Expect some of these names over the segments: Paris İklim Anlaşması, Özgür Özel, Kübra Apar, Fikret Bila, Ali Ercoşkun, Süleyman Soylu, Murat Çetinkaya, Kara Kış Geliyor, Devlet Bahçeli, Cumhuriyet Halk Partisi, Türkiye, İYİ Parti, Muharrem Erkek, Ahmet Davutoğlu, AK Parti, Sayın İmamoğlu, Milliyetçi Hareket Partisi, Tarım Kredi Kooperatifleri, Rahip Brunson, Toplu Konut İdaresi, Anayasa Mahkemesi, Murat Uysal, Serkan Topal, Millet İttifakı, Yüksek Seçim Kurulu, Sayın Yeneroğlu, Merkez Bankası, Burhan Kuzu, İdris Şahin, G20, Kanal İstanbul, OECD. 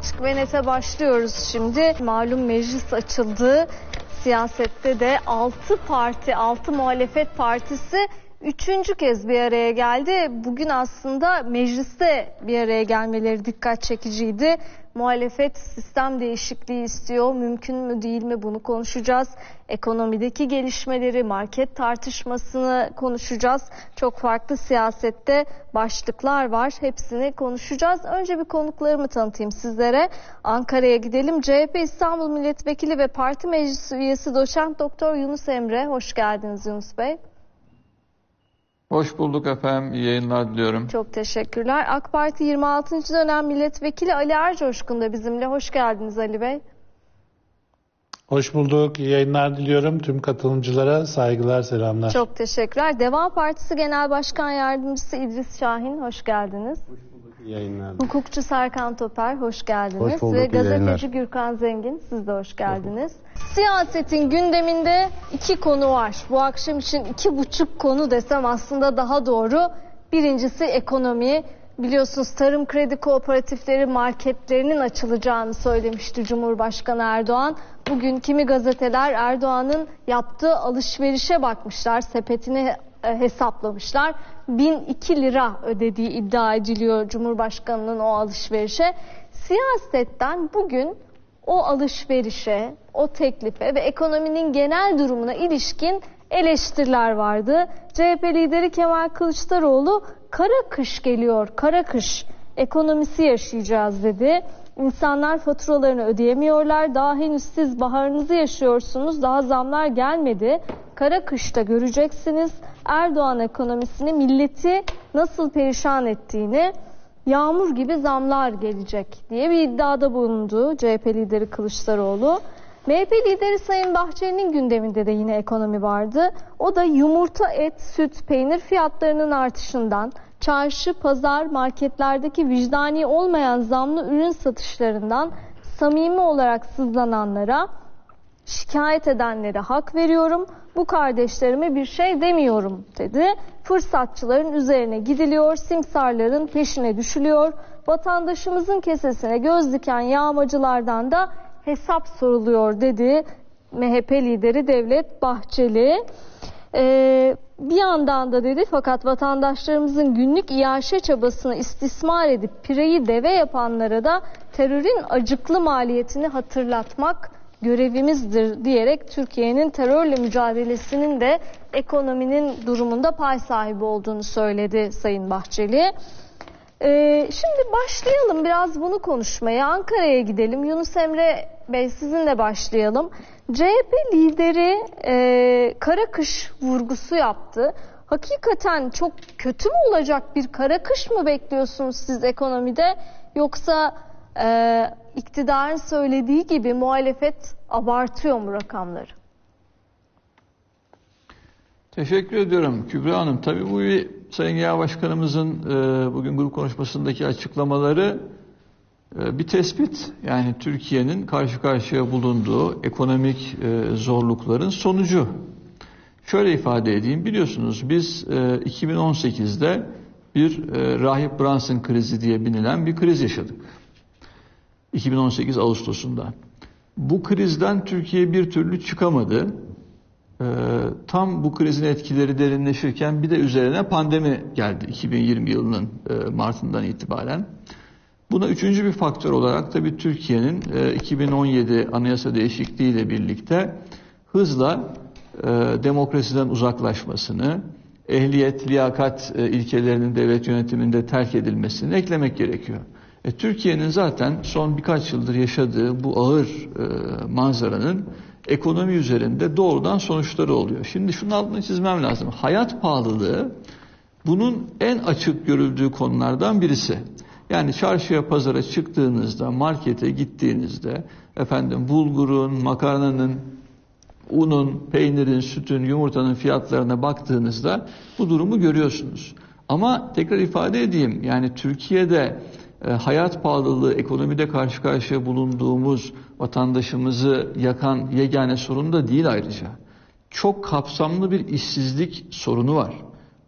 Açık ve Net'e başlıyoruz şimdi. Malum meclis açıldı. Siyasette de 6 parti, 6 muhalefet partisi 3. kez bir araya geldi. Bugün aslında mecliste bir araya gelmeleri dikkat çekiciydi. Muhalefet sistem değişikliği istiyor. Mümkün mü değil mi, bunu konuşacağız. Ekonomideki gelişmeleri, market tartışmasını konuşacağız. Çok farklı siyasette başlıklar var. Hepsini konuşacağız. Önce bir konuklarımı tanıtayım sizlere. Ankara'ya gidelim. CHP İstanbul Milletvekili ve Parti Meclisi üyesi doçent doktor Yunus Emre. Hoş geldiniz Yunus Bey. Hoş bulduk efendim. İyi yayınlar diliyorum. Çok teşekkürler. AK Parti 26. dönem milletvekili Ali Ercoşkun da bizimle. Hoş geldiniz Ali Bey. Hoş bulduk. İyi yayınlar diliyorum. Tüm katılımcılara saygılar, selamlar. Çok teşekkürler. Deva Partisi Genel Başkan Yardımcısı İdris Şahin. Hoş geldiniz. Hoş bulduk. İyi yayınlar. Hukukçu Serkan Topal. Hoş geldiniz. Hoş bulduk. Ve gazeteci Gürkan Zengin. Siz de hoş geldiniz. Siyasetin gündeminde 2 konu var. Bu akşam için 2,5 konu desem aslında daha doğru. Birincisi ekonomi. Biliyorsunuz Tarım Kredi Kooperatifleri marketlerinin açılacağını söylemişti Cumhurbaşkanı Erdoğan. Bugün kimi gazeteler Erdoğan'ın yaptığı alışverişe bakmışlar, sepetini hesaplamışlar. 1002 lira ödediği iddia ediliyor Cumhurbaşkanı'nın o alışverişe. Siyasetten bugün o alışverişe, o teklife ve ekonominin genel durumuna ilişkin eleştiriler vardı. CHP lideri Kemal Kılıçdaroğlu kara kış geliyor, kara kış ekonomisi yaşayacağız dedi. İnsanlar faturalarını ödeyemiyorlar, daha henüz siz baharınızı yaşıyorsunuz, daha zamlar gelmedi. Kara kışta göreceksiniz Erdoğan ekonomisini, milleti nasıl perişan ettiğini, yağmur gibi zamlar gelecek diye bir iddiada bulundu CHP lideri Kılıçdaroğlu. MHP lideri Sayın Bahçeli'nin gündeminde de yine ekonomi vardı. O da yumurta, et, süt, peynir fiyatlarının artışından, çarşı, pazar, marketlerdeki vicdani olmayan zamlı ürün satışlarından samimi olarak sızlananlara, şikayet edenlere hak veriyorum, bu kardeşlerime bir şey demiyorum dedi. Fırsatçıların üzerine gidiliyor, simsarların peşine düşülüyor, vatandaşımızın kesesine göz diken yağmacılardan da hesap soruluyor dedi MHP lideri Devlet Bahçeli. Bir yandan da dedi, fakat vatandaşlarımızın günlük iaşe çabasını istismar edip pireyi deve yapanlara da terörün acıklı maliyetini hatırlatmak görevimizdir diyerek Türkiye'nin terörle mücadelesinin de ekonominin durumunda pay sahibi olduğunu söyledi Sayın Bahçeli. Şimdi başlayalım biraz bunu konuşmaya. Ankara'ya gidelim. Yunus Emre Bey, sizinle başlayalım. CHP lideri kara kış vurgusu yaptı. Hakikaten çok kötü mü olacak, bir kara kış mı bekliyorsunuz siz ekonomide? Yoksa iktidarın söylediği gibi muhalefet abartıyor mu rakamları? Teşekkür ediyorum Kübra Hanım. Tabii bu Sayın Genel Başkanımızın bugün grup konuşmasındaki açıklamaları bir tespit. Yani Türkiye'nin karşı karşıya bulunduğu ekonomik zorlukların sonucu. Şöyle ifade edeyim. Biliyorsunuz biz 2018'de bir Rahip Brunson krizi diye bilinen bir kriz yaşadık. 2018 Ağustos'unda. Bu krizden Türkiye bir türlü çıkamadı. Tam bu krizin etkileri derinleşirken bir de üzerine pandemi geldi 2020 yılının Mart'ından itibaren. Buna 3. bir faktör olarak tabii Türkiye'nin 2017 anayasa değişikliğiyle birlikte hızla demokrasiden uzaklaşmasını, ehliyet, liyakat ilkelerinin devlet yönetiminde terk edilmesini eklemek gerekiyor. Türkiye'nin zaten son birkaç yıldır yaşadığı bu ağır manzaranın ekonomi üzerinde doğrudan sonuçları oluyor. Şimdi şunun altını çizmem lazım. Hayat pahalılığı bunun en açık görüldüğü konulardan birisi. Yani çarşıya, pazara çıktığınızda, markete gittiğinizde efendim bulgurun, makarnanın, unun, peynirin, sütün, yumurtanın fiyatlarına baktığınızda bu durumu görüyorsunuz. Ama tekrar ifade edeyim. Yani Türkiye'de hayat pahalılığı, ekonomide karşı karşıya bulunduğumuz vatandaşımızı yakan yegane sorun da değil ayrıca. Çok kapsamlı bir işsizlik sorunu var.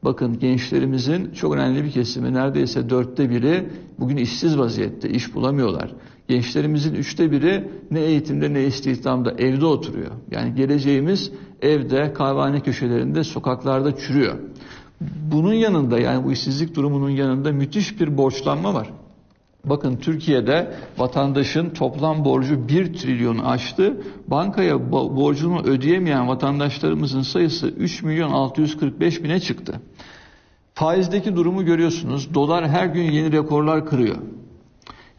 Bakın gençlerimizin çok önemli bir kesimi, neredeyse 1/4 bugün işsiz vaziyette, iş bulamıyorlar. Gençlerimizin 1/3'ü ne eğitimde ne istihdamda, evde oturuyor. Yani geleceğimiz evde, kahvehane köşelerinde, sokaklarda çürüyor. Bunun yanında, yani bu işsizlik durumunun yanında müthiş bir borçlanma var. Bakın, Türkiye'de vatandaşın toplam borcu 1 trilyonu aştı. Bankaya borcunu ödeyemeyen vatandaşlarımızın sayısı 3.645.000'e çıktı. Faizdeki durumu görüyorsunuz. Dolar her gün yeni rekorlar kırıyor.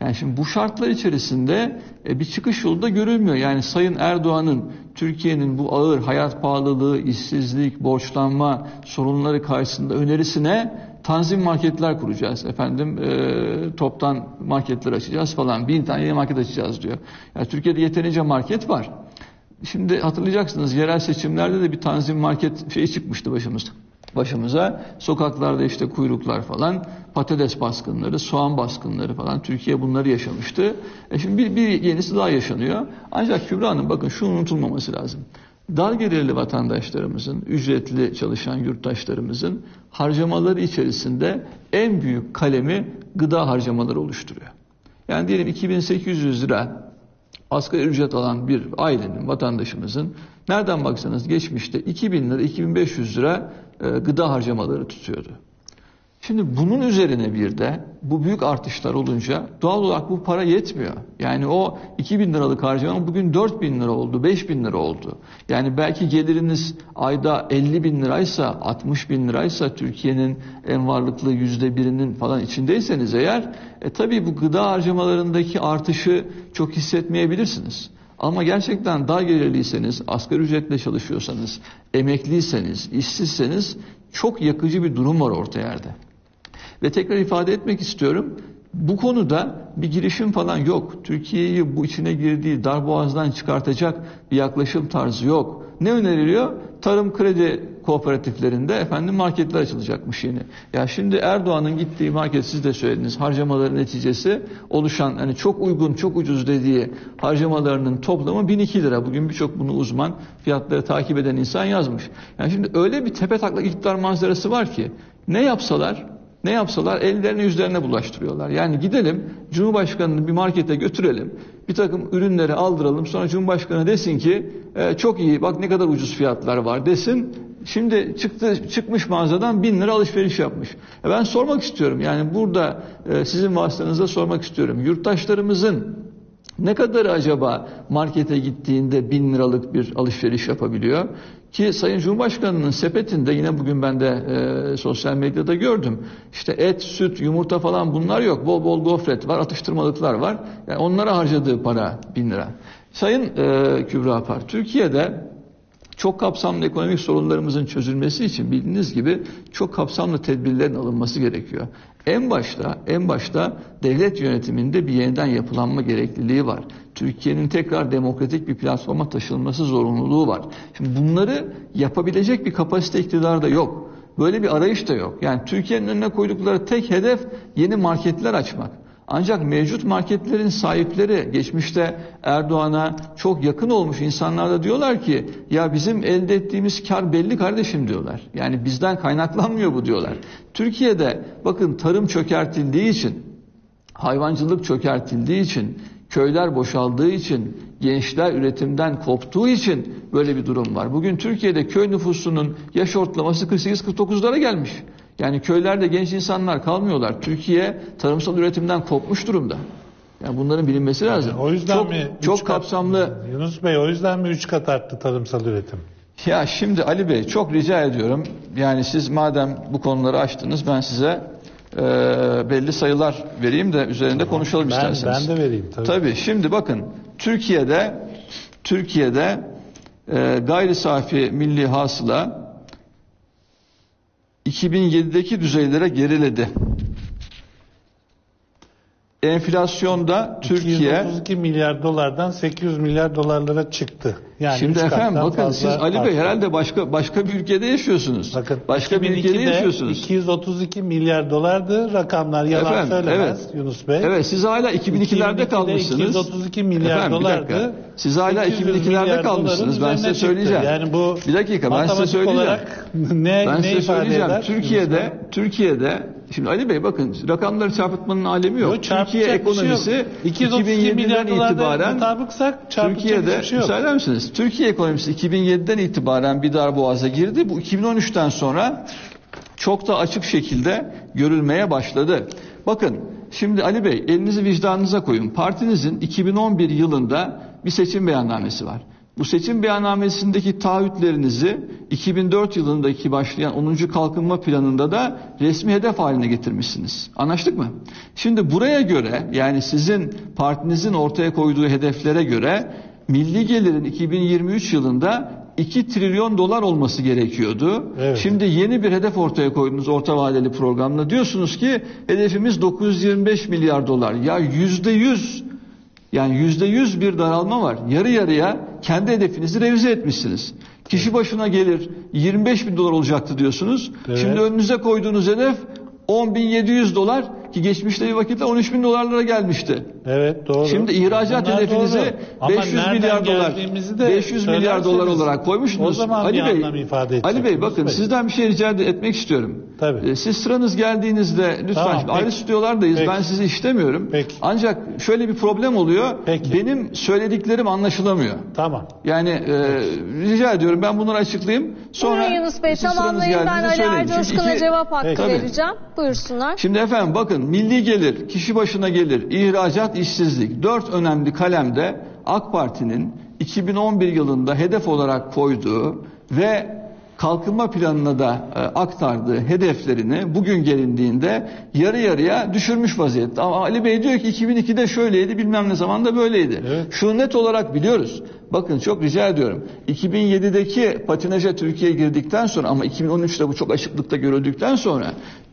Yani şimdi bu şartlar içerisinde bir çıkış yolu da görülmüyor. Yani Sayın Erdoğan'ın Türkiye'nin bu ağır hayat pahalılığı, işsizlik, borçlanma sorunları karşısında önerisine tanzim marketler kuracağız. Efendim toptan marketler açacağız falan. 1000 tane yeni market açacağız diyor. Yani Türkiye'de yeterince market var. Şimdi hatırlayacaksınız, yerel seçimlerde de bir tanzim market şeyi çıkmıştı başımıza. Sokaklarda işte kuyruklar falan, patates baskınları, soğan baskınları falan. Türkiye bunları yaşamıştı. Şimdi bir yenisi daha yaşanıyor. Ancak Kübra Hanım, bakın şu unutulmaması lazım. Dar gelirli vatandaşlarımızın, ücretli çalışan yurttaşlarımızın harcamaları içerisinde en büyük kalemi gıda harcamaları oluşturuyor. Yani diyelim 2800 lira asgari ücret alan bir ailenin, vatandaşımızın nereden baksanız geçmişte 2000 lira, 2500 lira gıda harcamaları tutuyordu. Şimdi bunun üzerine bir de bu büyük artışlar olunca doğal olarak bu para yetmiyor. Yani o 2000 liralık harcama bugün 4000 lira oldu, 5000 lira oldu. Yani belki geliriniz ayda 50.000 liraysa, 60.000 liraysa, Türkiye'nin en varlıklı %1'inin falan içindeyseniz eğer, tabii bu gıda harcamalarındaki artışı çok hissetmeyebilirsiniz. Ama gerçekten dar gelirliyseniz, asgari ücretle çalışıyorsanız, emekliyseniz, işsizseniz çok yakıcı bir durum var orta yerde. Ve tekrar ifade etmek istiyorum, bu konuda bir girişim falan yok. Türkiye'yi bu içine girdiği darboğazdan çıkartacak bir yaklaşım tarzı yok. Ne öneriliyor? Tarım Kredi Kooperatiflerinde efendim marketler açılacakmış yeni. Ya şimdi Erdoğan'ın gittiği market, siz de söylediniz, harcamaların neticesi oluşan, hani çok uygun, çok ucuz dediği harcamalarının toplamı 1002 lira. Bugün birçok bunu uzman, fiyatları takip eden insan yazmış. Yani şimdi öyle bir tepetaklak iktidar manzarası var ki ne yapsalar ellerine yüzlerine bulaştırıyorlar. Yani gidelim Cumhurbaşkanı'nı bir markete götürelim, bir takım ürünleri aldıralım, sonra Cumhurbaşkanı desin ki çok iyi, bak ne kadar ucuz fiyatlar var desin. Şimdi çıkmış mağazadan 1000 lira alışveriş yapmış. Ben sormak istiyorum, yani burada sizin vasıtanızda sormak istiyorum. Yurttaşlarımızın ne kadarı acaba markete gittiğinde 1000 liralık bir alışveriş yapabiliyor? Ki Sayın Cumhurbaşkanı'nın sepetinde, yine bugün ben de sosyal medyada gördüm, İşte et, süt, yumurta falan bunlar yok. Bol bol gofret var, atıştırmalıklar var. Yani onlara harcadığı para 1000 lira. Sayın Kübra Apar, Türkiye'de çok kapsamlı ekonomik sorunlarımızın çözülmesi için bildiğiniz gibi çok kapsamlı tedbirlerin alınması gerekiyor. En başta devlet yönetiminde bir yeniden yapılanma gerekliliği var. Türkiye'nin tekrar demokratik bir platforma taşınması zorunluluğu var. Şimdi bunları yapabilecek bir kapasite iktidarda yok. Böyle bir arayış da yok. Yani Türkiye'nin önüne koydukları tek hedef yeni marketler açmak. Ancak mevcut marketlerin sahipleri, geçmişte Erdoğan'a çok yakın olmuş insanlar da diyorlar ki, ya bizim elde ettiğimiz kar belli kardeşim diyorlar. Yani bizden kaynaklanmıyor bu diyorlar. Türkiye'de bakın tarım çökertildiği için, hayvancılık çökertildiği için, köyler boşaldığı için, gençler üretimden koptuğu için böyle bir durum var. Bugün Türkiye'de köy nüfusunun yaş ortalaması 48-49'lara gelmiş. Yani köylerde genç insanlar kalmıyorlar. Türkiye tarımsal üretimden kopmuş durumda. Yani bunların bilinmesi lazım. Yani o yüzden çok kapsamlı. Yunus Bey, o yüzden mi 3 kat arttı tarımsal üretim? Ya şimdi Ali Bey, çok rica ediyorum. Yani siz madem bu konuları açtınız, ben size belli sayılar vereyim de üzerinde konuşalım isterseniz. Ben de vereyim tabii. Tabii, şimdi bakın Türkiye'de gayri safi milli hasıla 2007'deki düzeylere geriledi. Enflasyonda Türkiye 232 milyar dolardan 800 milyar dolarlara çıktı. Yani şimdi efendim bakın siz Ali Bey herhalde başka bir ülkede yaşıyorsunuz. Bakın, başka bir ülkede yaşıyorsunuz. 232 milyar dolardı rakamlar, yalan efendim, söylemez evet. Yunus Bey. Evet, siz hala 2002'lerde kalmışsınız. 232 milyar efendim, dolardı. Siz hala 2002'lerde kalmışsınız. Ben size söyleyeceğim. Yani bu bir dakika, ben size söyleyeceğim. Ne ifade eder? Türkiye'de Şimdi Ali Bey bakın rakamları çarpıtmanın alemi yok. Türkiye ekonomisi 2007'den itibaren Türkiye'de müsaade misiniz? Türkiye ekonomisi 2007'den itibaren bir darboğaza girdi. Bu 2013'ten sonra çok da açık şekilde görülmeye başladı. Bakın şimdi Ali Bey elinizi vicdanınıza koyun. Partinizin 2011 yılında bir seçim beyannamesi var. Bu seçim beyannamesindeki taahhütlerinizi 2004 yılındaki başlayan 10. Kalkınma Planı'nda da resmi hedef haline getirmişsiniz. Anlaştık mı? Şimdi buraya göre, yani sizin partinizin ortaya koyduğu hedeflere göre milli gelirin 2023 yılında 2 trilyon dolar olması gerekiyordu. Evet. Şimdi yeni bir hedef ortaya koydunuz orta vadeli programla. Diyorsunuz ki hedefimiz 925 milyar dolar. Ya %100 yani %100 bir daralma var. Yarı yarıya kendi hedefinizi revize etmişsiniz. Kişi başına gelir 25 bin dolar olacaktı diyorsunuz. Evet. Şimdi önünüze koyduğunuz hedef 10.700 dolar ki geçmişte bir vakitte 13 bin dolarlara gelmişti. Evet doğru. Şimdi ihracat bunlar hedefinizi 500 milyar dolar olarak koymuştunuz. O zaman Ali Bey, bakın sizden bir şey rica etmek istiyorum. Tabii. Siz sıranız geldiğinizde lütfen ayrı stüdyolardayız. Ben sizi işlemiyorum. Peki. Ancak şöyle bir problem oluyor. Peki. Benim söylediklerim anlaşılamıyor. Tamam. Yani rica ediyorum ben bunları açıklayayım. Sonra Yunus Bey tamamlayın. Ben Ali Ercoşkun'a cevap hakkı vereceğim. Buyursunlar. Şimdi efendim bakın milli gelir, kişi başına gelir, ihracat, işsizlik. 4 önemli kalemde AK Parti'nin 2011 yılında hedef olarak koyduğu ve kalkınma planına da aktardığı hedeflerini bugün gelindiğinde yarı yarıya düşürmüş vaziyette. Ama Ali Bey diyor ki 2002'de şöyleydi, bilmem ne zaman da böyleydi. Evet. Şunu net olarak biliyoruz. Bakın çok rica ediyorum. 2007'deki patinaja Türkiye girdikten sonra ama 2013'te bu çok açıklıkta görüldükten sonra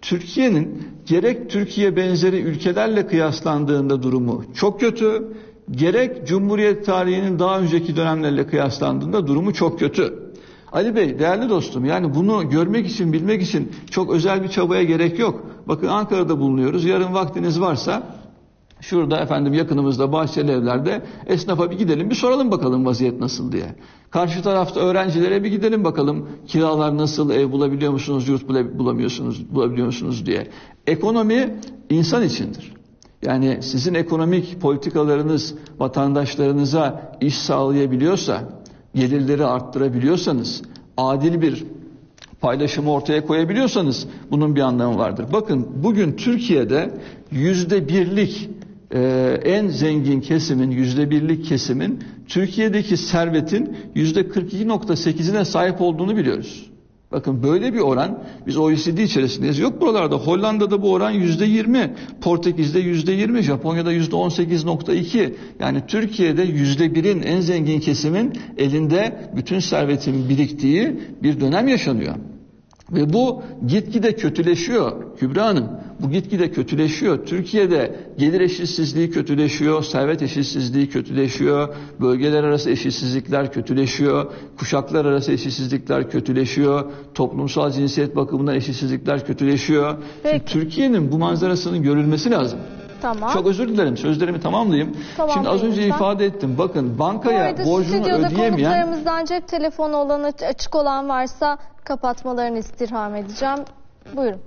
Türkiye'nin gerek Türkiye benzeri ülkelerle kıyaslandığında durumu çok kötü, gerek Cumhuriyet tarihinin daha önceki dönemlerle kıyaslandığında durumu çok kötü. Ali Bey, değerli dostum, yani bunu görmek için, bilmek için çok özel bir çabaya gerek yok. Bakın Ankara'da bulunuyoruz. Yarın vaktiniz varsa şurada efendim yakınımızda Bahçeli Evler'de esnafa bir gidelim, bir soralım bakalım vaziyet nasıl diye. Karşı tarafta öğrencilere bir gidelim bakalım kiralar nasıl, ev bulabiliyor musunuz, yurt bulabiliyor musunuz diye. Ekonomi insan içindir. Yani sizin ekonomik politikalarınız vatandaşlarınıza iş sağlayabiliyorsa, gelirleri arttırabiliyorsanız, adil bir paylaşımı ortaya koyabiliyorsanız bunun bir anlamı vardır. Bakın bugün Türkiye'de %1'lik en zengin kesimin, %1'lik kesimin Türkiye'deki servetin %42.8'ine sahip olduğunu biliyoruz. Bakın böyle bir oran biz OECD içerisindeyiz. Yok buralarda Hollanda'da bu oran %20, Portekiz'de %20, Japonya'da %18.2. Yani Türkiye'de %1'in en zengin kesimin elinde bütün servetin biriktiği bir dönem yaşanıyor. Ve bu gitgide kötüleşiyor Kübra Hanım. Bu gitgide kötüleşiyor. Türkiye'de gelir eşitsizliği kötüleşiyor, servet eşitsizliği kötüleşiyor, bölgeler arası eşitsizlikler kötüleşiyor, kuşaklar arası eşitsizlikler kötüleşiyor, toplumsal cinsiyet bakımından eşitsizlikler kötüleşiyor. Türkiye'nin bu manzarasının görülmesi lazım. Tamam. Çok özür dilerim. Sözlerimi tamamlayayım. Tamam, şimdi az önce ifade ettim. Bakın bankaya borcunu ödeyemeyen... konuklarımızdan cep telefonu olan, açık olan varsa kapatmalarını istirham edeceğim. Buyurun.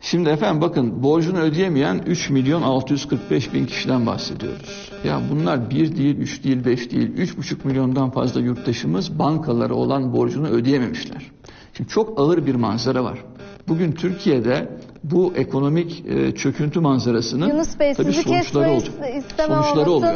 Şimdi efendim bakın borcunu ödeyemeyen 3.645.000 kişiden bahsediyoruz. Ya bunlar 1 değil, 3 değil, 5 değil, 3,5 milyondan fazla yurttaşımız bankalara olan borcunu ödeyememişler. Şimdi çok ağır bir manzara var. Bugün Türkiye'de bu ekonomik çöküntü manzarasının Yunus Bey, tabii sonuçları oldu. Sonuçları oluyor.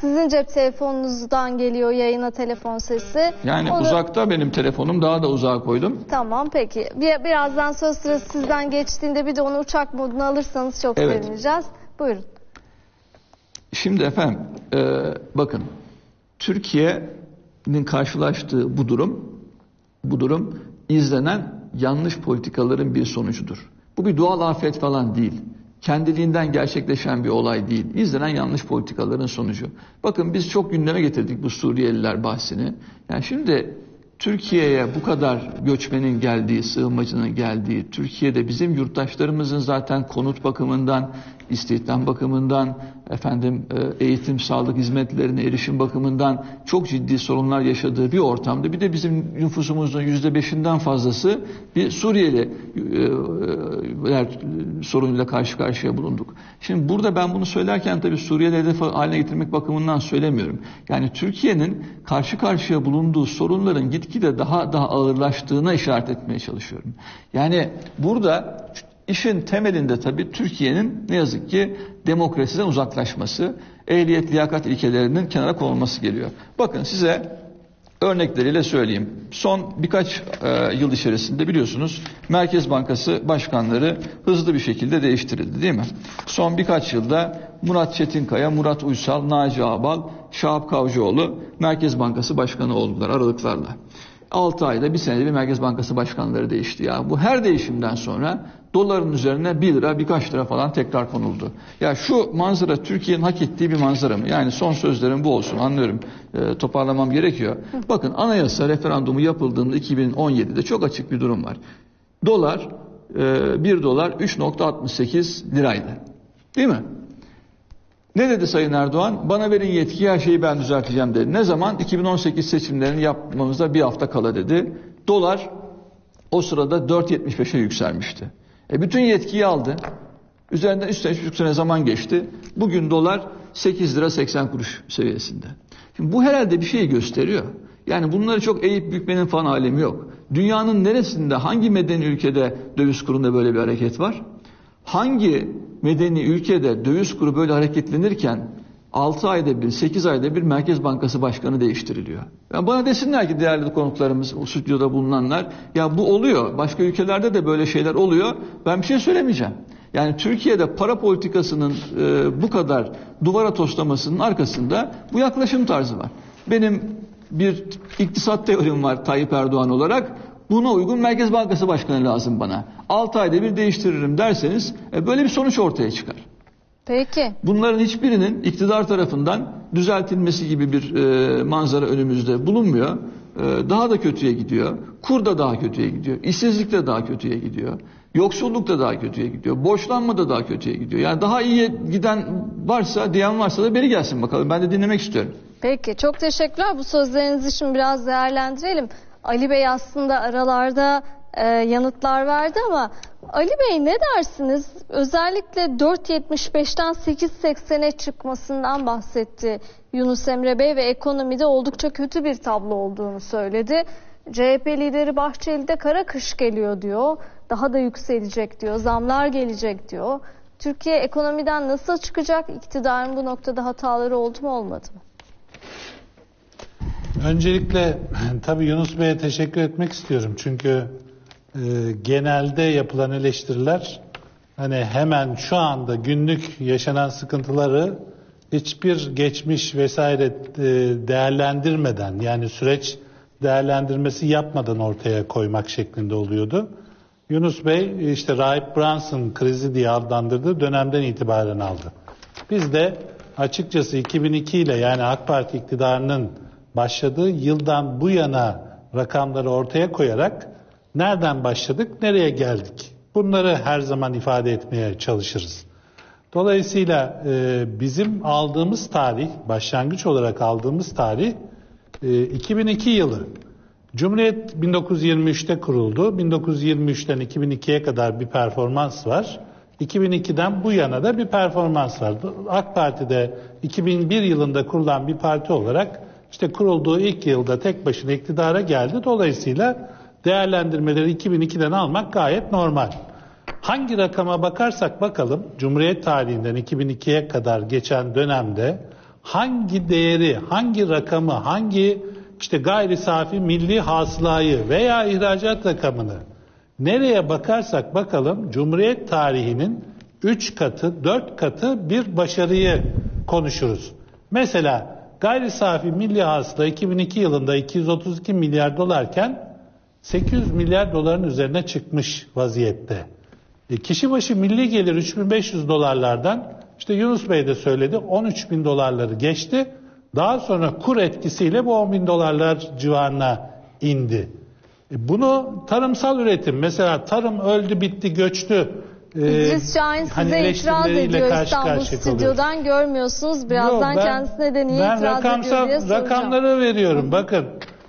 Sizin cep telefonunuzdan geliyor yayına telefon sesi. Yani uzakta benim telefonum, daha da uzağa koydum. Tamam peki. Birazdan söz sırası sizden geçtiğinde bir de onu uçak moduna alırsanız çok sevineceğiz. Buyurun. Şimdi efendim bakın Türkiye'nin karşılaştığı bu durum izlenen yanlış politikaların bir sonucudur. Bu bir doğal afet falan değil. Kendiliğinden gerçekleşen bir olay değil. İzlenen yanlış politikaların sonucu. Bakın biz çok gündeme getirdik bu Suriyeliler bahsini. Yani şimdi Türkiye'ye bu kadar göçmenin geldiği, sığınmacının geldiği, Türkiye'de bizim yurttaşlarımızın zaten konut bakımından, istihdam bakımından, efendim eğitim, sağlık hizmetlerine erişim bakımından çok ciddi sorunlar yaşadığı bir ortamda, bir de bizim nüfusumuzun %5'inden fazlası bir Suriyeli sorunuyla karşı karşıya bulunduk. Şimdi burada ben bunu söylerken tabii Suriyeli hedef haline getirmek bakımından söylemiyorum. Yani Türkiye'nin karşı karşıya bulunduğu sorunların gitgide daha ağırlaştığına işaret etmeye çalışıyorum. Yani burada İşin temelinde tabii Türkiye'nin ne yazık ki demokrasiden uzaklaşması, ehliyet liyakat ilkelerinin kenara konulması geliyor. Bakın size örnekleriyle söyleyeyim. Son birkaç yıl içerisinde biliyorsunuz Merkez Bankası başkanları hızlı bir şekilde değiştirildi, değil mi? Son birkaç yılda Murat Çetinkaya, Murat Uysal, Naci Ağbal, Şahap Kavcıoğlu Merkez Bankası başkanı oldular aralıklarla. 6 ayda bir senede bir Merkez Bankası başkanları değişti ya. Bu her değişimden sonra doların üzerine 1 lira birkaç lira falan tekrar konuldu. Ya şu manzara Türkiye'nin hak ettiği bir manzara mı? Yani son sözlerim bu olsun, anlıyorum. Toparlamam gerekiyor. Bakın anayasa referandumu yapıldığında 2017'de çok açık bir durum var. Dolar 1 dolar 3.68 liraydı. Değil mi? Ne dedi Sayın Erdoğan? Bana verin yetkiyi, her şeyi ben düzelteceğim dedi. Ne zaman? 2018 seçimlerini yapmamıza bir hafta kala dedi. Dolar o sırada 4.75'e yükselmişti. Bütün yetkiyi aldı. Üzerinden 3,5 sene zaman geçti. Bugün dolar 8 lira 80 kuruş seviyesinde. Şimdi bu herhalde bir şeyi gösteriyor. Yani bunları çok eğip bükmenin falan alemi yok. Dünyanın neresinde, hangi medeni ülkede döviz kurunda böyle bir hareket var? Hangi medeni ülkede döviz kuru böyle hareketlenirken 6 ayda bir, 8 ayda bir Merkez Bankası Başkanı değiştiriliyor? Yani bana desinler ki değerli konuklarımız, o stüdyoda bulunanlar, ya bu oluyor, başka ülkelerde de böyle şeyler oluyor, ben bir şey söylemeyeceğim. Yani Türkiye'de para politikasının bu kadar duvara toslamasının arkasında bu yaklaşım tarzı var. Benim bir iktisat teorim var Tayyip Erdoğan olarak. Buna uygun Merkez Bankası Başkanı lazım bana. 6 ayda bir değiştiririm derseniz böyle bir sonuç ortaya çıkar. Peki. Bunların hiçbirinin iktidar tarafından düzeltilmesi gibi bir manzara önümüzde bulunmuyor. Daha da kötüye gidiyor. Kur da daha kötüye gidiyor. İşsizlik de daha kötüye gidiyor. Yoksulluk da daha kötüye gidiyor. Borçlanma da daha kötüye gidiyor. Yani daha iyiye giden varsa, diyen varsa da beri gelsin bakalım. Ben de dinlemek istiyorum. Peki. Çok teşekkürler. Bu sözlerinizi şimdi biraz değerlendirelim. Ali Bey aslında aralarda yanıtlar verdi ama Ali Bey ne dersiniz? Özellikle 4.75'ten 8.80'e çıkmasından bahsetti Yunus Emre Bey ve ekonomide oldukça kötü bir tablo olduğunu söyledi. CHP lideri Bahçeli de kara kış geliyor diyor. Daha da yükselecek diyor. Zamlar gelecek diyor. Türkiye ekonomiden nasıl çıkacak? İktidarın bu noktada hataları oldu mu, olmadı mı? Öncelikle tabii Yunus Bey'e teşekkür etmek istiyorum. Çünkü genelde yapılan eleştiriler hani hemen şu anda günlük yaşanan sıkıntıları hiçbir geçmiş vesaire değerlendirmeden, yani süreç değerlendirmesi yapmadan ortaya koymak şeklinde oluyordu. Yunus Bey işte Rahip Brunson krizi diye adlandırdığı dönemden itibaren aldı. Biz de açıkçası 2002 ile, yani AK Parti iktidarının başladığı yıldan bu yana rakamları ortaya koyarak nereden başladık, nereye geldik? Bunları her zaman ifade etmeye çalışırız. Dolayısıyla bizim aldığımız tarih, başlangıç olarak aldığımız tarih 2002 yılı. Cumhuriyet 1923'te kuruldu. 1923'ten 2002'ye kadar bir performans var. 2002'den bu yana da bir performans var. AK Parti'de 2001 yılında kurulan bir parti olarak İşte kurulduğu ilk yılda tek başına iktidara geldi. Dolayısıyla değerlendirmeleri 2002'den almak gayet normal. Hangi rakama bakarsak bakalım, Cumhuriyet tarihinden 2002'ye kadar geçen dönemde hangi değeri, hangi rakamı, hangi işte gayri safi milli hasılayı veya ihracat rakamını nereye bakarsak bakalım, Cumhuriyet tarihinin 3 katı, 4 katı bir başarıyı konuşuruz. Mesela gayri safi milli hasıla 2002 yılında 232 milyar dolarken 800 milyar doların üzerine çıkmış vaziyette. Kişi başı milli gelir 3.500 dolarlardan, işte Yunus Bey de söyledi, 13.000 dolarları geçti. Daha sonra kur etkisiyle bu 10.000 dolarlar civarına indi. Bunu tarımsal üretim, mesela tarım öldü bitti göçtü İdris Şahin size itiraz ediyor, İstanbul stüdyodan görmüyorsunuz. Birazdan kendisine de niye itiraz ediyor diye soracağım. Rakamları veriyorum. Bakın,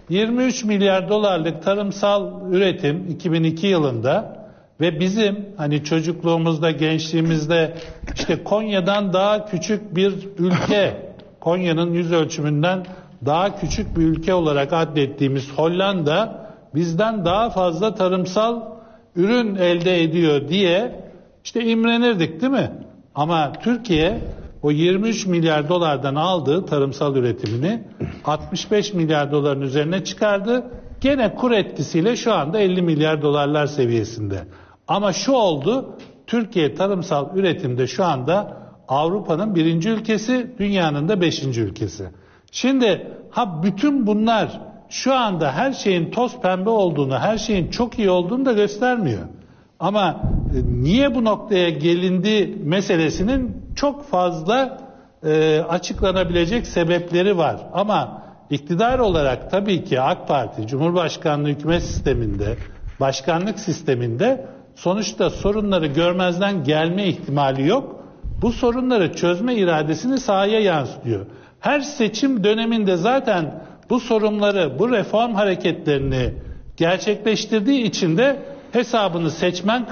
23 milyar dolarlık tarımsal üretim 2002 yılında ve bizim hani çocukluğumuzda, gençliğimizde işte Konya'dan daha küçük bir ülke, Konya'nın yüz ölçümünden daha küçük bir ülke olarak adettiğimiz Hollanda bizden daha fazla tarımsal ürün elde ediyor diye işte imrenirdik, değil mi? Ama Türkiye o 23 milyar dolardan aldığı tarımsal üretimini 65 milyar doların üzerine çıkardı. Gene kur etkisiyle şu anda 50 milyar dolarlar seviyesinde. Ama şu oldu, Türkiye tarımsal üretimde şu anda Avrupa'nın 1. ülkesi, dünyanın da 5. ülkesi. Şimdi bütün bunlar şu anda her şeyin toz pembe olduğunu, her şeyin çok iyi olduğunu da göstermiyor. Ama niye bu noktaya gelindi meselesinin çok fazla açıklanabilecek sebepleri var. Ama iktidar olarak tabii ki AK Parti, Cumhurbaşkanlığı hükümet sisteminde, başkanlık sisteminde sonuçta sorunları görmezden gelme ihtimali yok. Bu sorunları çözme iradesini sahaya yansıtıyor. Her seçim döneminde zaten bu sorunları, bu reform hareketlerini gerçekleştirdiği için de hesabını seçmen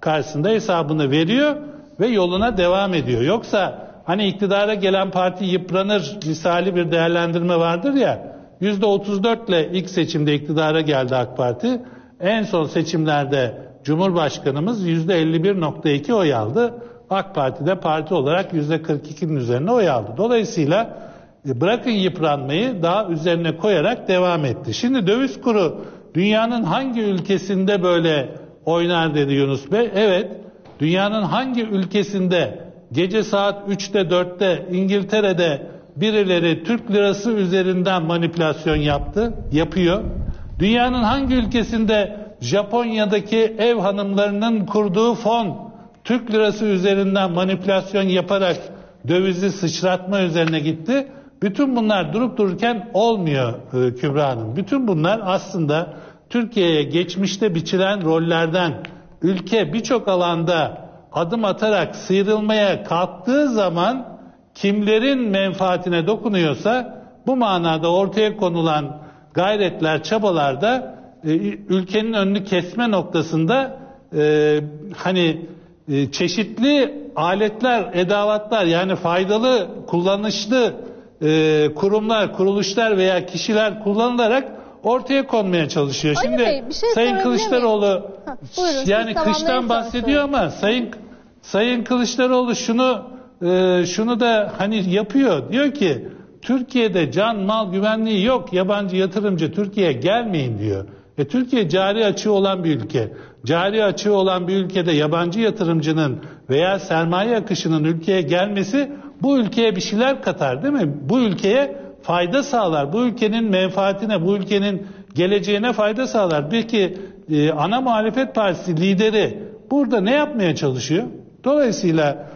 karşısında hesabını veriyor ve yoluna devam ediyor. Yoksa hani iktidara gelen parti yıpranır misali bir değerlendirme vardır ya, %34 ile ilk seçimde iktidara geldi AK Parti. En son seçimlerde Cumhurbaşkanımız %51.2 oy aldı. AK Parti de parti olarak %42'nin üzerine oy aldı. Dolayısıyla bırakın yıpranmayı, daha üzerine koyarak devam etti. Şimdi döviz kuru dünyanın hangi ülkesinde böyle oynar dedi Yunus Bey. Evet, dünyanın hangi ülkesinde gece saat 3'te 4'te İngiltere'de birileri Türk lirası üzerinden manipülasyon yaptı, yapıyor. Dünyanın hangi ülkesinde Japonya'daki ev hanımlarının kurduğu fon Türk lirası üzerinden manipülasyon yaparak dövizi sıçratma üzerine gitti. Bütün bunlar durup dururken olmuyor Kübra Hanım. Bütün bunlar aslında Türkiye'ye geçmişte biçilen rollerden, ülke birçok alanda adım atarak sıyrılmaya kalktığı zaman kimlerin menfaatine dokunuyorsa bu manada ortaya konulan gayretler, çabalarda ülkenin önünü kesme noktasında hani çeşitli aletler, edavatlar, yani faydalı, kullanışlı kurumlar, kuruluşlar veya kişiler kullanılarak ortaya konmaya çalışıyor. Ali şimdi Bey, şey Sayın Kılıçdaroğlu buyurun, yani kıştan bahsediyor ama Sayın Kılıçdaroğlu şunu da hani yapıyor. Diyor ki Türkiye'de can mal güvenliği yok. Yabancı yatırımcı Türkiye'ye gelmeyin diyor. Türkiye cari açığı olan bir ülke. Cari açığı olan bir ülkede yabancı yatırımcının veya sermaye akışının ülkeye gelmesi bu ülkeye bir şeyler katar, değil mi? Bu ülkeye fayda sağlar. Bu ülkenin menfaatine, bu ülkenin geleceğine fayda sağlar. Peki ana muhalefet partisi lideri burada ne yapmaya çalışıyor? Dolayısıyla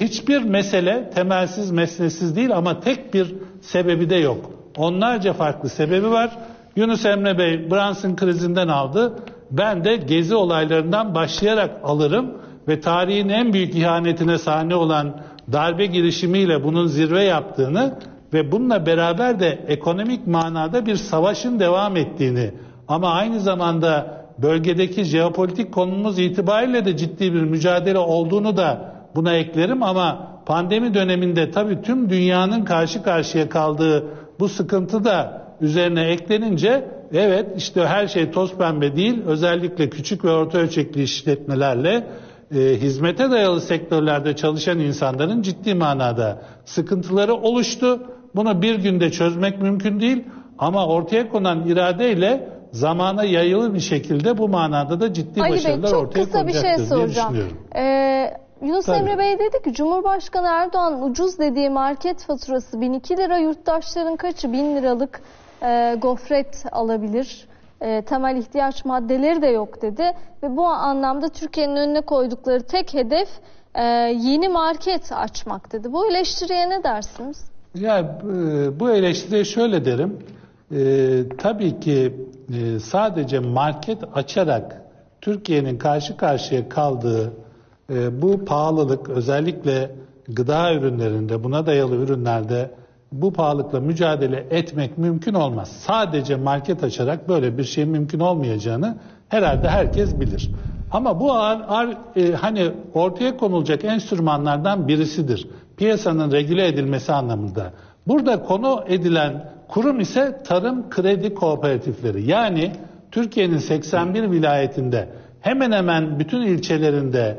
hiçbir mesele temelsiz, mesnesiz değil ama tek bir sebebi de yok. Onlarca farklı sebebi var. Yunus Emre Bey Brunson krizinden aldı. Ben de Gezi olaylarından başlayarak alırım ve tarihin en büyük ihanetine sahne olan darbe girişimiyle bunun zirve yaptığını ve bununla beraber de ekonomik manada bir savaşın devam ettiğini ama aynı zamanda bölgedeki jeopolitik konumuz itibariyle de ciddi bir mücadele olduğunu da buna eklerim. Ama pandemi döneminde tabii tüm dünyanın karşı karşıya kaldığı bu sıkıntı da üzerine eklenince evet işte her şey toz pembe değil. Özellikle küçük ve orta ölçekli işletmelerle hizmete dayalı sektörlerde çalışan insanların ciddi manada sıkıntıları oluştu. Bunu bir günde çözmek mümkün değil ama ortaya konan iradeyle zamana yayılı bir şekilde bu manada da ciddi başarılar ortaya konacaktır diye düşünüyorum. Yunus Emre Bey dedi ki Cumhurbaşkanı Erdoğan ucuz dediği market faturası 1002 lira, yurttaşların kaçı 1000 liralık gofret alabilir, temel ihtiyaç maddeleri de yok dedi ve bu anlamda Türkiye'nin önüne koydukları tek hedef yeni market açmak dedi. Bu eleştiriye ne dersiniz? Ya bu eleştiriye şöyle derim, tabii ki sadece market açarak Türkiye'nin karşı karşıya kaldığı bu pahalılık, özellikle gıda ürünlerinde, buna dayalı ürünlerde bu pahalılıkla mücadele etmek mümkün olmaz. Sadece market açarak böyle bir şey mümkün olmayacağını herhalde herkes bilir. Ama bu hani ortaya konulacak enstrümanlardan birisidir. Piyasanın regüle edilmesi anlamında. Burada konu edilen kurum ise Tarım Kredi Kooperatifleri. Yani Türkiye'nin 81 vilayetinde hemen hemen bütün ilçelerinde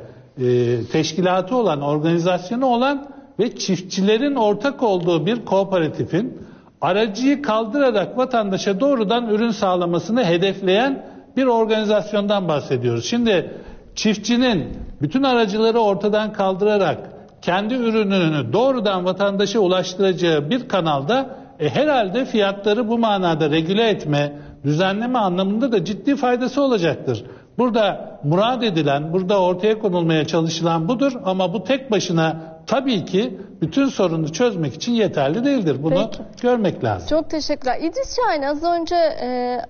teşkilatı olan, organizasyonu olan ve çiftçilerin ortak olduğu bir kooperatifin aracıyı kaldırarak vatandaşa doğrudan ürün sağlamasını hedefleyen bir organizasyondan bahsediyoruz. Şimdi çiftçinin bütün aracıları ortadan kaldırarak kendi ürününü doğrudan vatandaşa ulaştıracağı bir kanalda herhalde fiyatları bu manada regüle etme, düzenleme anlamında da ciddi faydası olacaktır. Burada murad edilen, burada ortaya konulmaya çalışılan budur ama bu tek başına tabii ki bütün sorunu çözmek için yeterli değildir. Bunu görmek lazım. Çok teşekkürler. İdris Şahin, az önce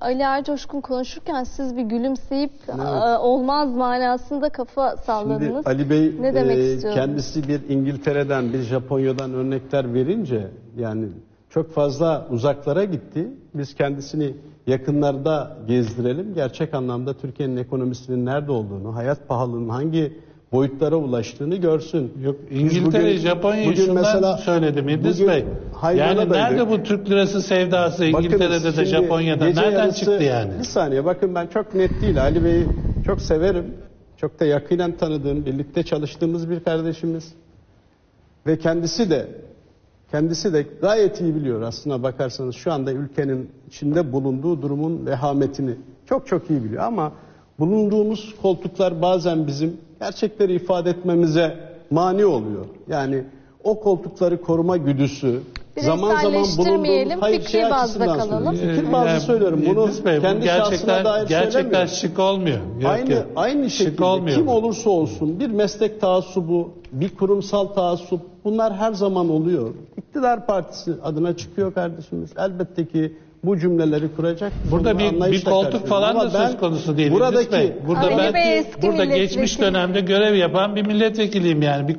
Ali Ercoşkun konuşurken siz bir gülümseyip olmaz manasında kafa salladınız. Şimdi Ali Bey ne demek istiyorsunuz? Kendisi bir İngiltere'den, bir Japonya'dan örnekler verince yani çok fazla uzaklara gitti. Biz kendisini yakınlarda gezdirelim. Gerçek anlamda Türkiye'nin ekonomisinin nerede olduğunu, hayat pahalılığının hangi boyutlara ulaştığını görsün. Yok, İngiltere, Japonya'yı şundan söyledim İdris Bey. Yani nerede bu Türk lirası sevdası İngiltere'de bakın, de Japonya'da nereden çıktı yani? Bir saniye bakın, ben çok net değil, Ali Bey'i çok severim. Çok da yakından tanıdığım, birlikte çalıştığımız bir kardeşimiz. Ve kendisi de gayet iyi biliyor aslına bakarsanız şu anda ülkenin içinde bulunduğu durumun vehametini. Çok çok iyi biliyor ama bulunduğumuz koltuklar bazen bizim gerçekleri ifade etmemize mani oluyor. Yani o koltukları koruma güdüsü zaman zaman bulunduğumuz... Hayır, fikri bazda kalalım. Fikir bazda söylüyorum. Bunu kendi şahsına dair gerçekten şık olmuyor. Aynı şekilde olmuyor. Kim olursa olsun bir meslek taassubu, bir kurumsal taassup, bunlar her zaman oluyor. İktidar partisi adına çıkıyor kardeşimiz. Elbette ki bu cümleleri kuracak. Burada bir koltuk falan da söz konusu değil. Burada geçmiş dönemde görev yapan bir milletvekiliyim yani. Bir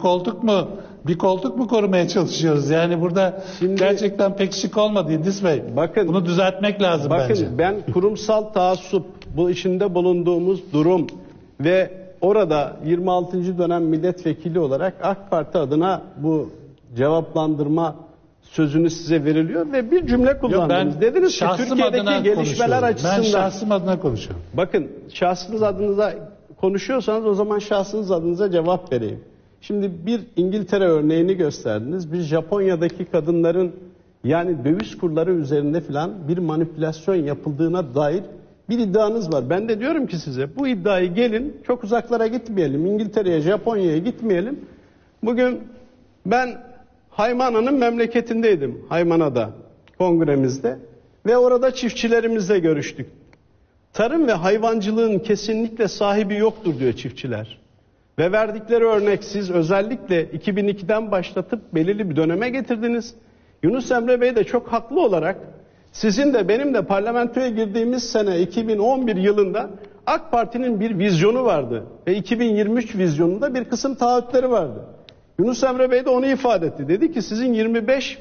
koltuk mu korumaya çalışıyoruz? Yani burada gerçekten pek şık olmadı İdris Bey. Bakın, bunu düzeltmek lazım bence. Bakın, ben kurumsal taassup, bu içinde bulunduğumuz durum ve orada 26. dönem milletvekili olarak AK Parti adına bu cevaplandırma sözünü size veriliyor ve bir cümle kullandınız. Dediniz ki Türkiye'deki gelişmeler açısından... Ben şahsım adına konuşuyorum. Bakın, şahsınız adınıza konuşuyorsanız o zaman şahsınız adınıza cevap vereyim. Şimdi bir İngiltere örneğini gösterdiniz. Bir Japonya'daki kadınların yani döviz kurları üzerinde filan bir manipülasyon yapıldığına dair bir iddianız var. Ben de diyorum ki size, bu iddiayı gelin, çok uzaklara gitmeyelim. İngiltere'ye, Japonya'ya gitmeyelim. Bugün ben Haymana'nın memleketindeydim, Haymana'da, kongremizde ve orada çiftçilerimizle görüştük. Tarım ve hayvancılığın kesinlikle sahibi yoktur diyor çiftçiler. Ve verdikleri örnek, siz özellikle 2002'den başlatıp belirli bir döneme getirdiniz. Yunus Emre Bey de çok haklı olarak, sizin de benim de parlamentoya girdiğimiz sene 2011 yılında AK Parti'nin bir vizyonu vardı. Ve 2023 vizyonunda bir kısım taahhütleri vardı. Yunus Emre Bey de onu ifade etti. Dedi ki sizin 25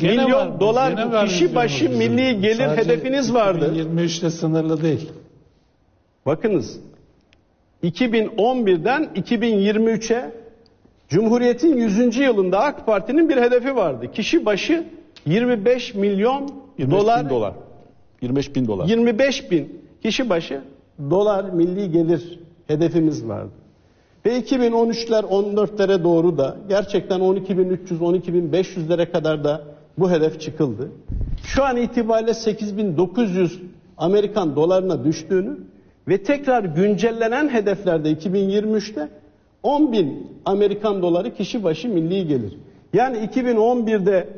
milyon dolar kişi başı milli gelir hedefiniz vardı. 2023'te sınırlı değil. Bakınız, 2011'den 2023'e Cumhuriyet'in 100. yılında AK Parti'nin bir hedefi vardı. Kişi başı 25 milyon dolar. 25 bin dolar. 25 bin kişi başı dolar milli gelir hedefimiz vardı. Ve 2013'ler 14'lere doğru da gerçekten 12.300, 12.500'lere kadar da bu hedef çıkıldı. Şu an itibariyle 8.900 Amerikan dolarına düştüğünü ve tekrar güncellenen hedeflerde 2023'te 10.000 Amerikan doları kişi başı milli gelir. Yani 2011'de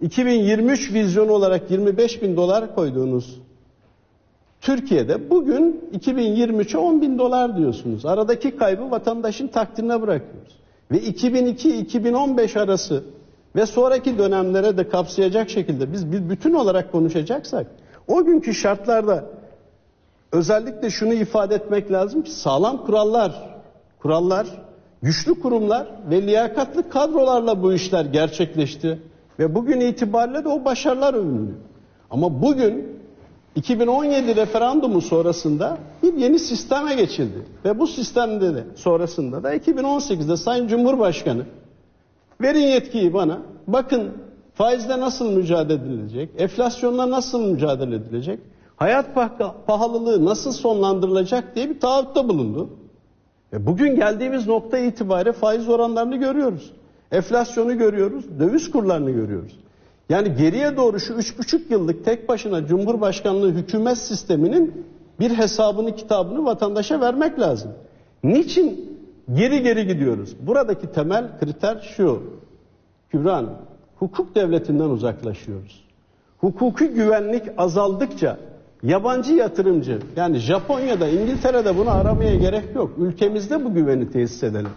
2023 vizyonu olarak 25.000 dolar koyduğunuz Türkiye'de bugün 2023'e 10.000 dolar diyorsunuz. Aradaki kaybı vatandaşın takdirine bırakıyoruz. Ve 2002-2015 arası ve sonraki dönemlere de kapsayacak şekilde biz bir bütün olarak konuşacaksak, o günkü şartlarda Özellikle şunu ifade etmek lazım ki sağlam kurallar, güçlü kurumlar ve liyakatli kadrolarla bu işler gerçekleşti. Ve bugün itibariyle de o başarılar övünüyor. Ama bugün 2017 referandumu sonrasında bir yeni sisteme geçildi. Ve bu sistemde de sonrasında da 2018'de Sayın Cumhurbaşkanı verin yetkiyi bana, bakın faizle nasıl mücadele edilecek, enflasyonla nasıl mücadele edilecek, hayat pahalılığı nasıl sonlandırılacak diye bir taahhütte bulundu. Bugün geldiğimiz nokta itibariyle faiz oranlarını görüyoruz. Enflasyonu görüyoruz, döviz kurlarını görüyoruz. Yani geriye doğru şu 3,5 yıllık tek başına Cumhurbaşkanlığı hükümet sisteminin bir hesabını, kitabını vatandaşa vermek lazım. Niçin geri gidiyoruz? Buradaki temel kriter şu. Kübra Hanım, hukuk devletinden uzaklaşıyoruz. Hukuki güvenlik azaldıkça yabancı yatırımcı, yani Japonya'da, İngiltere'de bunu aramaya gerek yok. Ülkemizde bu güveni tesis edelim.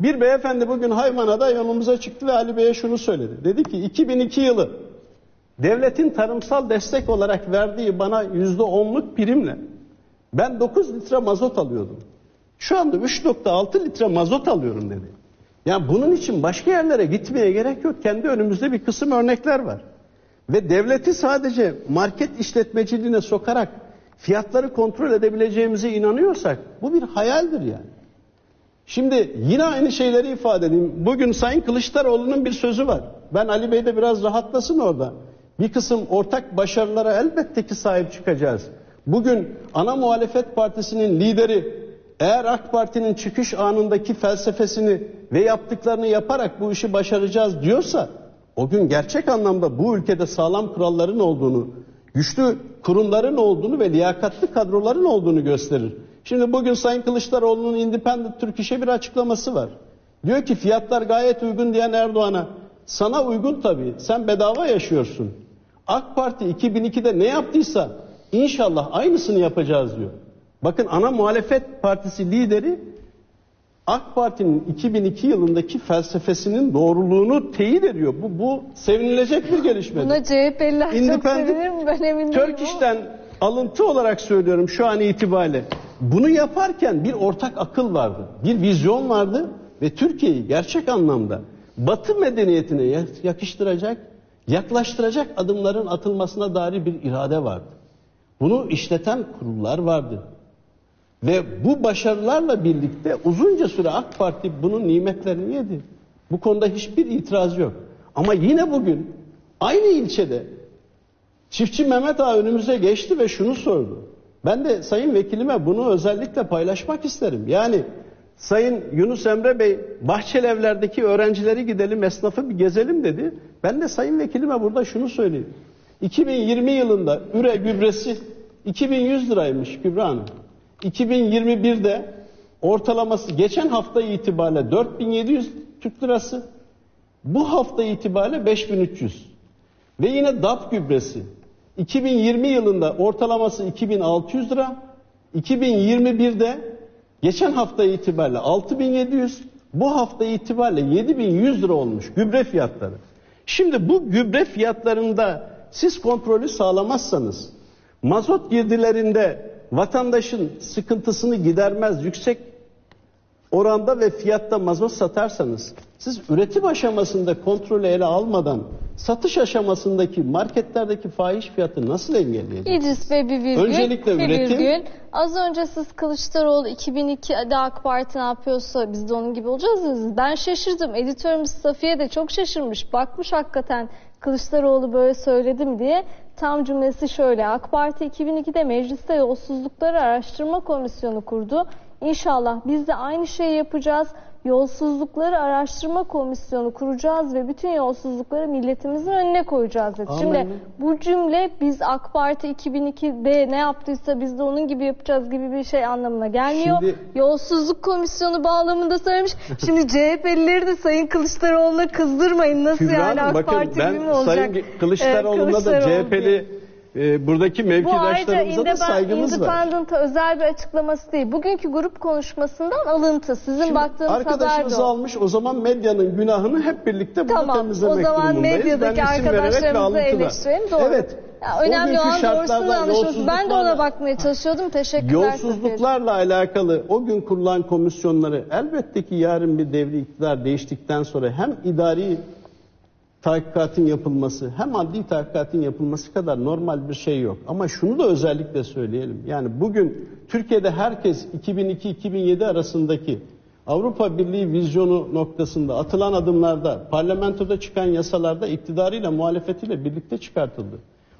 Bir beyefendi bugün Haymana'da yanımıza çıktı ve Ali Bey'e şunu söyledi. Dedi ki 2002 yılı devletin tarımsal destek olarak verdiği bana %10'luk primle ben 9 litre mazot alıyordum. Şu anda 3,6 litre mazot alıyorum dedi. Yani bunun için başka yerlere gitmeye gerek yok. Kendi önümüzde bir kısım örnekler var. Ve devleti sadece market işletmeciliğine sokarak fiyatları kontrol edebileceğimize inanıyorsak bu bir hayaldir yani. Şimdi yine aynı şeyleri ifade edeyim. Bugün Sayın Kılıçdaroğlu'nun bir sözü var. Ben Ali Bey de biraz rahatlasın orada. Bir kısım ortak başarılara elbette ki sahip çıkacağız. Bugün ana muhalefet partisinin lideri eğer AK Parti'nin çıkış anındaki felsefesini ve yaptıklarını yaparak bu işi başaracağız diyorsa o gün gerçek anlamda bu ülkede sağlam kuralların olduğunu, güçlü kurumların olduğunu ve liyakatli kadroların olduğunu gösterir. Şimdi bugün Sayın Kılıçdaroğlu'nun Independent Turkish'e bir açıklaması var. Diyor ki fiyatlar gayet uygun diyen Erdoğan'a sana uygun tabii sen bedava yaşıyorsun. AK Parti 2002'de ne yaptıysa inşallah aynısını yapacağız diyor. Bakın ana muhalefet partisi lideri AK Parti'nin 2002 yılındaki felsefesinin doğruluğunu teyit ediyor. Bu sevinilecek bir gelişmedir. Buna CHP'liler çok sevinir mi? Ben emin değilim. Turkish'ten alıntı olarak söylüyorum şu an itibariyle. Bunu yaparken bir ortak akıl vardı, bir vizyon vardı ve Türkiye'yi gerçek anlamda Batı medeniyetine yakıştıracak, yaklaştıracak adımların atılmasına dair bir irade vardı. Bunu işleten kurullar vardı. Ve bu başarılarla birlikte uzunca süre AK Parti bunun nimetlerini yedi. Bu konuda hiçbir itiraz yok. Ama yine bugün aynı ilçede çiftçi Mehmet Ağa önümüze geçti ve şunu sordu. Ben de Sayın Vekilime bunu özellikle paylaşmak isterim. Yani Sayın Yunus Emre Bey Bahçelievler'deki öğrencileri gidelim esnafı bir gezelim dedi. Ben de Sayın Vekilime burada şunu söyleyeyim. 2020 yılında üre gübresi 2100 liraymış Kübra Hanım. 2021'de ortalaması geçen hafta itibariyle 4700 Türk lirası. Bu hafta itibariyle 5300. Ve yine DAP gübresi. 2020 yılında ortalaması 2600 lira. 2021'de geçen hafta itibariyle 6700. Bu hafta itibariyle 7100 lira olmuş gübre fiyatları. Şimdi bu gübre fiyatlarında siz kontrolü sağlamazsanız mazot girdilerinde vatandaşın sıkıntısını gidermez yüksek oranda ve fiyatta mazot satarsanız siz üretim aşamasında kontrolü ele almadan satış aşamasındaki marketlerdeki fahiş fiyatı nasıl engelleyeceksiniz? İdris Bey Öncelikle üretim. Az önce siz Kılıçdaroğlu 2002'de AK Parti ne yapıyorsa biz de onun gibi olacağız dediniz. Ben şaşırdım. Editörümüz Safiye de çok şaşırmış. Bakmış hakikaten Kılıçdaroğlu böyle söyledim diye. Tam cümlesi şöyle. AK Parti 2002'de mecliste yolsuzlukları araştırma komisyonu kurdu. İnşallah biz de aynı şeyi yapacağız. Yolsuzlukları araştırma komisyonu kuracağız ve bütün yolsuzlukları milletimizin önüne koyacağız dedi. Şimdi bu cümle biz AK Parti 2002'de ne yaptıysa biz de onun gibi yapacağız gibi bir şey anlamına gelmiyor. Şimdi... Yolsuzluk komisyonu bağlamında söylemiş. Şimdi CHP'lileri de Sayın Kılıçdaroğlu'na kızdırmayın. Nasıl Kübra Hanım, yani AK Parti gibi mi olacak? Sayın Kılıçdaroğlu'na da CHP'li buradaki mevkidaşlarımıza da saygımız var. Bu ayrıca Independent'a özel bir açıklaması değil. Bugünkü grup konuşmasından alıntı. Sizin şimdi baktığınız haber de arkadaşımız almış. O zaman medyanın günahını hep birlikte burada temizlemek durumundayız. Tamam. O zaman medyadaki arkadaşlarımıza eleştirelim. Doğru. Evet. Ya önemli olan doğrusunu anlaşıyoruz. Ben de ona bakmaya çalışıyordum. Teşekkürler. Yolsuzluklarla alakalı o gün kurulan komisyonları elbette ki yarın bir devri iktidar değiştikten sonra hem idari tahkikatın yapılması hem adli tahkikatın yapılması kadar normal bir şey yok. Ama şunu da özellikle söyleyelim. Yani bugün Türkiye'de herkes 2002-2007 arasındaki Avrupa Birliği vizyonu noktasında atılan adımlarda, parlamentoda çıkan yasalarda iktidarıyla muhalefetiyle birlikte çıkartıldı.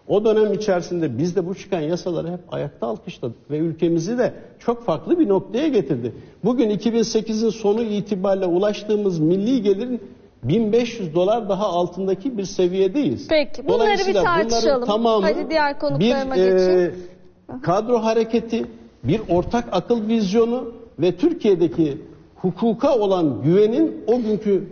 O dönem içerisinde biz de bu çıkan yasaları hep ayakta alkışladık ve ülkemizi de çok farklı bir noktaya getirdi. Bugün 2008'in sonu itibariyle ulaştığımız milli gelirin $1500 daha altındaki bir seviyedeyiz. Peki, bunları bir tartışalım. Tamamı hadi diğer konuklarıma geçeyim. Kadro hareketi, bir ortak akıl vizyonu ve Türkiye'deki hukuka olan güvenin o günkü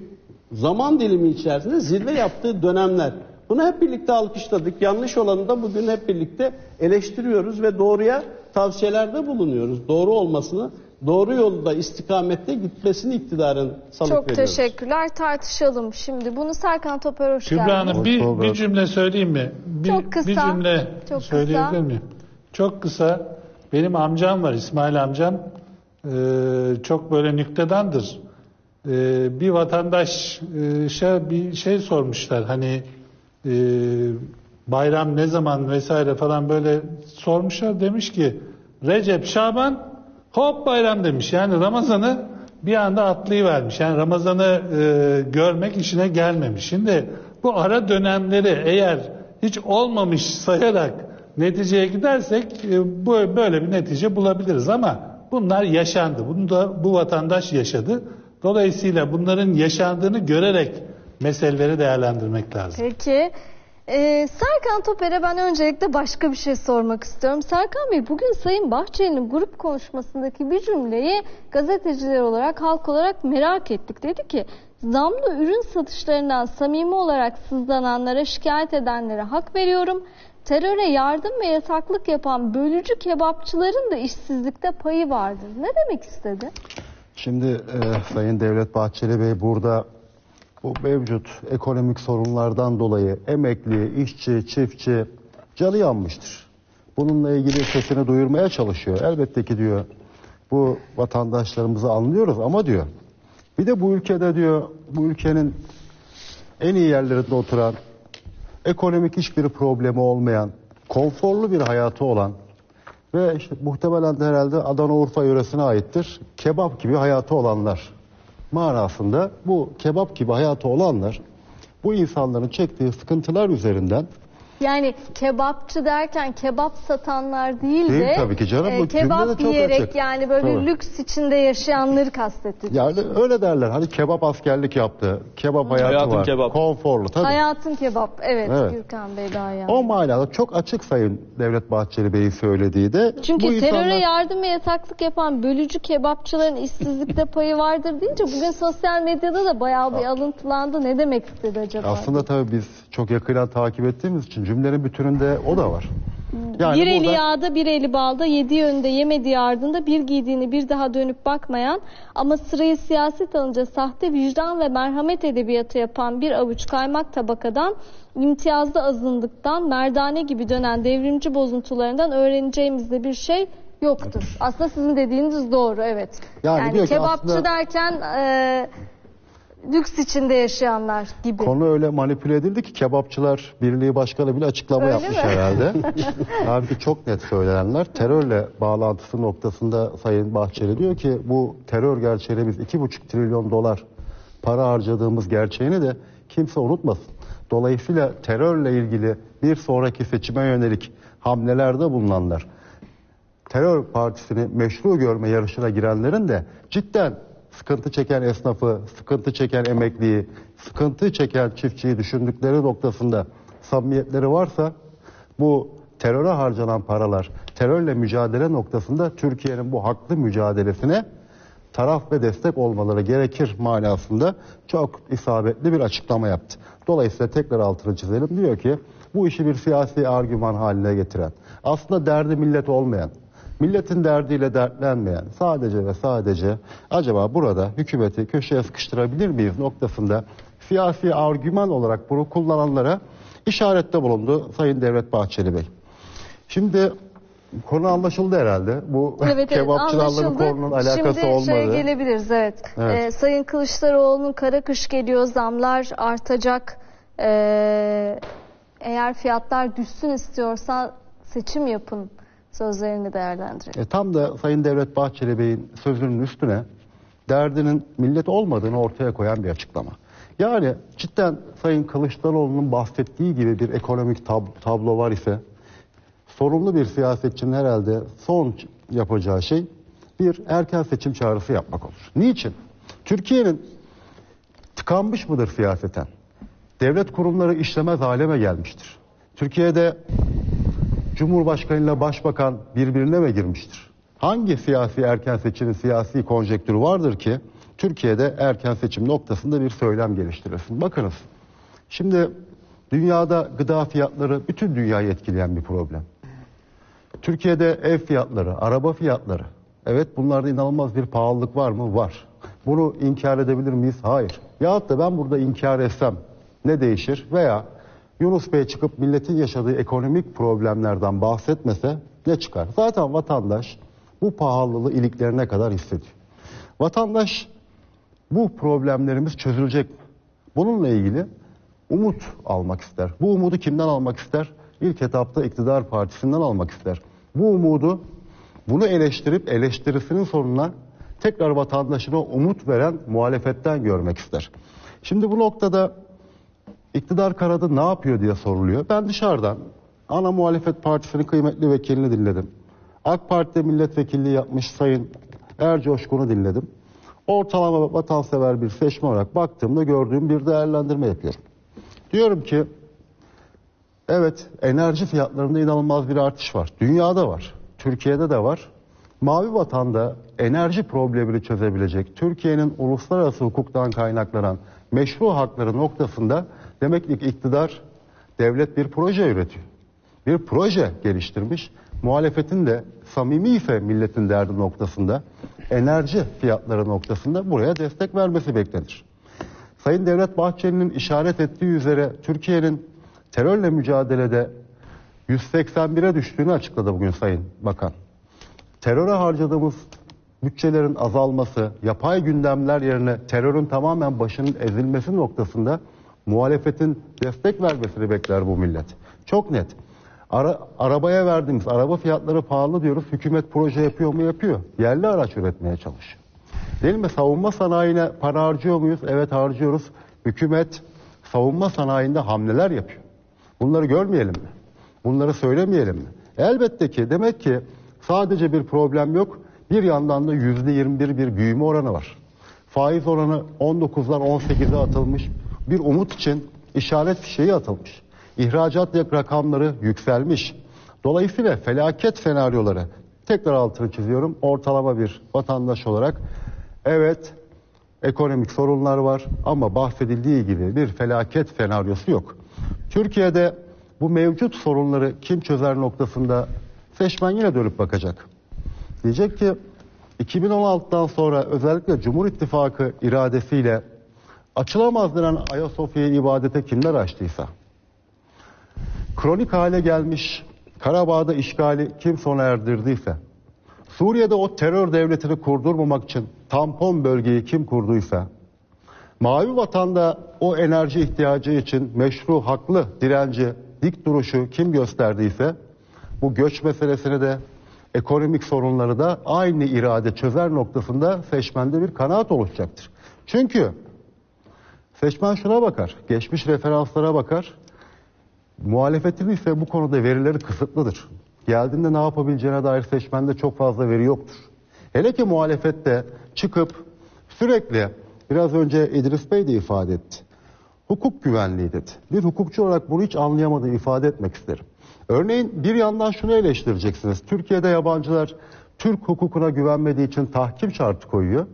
zaman dilimi içerisinde zirve yaptığı dönemler. Bunu hep birlikte alkışladık. Yanlış olanı da bugün hep birlikte eleştiriyoruz ve doğruya tavsiyelerde bulunuyoruz. Doğru olmasını, doğru yolda istikamette gitmesini iktidarın salık veriyoruz. Çok teşekkürler. Tartışalım şimdi. Bunu Serkan Topal hoş geldiniz. Kübra Hanım bir cümle söyleyeyim mi? Çok kısa. Bir cümle söyleyebilir miyim? Çok kısa. Benim amcam var, İsmail amcam. Çok böyle nüktedandır. Bir vatandaşa bir şey sormuşlar. Hani bayram ne zaman vesaire falan böyle sormuşlar. Demiş ki Recep, Şaban, hop bayram demiş. Yani Ramazan'ı bir anda atlayıvermiş. Yani Ramazan'ı görmek işine gelmemiş. Şimdi bu ara dönemleri eğer hiç olmamış sayarak neticeye gidersek böyle bir netice bulabiliriz ama bunlar yaşandı. Bunu da bu vatandaş yaşadı. Dolayısıyla bunların yaşandığını görerek meseleleri değerlendirmek lazım. Peki. Serkan Toper'e ben öncelikle başka bir şey sormak istiyorum. Serkan Bey, bugün Sayın Bahçeli'nin grup konuşmasındaki bir cümleyi gazeteciler olarak, halk olarak merak ettik. Dedi ki zamlı ürün satışlarından samimi olarak sızlananlara, şikayet edenlere hak veriyorum. Teröre yardım ve yasaklık yapan bölücü kebapçıların da işsizlikte payı vardır. Ne demek istedi? Şimdi Sayın Devlet Bahçeli Bey burada bu mevcut ekonomik sorunlardan dolayı emekli, işçi, çiftçi canı yanmıştır. Bununla ilgili sesini duyurmaya çalışıyor. Elbette ki diyor bu vatandaşlarımızı anlıyoruz ama diyor bir de bu ülkede diyor bu ülkenin en iyi yerlerinde oturan, ekonomik hiçbir problemi olmayan, konforlu bir hayatı olan ve işte muhtemelen de herhalde Adana-Urfa yöresine aittir. Kebap gibi hayatı olanlar manasında bu kebap gibi hayatı olanlar bu insanların çektiği sıkıntılar üzerinden. Yani kebapçı derken kebap satanlar değil de tabii ki canım, kebap yiyerek yani böyle tabii lüks içinde yaşayanları kastettiniz. Yani öyle derler hani kebap askerlik yaptı, kebap hayatı var, kebap konforlu tabii. Hayatın kebap, evet. Gürkan Bey daha yani. O manada çok açık Sayın Devlet Bahçeli Bey'in söylediği de. Çünkü bu teröre yardım ve yasaklık yapan bölücü kebapçıların işsizlikte payı vardır deyince bugün sosyal medyada da bayağı bir alıntılandı. Ne demek istedi acaba? Aslında tabii biz çok yakından takip ettiğimiz için cümlenin bütününde o da var. Yani bir eli yağda bir eli balda, yediği önünde yemediği ardında, bir giydiğini bir daha dönüp bakmayan ama sırayı siyaset alınca sahte vicdan ve merhamet edebiyatı yapan bir avuç kaymak tabakadan, imtiyazlı azınlıktan, merdane gibi dönen devrimci bozuntularından öğreneceğimizde bir şey yoktur. Aslında sizin dediğiniz doğru, evet. Yani kebapçı aslında derken lüks içinde yaşayanlar gibi. Konu öyle manipüle edildi ki Kebapçılar Birliği Başkanı bile açıklama öyle yapmış herhalde. Halbuki çok net söylenenler. Terörle bağlantısı noktasında Sayın Bahçeli diyor ki bu terör gerçeğine biz $2,5 trilyon para harcadığımız gerçeğini de kimse unutmasın. Dolayısıyla terörle ilgili bir sonraki seçime yönelik hamlelerde bulunanlar, terör partisini meşru görme yarışına girenlerin de cidden sıkıntı çeken esnafı, sıkıntı çeken emekliyi, sıkıntı çeken çiftçiyi düşündükleri noktasında samimiyetleri varsa bu teröre harcanan paralar, terörle mücadele noktasında Türkiye'nin bu haklı mücadelesine taraf ve destek olmaları gerekir manasında çok isabetli bir açıklama yaptı. Dolayısıyla tekrar altını çizelim, diyor ki bu işi bir siyasi argüman haline getiren, aslında derdi millet olmayan, milletin derdiyle dertlenmeyen, sadece ve sadece acaba burada hükümeti köşeye sıkıştırabilir miyiz noktasında siyasi argüman olarak bunu kullananlara işarette bulundu Sayın Devlet Bahçeli Bey. Şimdi konu anlaşıldı herhalde. Bu evet, kebapçılarla bu konunun alakası şimdi olmadı. Şimdi şeye gelebiliriz, evet. Evet. Sayın Kılıçdaroğlu'nun kara kış geliyor, zamlar artacak. Eğer fiyatlar düşsün istiyorsa seçim yapın sözlerini değerlendirelim. Tam da Sayın Devlet Bahçeli Bey'in sözünün üstüne derdinin millet olmadığını ortaya koyan bir açıklama. Yani cidden Sayın Kılıçdaroğlu'nun bahsettiği gibi bir ekonomik tablo var ise, sorumlu bir siyasetçinin herhalde son yapacağı şey bir erken seçim çağrısı yapmak olur. Niçin? Türkiye'nin tıkanmış mıdır siyaseten? Devlet kurumları işlemez hale mi gelmiştir? Türkiye'de Cumhurbaşkanı ile Başbakan birbirine mi girmiştir? Hangi siyasi erken seçimin siyasi konjektürü vardır ki Türkiye'de erken seçim noktasında bir söylem geliştirilsin? Bakınız, şimdi dünyada gıda fiyatları bütün dünyayı etkileyen bir problem. Türkiye'de ev fiyatları, araba fiyatları, evet, bunlarda inanılmaz bir pahalılık var mı? Var. Bunu inkar edebilir miyiz? Hayır. Yahut da ben burada inkar etsem ne değişir? Veya Yunus Bey çıkıp milletin yaşadığı ekonomik problemlerden bahsetmese ne çıkar? Zaten vatandaş bu pahalılığı iliklerine kadar hissediyor. Vatandaş bu problemlerimiz çözülecek mi? Bununla ilgili umut almak ister. Bu umudu kimden almak ister? İlk etapta iktidar partisinden almak ister. Bu umudu, bunu eleştirip eleştirisinin sonuna tekrar vatandaşına umut veren muhalefetten görmek ister. Şimdi bu noktada iktidar kanadı ne yapıyor diye soruluyor. Ben dışarıdan ana muhalefet partisinin kıymetli vekilini dinledim. AK Parti'de milletvekilliği yapmış Sayın Ercoşkun'u dinledim. Ortalama vatansever bir seçmen olarak baktığımda gördüğüm bir değerlendirme yapıyorum. Diyorum ki evet, enerji fiyatlarında inanılmaz bir artış var. Dünyada var, Türkiye'de de var. Mavi vatanda enerji problemini çözebilecek, Türkiye'nin uluslararası hukuktan kaynaklanan meşru hakları noktasında demek ki iktidar, devlet bir proje üretiyor. Bir proje geliştirmiş. Muhalefetin de samimi ise milletin derdi noktasında, enerji fiyatları noktasında buraya destek vermesi beklenir. Sayın Devlet Bahçeli'nin işaret ettiği üzere Türkiye'nin terörle mücadelede 181'e düştüğünü açıkladı bugün Sayın Bakan. Teröre harcadığımız bütçelerin azalması, yapay gündemler yerine terörün tamamen başının ezilmesi noktasında muhalefetin destek vermesini bekler bu millet. Çok net. Arabaya verdiğimiz, araba fiyatları pahalı diyoruz. Hükümet proje yapıyor mu? Yapıyor. Yerli araç üretmeye çalışıyor. Değil mi? Savunma sanayine para harcıyor muyuz? Evet, harcıyoruz. Hükümet savunma sanayinde hamleler yapıyor. Bunları görmeyelim mi? Bunları söylemeyelim mi? Elbette ki, demek ki sadece bir problem yok. Bir yandan da %21 bir büyüme oranı var. Faiz oranı 19'dan 18'e atılmış. Bir umut için işaret fişeği atılmış. İhracat rakamları yükselmiş. Dolayısıyla felaket senaryoları, tekrar altını çiziyorum, ortalama bir vatandaş olarak evet, ekonomik sorunlar var ama bahsedildiği gibi bir felaket senaryosu yok. Türkiye'de bu mevcut sorunları kim çözer noktasında seçmen yine dönüp bakacak. Diyecek ki 2016'dan sonra özellikle Cumhur İttifakı iradesiyle açılamaz denen Ayasofya'yı ibadete kimler açtıysa, kronik hale gelmiş Karabağ'da işgali kim sona erdirdiyse, Suriye'de o terör devletini kurdurmamak için tampon bölgeyi kim kurduysa, mavi vatanda o enerji ihtiyacı için meşru, haklı direnci, dik duruşu kim gösterdiyse, bu göç meselesini de ekonomik sorunları da aynı irade çözer noktasında seçmende bir kanaat oluşacaktır. Çünkü seçmen şuna bakar, geçmiş referanslara bakar. Muhalefetin ise bu konuda verileri kısıtlıdır. Geldiğinde ne yapabileceğine dair seçmende çok fazla veri yoktur. Hele ki muhalefette çıkıp sürekli, biraz önce İdris Bey de ifade etti, hukuk güvenliği dedi. Bir hukukçu olarak bunu hiç anlayamadığını ifade etmek isterim. Örneğin bir yandan şunu eleştireceksiniz. Türkiye'de yabancılar Türk hukukuna güvenmediği için tahkim şartı koyuyor.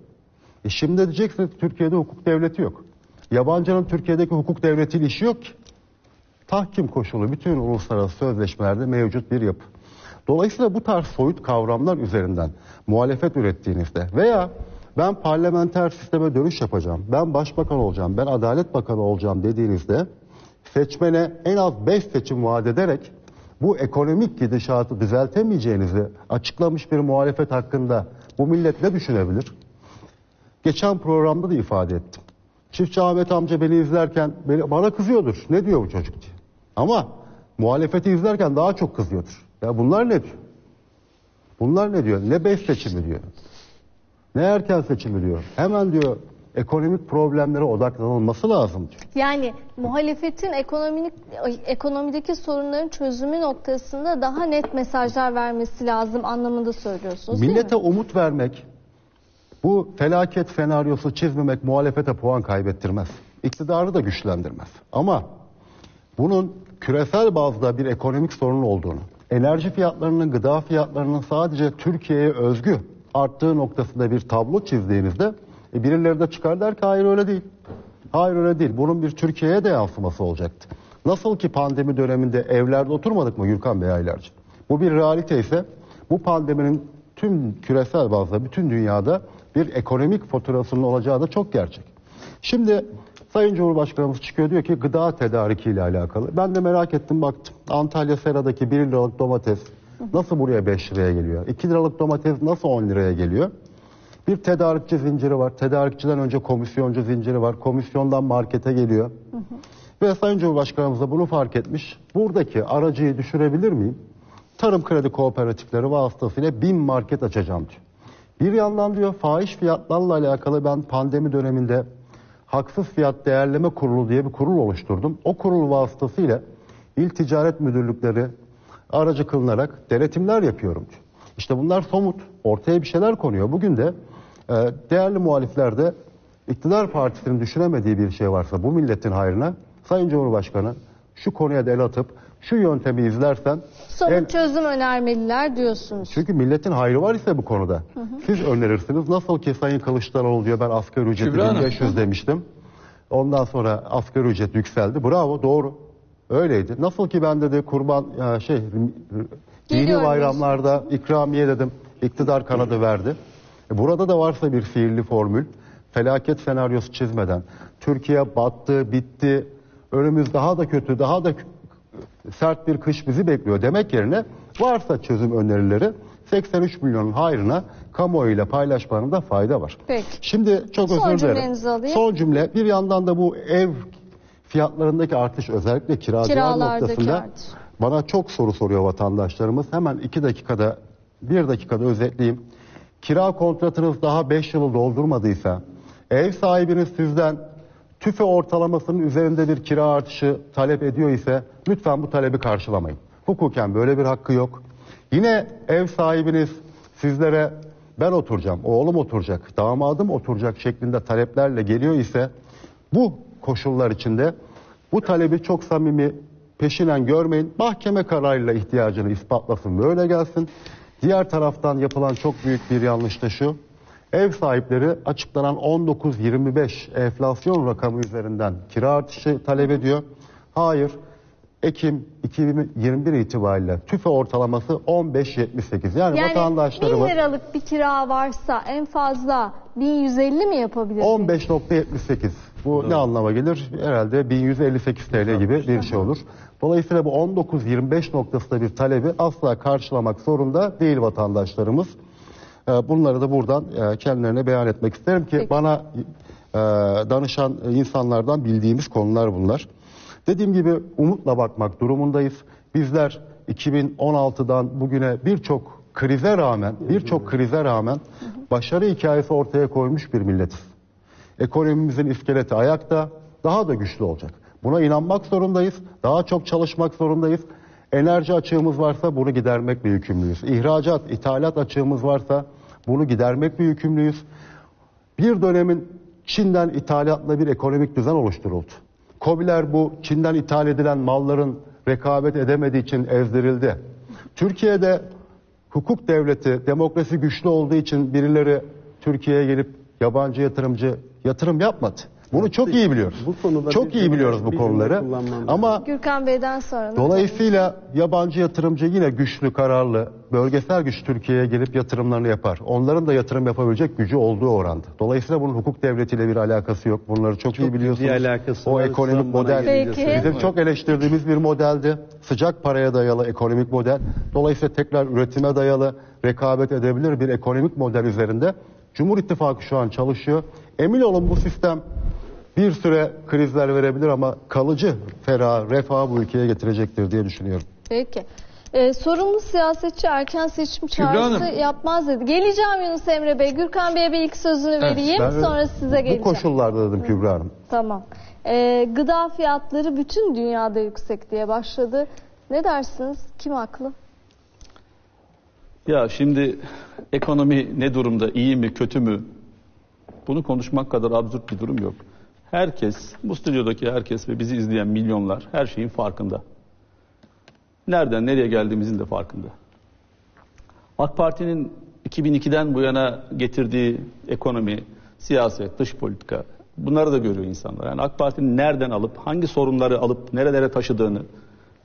Şimdi diyeceksin Türkiye'de hukuk devleti yok. Yabancının Türkiye'deki hukuk devletiyle işi yok ki. Tahkim koşulu bütün uluslararası sözleşmelerde mevcut bir yapı. Dolayısıyla bu tarz soyut kavramlar üzerinden muhalefet ürettiğinizde veya ben parlamenter sisteme dönüş yapacağım, ben başbakan olacağım, ben adalet bakanı olacağım dediğinizde seçmene en az 5 seçim vaat ederek bu ekonomik gidişatı düzeltemeyeceğinizi açıklamış bir muhalefet hakkında bu millet ne düşünebilir? Geçen programda da ifade ettim. Çiftçi Ahmet amca beni izlerken bana kızıyordur. Ne diyor bu çocuk diye. Ama muhalefeti izlerken daha çok kızıyordur. Ya bunlar ne diyor? Bunlar ne diyor? Ne 5 seçimi diyor. Ne erken seçimi diyor. Hemen diyor ekonomik problemlere odaklanılması lazım diyor. Yani muhalefetin ekonomideki sorunların çözümü noktasında daha net mesajlar vermesi lazım anlamında söylüyorsunuz. Millete umut vermek, bu felaket senaryosu çizmemek muhalefete puan kaybettirmez. İktidarı da güçlendirmez. Ama bunun küresel bazda bir ekonomik sorun olduğunu, enerji fiyatlarının, gıda fiyatlarının sadece Türkiye'ye özgü arttığı noktasında bir tablo çizdiğinizde birileri de çıkar der ki hayır öyle değil. Hayır öyle değil. Bunun bir Türkiye'ye de yansıması olacaktı. Nasıl ki pandemi döneminde evlerde oturmadık mı Gürkan Bey aylarca? Bu bir realite ise bu pandeminin tüm küresel bazda bütün dünyada bir ekonomik faturasının olacağı da çok gerçek. Şimdi Sayın Cumhurbaşkanımız çıkıyor diyor ki gıda tedarikiyle alakalı. Ben de merak ettim baktım. Antalya Sera'daki 1 liralık domates nasıl buraya 5 liraya geliyor? 2 liralık domates nasıl 10 liraya geliyor? Bir tedarikçi zinciri var. Tedarikçiden önce komisyoncu zinciri var. Komisyondan markete geliyor. Ve Sayın Cumhurbaşkanımız da bunu fark etmiş. Buradaki aracıyı düşürebilir miyim? Tarım Kredi Kooperatifleri vasıtasıyla 1000 market açacağım diyor. Bir yandan diyor fahiş fiyatlarla alakalı ben pandemi döneminde haksız fiyat değerleme kurulu diye bir kurul oluşturdum. O kurul vasıtasıyla il ticaret müdürlükleri aracı kılınarak denetimler yapıyorum diyor. İşte bunlar somut. Ortaya bir şeyler konuyor. Bugün de değerli muhaliflerde iktidar partisinin düşünemediği bir şey varsa bu milletin hayrına Sayın Cumhurbaşkanı şu konuya da el atıp şu yöntemi izlersen çözüm önermeliler diyorsunuz. Çünkü milletin hayrı var ise bu konuda. Siz önerirsiniz. Nasıl ki Sayın Kılıçdaroğlu diyor ben asgari ücreti 1500 demiştim. Ondan sonra asgari ücret yükseldi. Bravo doğru. Öyleydi. Nasıl ki ben dedi kurban dini bayramlarda ikramiye dedim. İktidar kanadı verdi. Burada da varsa bir fiilli formül felaket senaryosu çizmeden Türkiye battı, bitti, önümüz daha da kötü, daha da sert bir kış bizi bekliyor demek yerine varsa çözüm önerileri 83 milyonun hayrına kamuoyuyla paylaşmanın da fayda var. Peki. Şimdi çok özür dilerim. Son cümle. Bir yandan da bu ev fiyatlarındaki artış özellikle kiracılar noktasında artış. Bana çok soru soruyor vatandaşlarımız. Hemen 1 dakikada özetleyeyim. Kira kontratınız daha 5 yılı doldurmadıysa ev sahibiniz sizden tüfe ortalamasının üzerinde bir kira artışı talep ediyor ise lütfen bu talebi karşılamayın. Hukuken böyle bir hakkı yok. Yine ev sahibiniz sizlere ben oturacağım, oğlum oturacak, damadım oturacak şeklinde taleplerle geliyor ise bu koşullar içinde bu talebi çok samimi peşinen görmeyin. Mahkeme kararıyla ihtiyacını ispatlasın ve öyle gelsin. Diğer taraftan yapılan çok büyük bir yanlış da şu. Ev sahipleri açıklanan 19-25 enflasyon rakamı üzerinden kira artışı talep ediyor. Hayır, Ekim 2021 itibariyle tüfe ortalaması 15.78. Yani vatandaşlarımız 1000 liralık bir kira varsa en fazla 1150 mi yapabilir? 15.78. Bu evet. Ne anlama gelir? Herhalde 1158 TL gibi bir şey olur. Dolayısıyla bu 19-25 noktasında bir talebi asla karşılamak zorunda değil vatandaşlarımız. Bunları da buradan kendilerine beyan etmek isterim ki bana danışan insanlardan bildiğimiz konular bunlar. Dediğim gibi umutla bakmak durumundayız. Bizler 2016'dan bugüne birçok krize rağmen başarı hikayesi ortaya koymuş bir milletiz. Ekonomimizin iskeleti ayakta, daha da güçlü olacak. Buna inanmak zorundayız, daha çok çalışmak zorundayız. Enerji açığımız varsa bunu gidermekle yükümlüyüz. İhracat, ithalat açığımız varsa bunu gidermekle yükümlüyüz. Bir dönemin Çin'den ithalatla bir ekonomik düzen oluşturuldu. KOBİ'ler bu Çin'den ithal edilen malların rekabet edemediği için ezdirildi. Türkiye'de hukuk devleti, demokrasi güçlü olduğu için birileri Türkiye'ye gelip yabancı yatırımcı yatırım yapmadı. Bunu çok iyi biliyoruz. Çok iyi biliyoruz bu konuları. Ama Gürkan Bey'den sonra. Dolayısıyla yabancı yatırımcı yine güçlü, kararlı, bölgesel güç Türkiye'ye gelip yatırımlarını yapar. Onların da yatırım yapabilecek gücü olduğu oranda. Dolayısıyla bunun hukuk devletiyle bir alakası yok. Bunları çok iyi biliyorsunuz. O ekonomik model bizim çok eleştirdiğimiz bir modeldi. Sıcak paraya dayalı ekonomik model. Dolayısıyla tekrar üretime dayalı, rekabet edebilir bir ekonomik model üzerinde Cumhur İttifakı şu an çalışıyor. Emin olun bu sistem bir süre krizler verebilir ama kalıcı ferah, refah bu ülkeye getirecektir diye düşünüyorum. Peki. Sorumlu siyasetçi erken seçim çağrısı yapmaz dedi. Geleceğim Yunus Emre Bey. Gürkan Bey'e bir ilk sözünü vereyim. Sonra size geleceğim. Bu koşullarda dedim Kübra Hanım. Tamam. Gıda fiyatları bütün dünyada yüksek diye başladı. Ne dersiniz? Kim haklı? Ya şimdi ekonomi ne durumda? İyi mi? Kötü mü? Bunu konuşmak kadar absürt bir durum yok. Herkes, bu stüdyodaki herkes ve bizi izleyen milyonlar her şeyin farkında. Nereden nereye geldiğimizin de farkında. AK Parti'nin 2002'den bu yana getirdiği ekonomi, siyaset, dış politika, bunları da görüyor insanlar. Yani AK Parti'nin nereden alıp, hangi sorunları alıp, nerelere taşıdığını,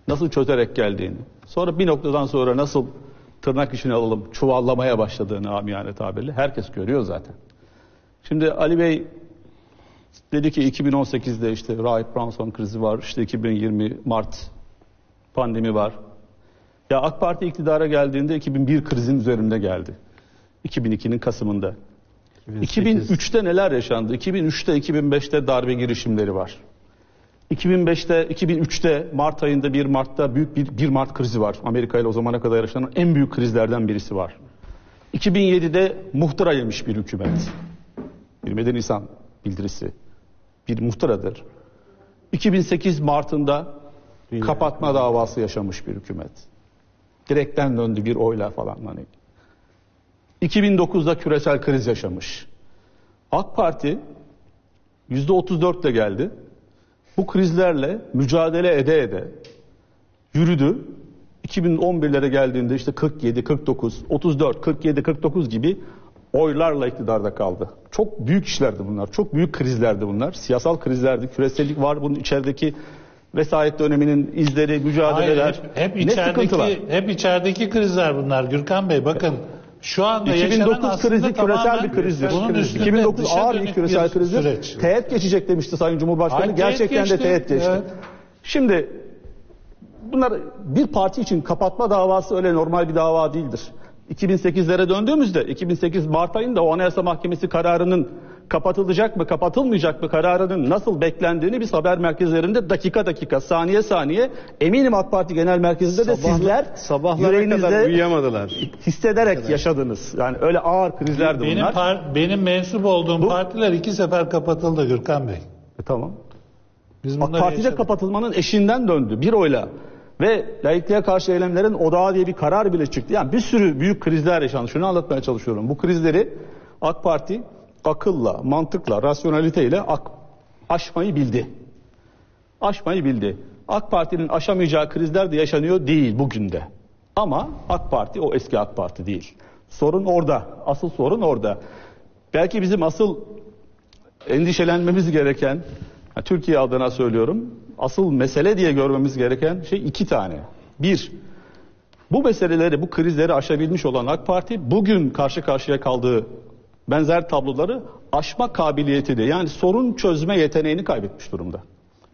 nasıl çözerek geldiğini, sonra bir noktadan sonra nasıl tırnak işini alalım, çuvallamaya başladığını amiyane tabirle herkes görüyor zaten. Şimdi Ali Bey dedi ki 2018'de işte Rahip Brunson krizi var, işte 2020 Mart pandemi var. Ya AK Parti iktidara geldiğinde 2001 krizin üzerinde geldi. 2002'nin Kasım'ında. 2008. 2003'te neler yaşandı? 2003'te, 2005'te darbe girişimleri var. 2003'te Mart ayında 1 Mart'ta büyük bir 1 Mart krizi var. Amerika ile o zamana kadar yaşanan en büyük krizlerden birisi var. 2007'de muhtıra yemiş bir hükümet. 20 Nisan bildirisi. Bir muhtıradır. 2008 Mart'ında kapatma davası yaşamış bir hükümet. Direkten döndü bir oyla falan. Hani. 2009'da küresel kriz yaşamış. AK Parti %34'le geldi. Bu krizlerle mücadele ede ede yürüdü. 2011'lere geldiğinde işte 47, 49, 34, 47, 49 gibi oylarla iktidarda kaldı. Çok büyük işlerdi bunlar. Çok büyük krizlerdi bunlar. Siyasal krizlerdi. Küresellik var. Bunun içerideki vesayet döneminin izleri, mücadeleler. Hayır, hep içerideki krizler bunlar Gürkan Bey. Bakın şu anda 2009 krizi küresel bir krizdir. 2009 ağır bir küresel krizdir. Teğet geçecek demişti Sayın Cumhurbaşkanı. Gerçekten de teğet geçti. Evet. Şimdi bunlar bir parti için kapatma davası öyle normal bir dava değildir. 2008'lere döndüğümüzde 2008 Mart ayında o Anayasa Mahkemesi kararının kapatılacak mı kapatılmayacak mı kararının nasıl beklendiğini biz haber merkezlerinde dakika dakika saniye saniye eminim AK Parti Genel Merkezi'nde de sizler yüreğinizde hissederek yaşadınız. Yani öyle ağır krizlerdi bunlar. Benim mensup olduğum partiler 2 sefer kapatıldı Gürkan Bey. Tamam. Biz AK Parti'de kapatılmanın eşinden döndü bir oyla. Ve laikliğe karşı eylemlerin odağı diye bir karar bile çıktı. Yani bir sürü büyük krizler yaşandı. Şunu anlatmaya çalışıyorum. Bu krizleri AK Parti akılla, mantıkla, rasyonaliteyle aşmayı bildi. Aşmayı bildi. AK Parti'nin aşamayacağı krizler de yaşanıyor değil bugün de. Ama AK Parti o eski AK Parti değil. Sorun orada. Asıl sorun orada. Belki bizim asıl endişelenmemiz gereken, Türkiye adına söylüyorum, asıl mesele diye görmemiz gereken şey 2 tane. 1. Bu meseleleri, bu krizleri aşabilmiş olan AK Parti bugün karşı karşıya kaldığı benzer tabloları aşma kabiliyeti de yani sorun çözme yeteneğini kaybetmiş durumda.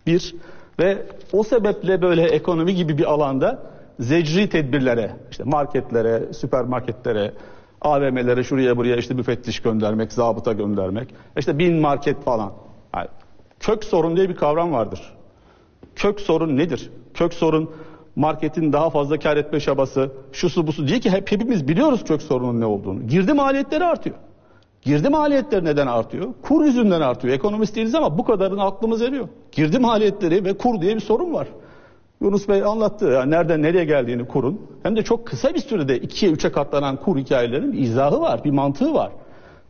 1. Ve o sebeple böyle ekonomi gibi bir alanda zecri tedbirlere, işte marketlere, süpermarketlere, AVM'lere, şuraya buraya işte müfettiş göndermek, zabıta göndermek, işte 1000 market falan. Yani kök sorun diye bir kavram vardır. Kök sorun nedir? Kök sorun marketin daha fazla kar etme çabası, şusu busu diye ki hepimiz biliyoruz kök sorunun ne olduğunu. Girdi maliyetleri artıyor. Girdi maliyetleri neden artıyor? Kur yüzünden artıyor. Ekonomist değiliz ama bu kadarını aklımız eriyor. Girdi maliyetleri ve kur diye bir sorun var. Yunus Bey anlattı. Yani nereden nereye geldiğini kurun. Hem de çok kısa bir sürede 2'ye 3'e katlanan kur hikayelerinin izahı var, bir mantığı var.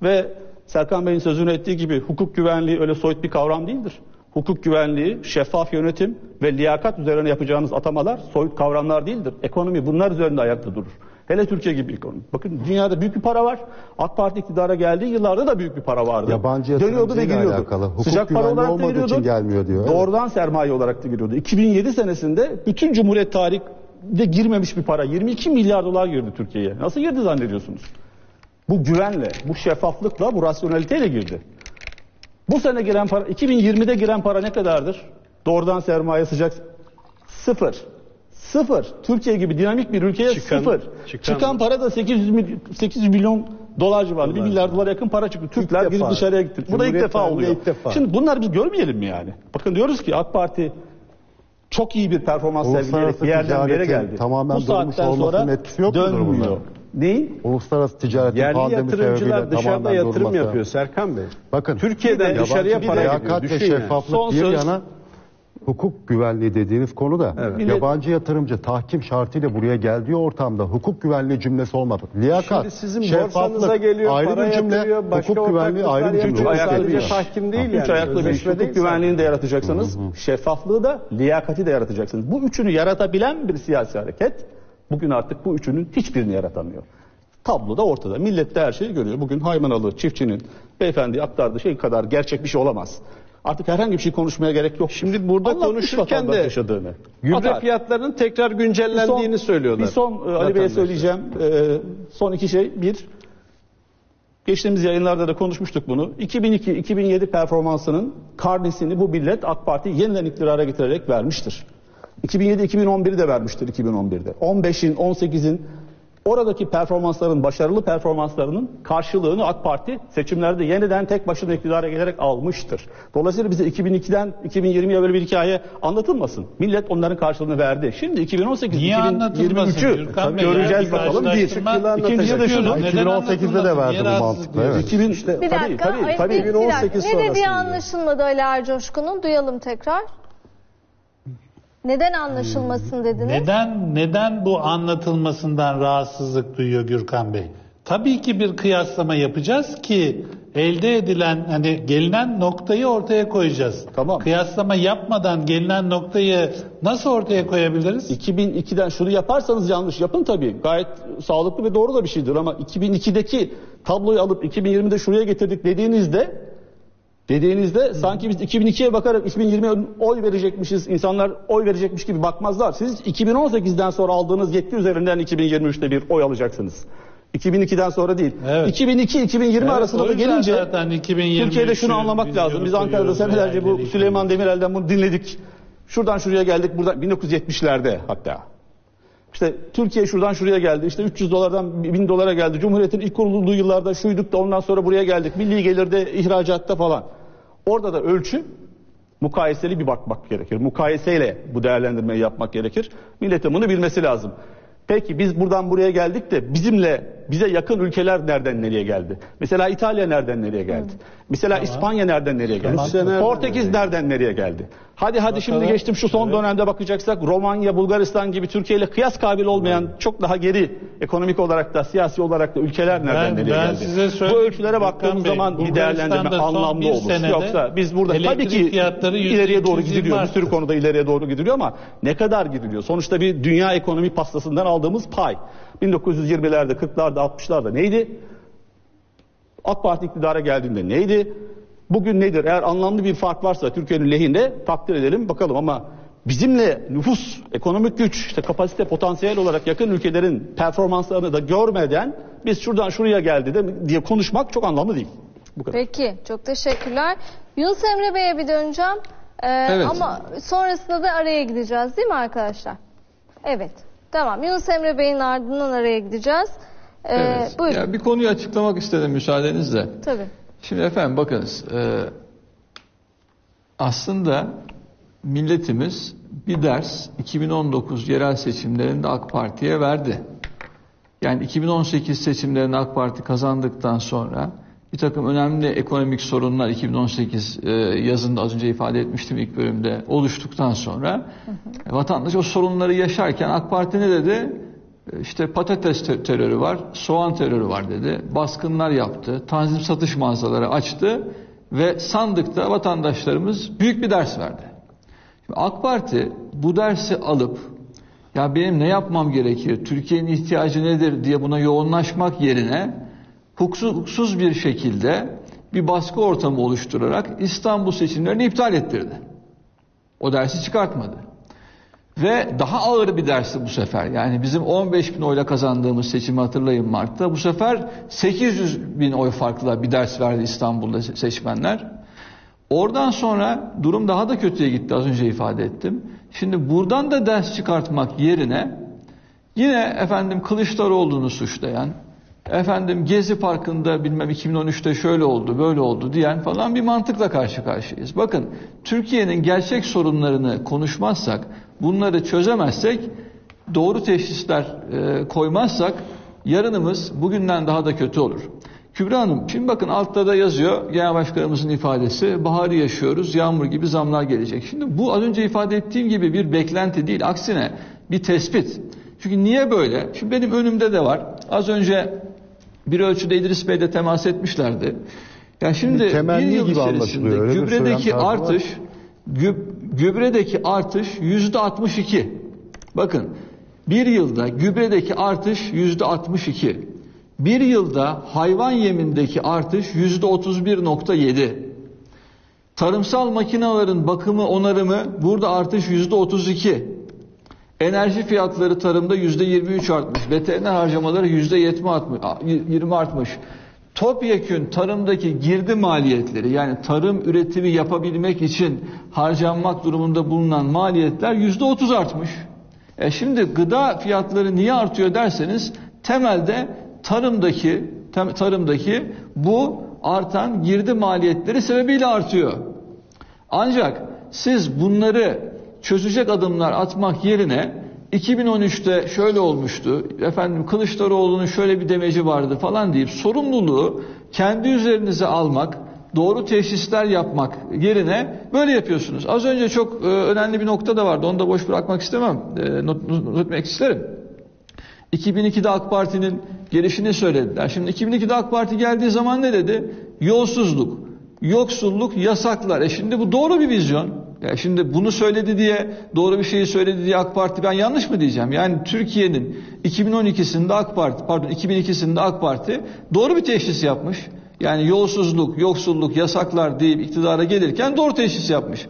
Ve Serkan Bey'in sözünü ettiği gibi hukuk güvenliği öyle soyut bir kavram değildir. Hukuk güvenliği, şeffaf yönetim ve liyakat üzerine yapacağınız atamalar soyut kavramlar değildir. Ekonomi bunlar üzerinde ayakta durur. Hele Türkiye gibi ekonomi. Bakın dünyada büyük bir para var. AK Parti iktidara geldiği yıllarda da büyük bir para vardı. Yabancı yatırımcı ve giriyordu. Alakalı. Hukuk sıcak para olarak da giriyordu. Diyor, doğrudan evet. Sermaye olarak da giriyordu. 2007 senesinde bütün Cumhuriyet tarihinde girmemiş bir para. 22 milyar dolar girdi Türkiye'ye. Nasıl girdi zannediyorsunuz? Bu güvenle, bu şeffaflıkla, bu rasyoneliteyle girdi. Bu sene giren para, 2020'de giren para ne kadardır? Doğrudan sermaye sıcak sıfır. Sıfır. Türkiye gibi dinamik bir ülkeye sıfır. Çıkan para da 800 milyon dolar civarında. 1 milyar dolara yakın para çıktı. Türkler girip dışarıya gitti. Bu da ilk defa oluyor. Şimdi bunları biz görmeyelim mi yani? Bakın diyoruz ki AK Parti çok iyi bir performans sergileyerek bir yerden bir yere geldi. Bu saatten sonra dönmüyor. Neyin? Uluslararası ticaret yerli yatırımcılar dışarıda yatırım yapıyor Serkan Bey. Bakın Türkiye'den dışarıya para gidiyor. Düşün yani. Son söz. Yana, hukuk güvenliği dediğiniz konuda evet. Yabancı yatırımcı tahkim şartıyla buraya geldiği ortamda hukuk güvenliği cümlesi olmadı. Liyakat, şeffaflık geliyor, ayrı bir cümle, hukuk güvenliği ayrı bir cümle. Üç ayaklı tahkim değil yani. Üç ayaklı bir hukuk güvenliğini de yaratacaksanız, şeffaflığı da liyakati de yaratacaksınız. Bu üçünü yaratabilen bir siyasi hareket bugün artık bu üçünün hiçbirini yaratamıyor. Tablo da ortada. Millet de her şeyi görüyor. Bugün Haymanalı çiftçinin beyefendi aktardığı şey kadar gerçek bir şey olamaz. Artık herhangi bir şey konuşmaya gerek yok. Şimdi burada anlatmış konuşurken de gübre fiyatlarının tekrar güncellendiğini söylüyorlar. Bir son Ali Bey'e söyleyeceğim. Son iki şey. Bir, geçtiğimiz yayınlarda da konuşmuştuk bunu. 2002-2007 performansının karnesini bu millet AK Parti yeniden iktidara getirerek vermiştir. 2007-2011'i de vermiştir 2011'de. 15'in, 18'in oradaki performansların, başarılı performanslarının karşılığını AK Parti seçimlerde yeniden tek başına iktidara gelerek almıştır. Dolayısıyla bize 2002'den 2020'ye böyle bir hikaye anlatılmasın. Millet onların karşılığını verdi. Şimdi 2018, 2023'ü göreceğiz bakalım. İkinci de şunu. 2018'de de verdi bu mantıkla. Evet. Bir dakika. Tabii, 2018 ne dediği anlaşılmadı Ali Ercoşkun'un. Duyalım tekrar. Neden anlaşılmasın dediniz? Neden bu anlatılmasından rahatsızlık duyuyor Gürkan Bey? Tabii ki bir kıyaslama yapacağız ki elde edilen hani gelinen noktayı ortaya koyacağız. Tamam. Kıyaslama yapmadan gelinen noktayı nasıl ortaya koyabiliriz? 2002'den şunu yaparsanız yanlış yapın tabii. Gayet sağlıklı ve doğru da bir şeydir ama 2002'deki tabloyu alıp 2020'de şuraya getirdik dediğinizde sanki biz 2002'ye bakarak 2020'ye oy verecekmişiz, insanlar oy verecekmiş gibi bakmazlar. Siz 2018'den sonra aldığınız yetki üzerinden 2023'te bir oy alacaksınız. 2002'den sonra değil. Evet. 2002-2020 evet, arasında da gelince Türkiye'de şunu anlamak lazım. Biz Ankara'da senelerce bu Süleyman Demirel'den bunu dinledik. Şuradan şuraya geldik. Buradan 1970'lerde hatta. İşte Türkiye şuradan şuraya geldi. İşte 300 dolardan 1000 dolara geldi. Cumhuriyet'in ilk kurulduğu yıllarda şuyduk da ondan sonra buraya geldik. Milli gelirde, ihracatta falan. Orada da ölçü mukayeseli bir bakmak gerekir. Mukayeseyle bu değerlendirmeyi yapmak gerekir. Milletin bunu bilmesi lazım. Peki biz buradan buraya geldik de bize yakın ülkeler nereden nereye geldi? Mesela İtalya nereden nereye geldi? Mesela İspanya nereden nereye geldi? Portekiz nereden nereye geldi? Hadi bakalım. Şimdi geçtim şu son dönemde bakacaksak Romanya, Bulgaristan gibi Türkiye ile kıyas kabil olmayan çok daha geri ekonomik olarak da siyasi olarak da ülkeler nereden nereye geldi? Bu ölçülere baktığımız zaman bir değerlendirme anlamlı olur. Yoksa biz burada tabii ki ileriye doğru gidiliyor. Bir sürü konuda ileriye doğru gidiliyor ama ne kadar gidiliyor? Sonuçta bir dünya ekonomi pastasından aldığımız pay. 1920'lerde, 40'larda, 60'larda neydi? AK Parti iktidara geldiğinde neydi? Bugün nedir? Eğer anlamlı bir fark varsa Türkiye'nin lehinde takdir edelim bakalım ama bizimle nüfus, ekonomik güç, işte kapasite, potansiyel olarak yakın ülkelerin performanslarını da görmeden biz şuradan şuraya geldi de diye konuşmak çok anlamlı değil. Bu kadar. Peki, çok teşekkürler. Yunus Emre Bey'e bir döneceğim. Evet. Ama sonrasında da araya gideceğiz değil mi arkadaşlar? Evet. Tamam, Yunus Emre Bey'in ardından araya gideceğiz. Evet. Buyurun. Ya bir konuyu açıklamak istedim müsaadenizle. Tabii. Şimdi efendim bakınız, aslında milletimiz bir ders 2019 yerel seçimlerinde AK Parti'ye verdi. Yani 2018 seçimlerinde AK Parti kazandıktan sonra bir takım önemli ekonomik sorunlar 2018 yazında az önce ifade etmiştim ilk bölümde oluştuktan sonra vatandaş o sorunları yaşarken AK Parti ne dedi? İşte patates terörü var, soğan terörü var dedi. Baskınlar yaptı, tanzim satış mağazaları açtı ve sandıkta vatandaşlarımız büyük bir ders verdi. Şimdi AK Parti bu dersi alıp ya benim ne yapmam gerekir, Türkiye'nin ihtiyacı nedir diye buna yoğunlaşmak yerine hukuksuz bir şekilde bir baskı ortamı oluşturarak İstanbul seçimlerini iptal ettirdi. O dersi çıkartmadı. Ve daha ağır bir dersi bu sefer. Yani bizim 15 bin oyla kazandığımız seçimi hatırlayın Mart'ta. Bu sefer 800 bin oy farkla bir ders verdi İstanbul'da seçmenler. Oradan sonra durum daha da kötüye gitti, az önce ifade ettim. Şimdi buradan da ders çıkartmak yerine yine efendim Kılıçdaroğlu'nu suçlayan, efendim Gezi Parkı'nda bilmem 2013'te şöyle oldu böyle oldu diyen falan bir mantıkla karşı karşıyayız. Bakın, Türkiye'nin gerçek sorunlarını konuşmazsak, bunları çözemezsek, doğru teşhisler koymazsak yarınımız bugünden daha da kötü olur. Kübra Hanım, şimdi bakın altta da yazıyor Genel Başkanımızın ifadesi, baharı yaşıyoruz, yağmur gibi zamlar gelecek. Şimdi bu az önce ifade ettiğim gibi bir beklenti değil, aksine bir tespit. Çünkü niye böyle? Şimdi benim önümde de var. Az önce bir ölçüde İdris Bey'le temas etmişlerdi. Ya şimdi bir yıl içerisinde gübredeki artış %62. Bakın, bir yılda gübredeki artış %62. Bir yılda hayvan yemindeki artış %31.7. Tarımsal makinelerin bakımı, onarımı, burada artış %32. Enerji fiyatları tarımda %23 artmış. Veteriner harcamaları %20 artmış. Topyekün tarımdaki girdi maliyetleri, yani tarım üretimi yapabilmek için harcanmak durumunda bulunan maliyetler %30 artmış. Şimdi gıda fiyatları niye artıyor derseniz, temelde tarımdaki bu artan girdi maliyetleri sebebiyle artıyor. Ancak siz bunları çözecek adımlar atmak yerine 2013'te şöyle olmuştu, efendim Kılıçdaroğlu'nun şöyle bir demeci vardı falan deyip sorumluluğu kendi üzerinize almak, doğru teşhisler yapmak yerine böyle yapıyorsunuz. Az önce çok önemli bir nokta da vardı, onu da boş bırakmak istemem, not etmek isterim. 2002'de AK Parti'nin gelişini söylediler. Şimdi 2002'de AK Parti geldiği zaman ne dedi? Yolsuzluk, yoksulluk, yasaklar. Şimdi bu doğru bir vizyon. Ya şimdi bunu söyledi diye, doğru bir şeyi söyledi diye AK Parti ben yanlış mı diyeceğim? Yani Türkiye'nin 2002'sinde AK Parti doğru bir teşhis yapmış. Yani yolsuzluk, yoksulluk, yasaklar deyip iktidara gelirken doğru teşhis yapmış.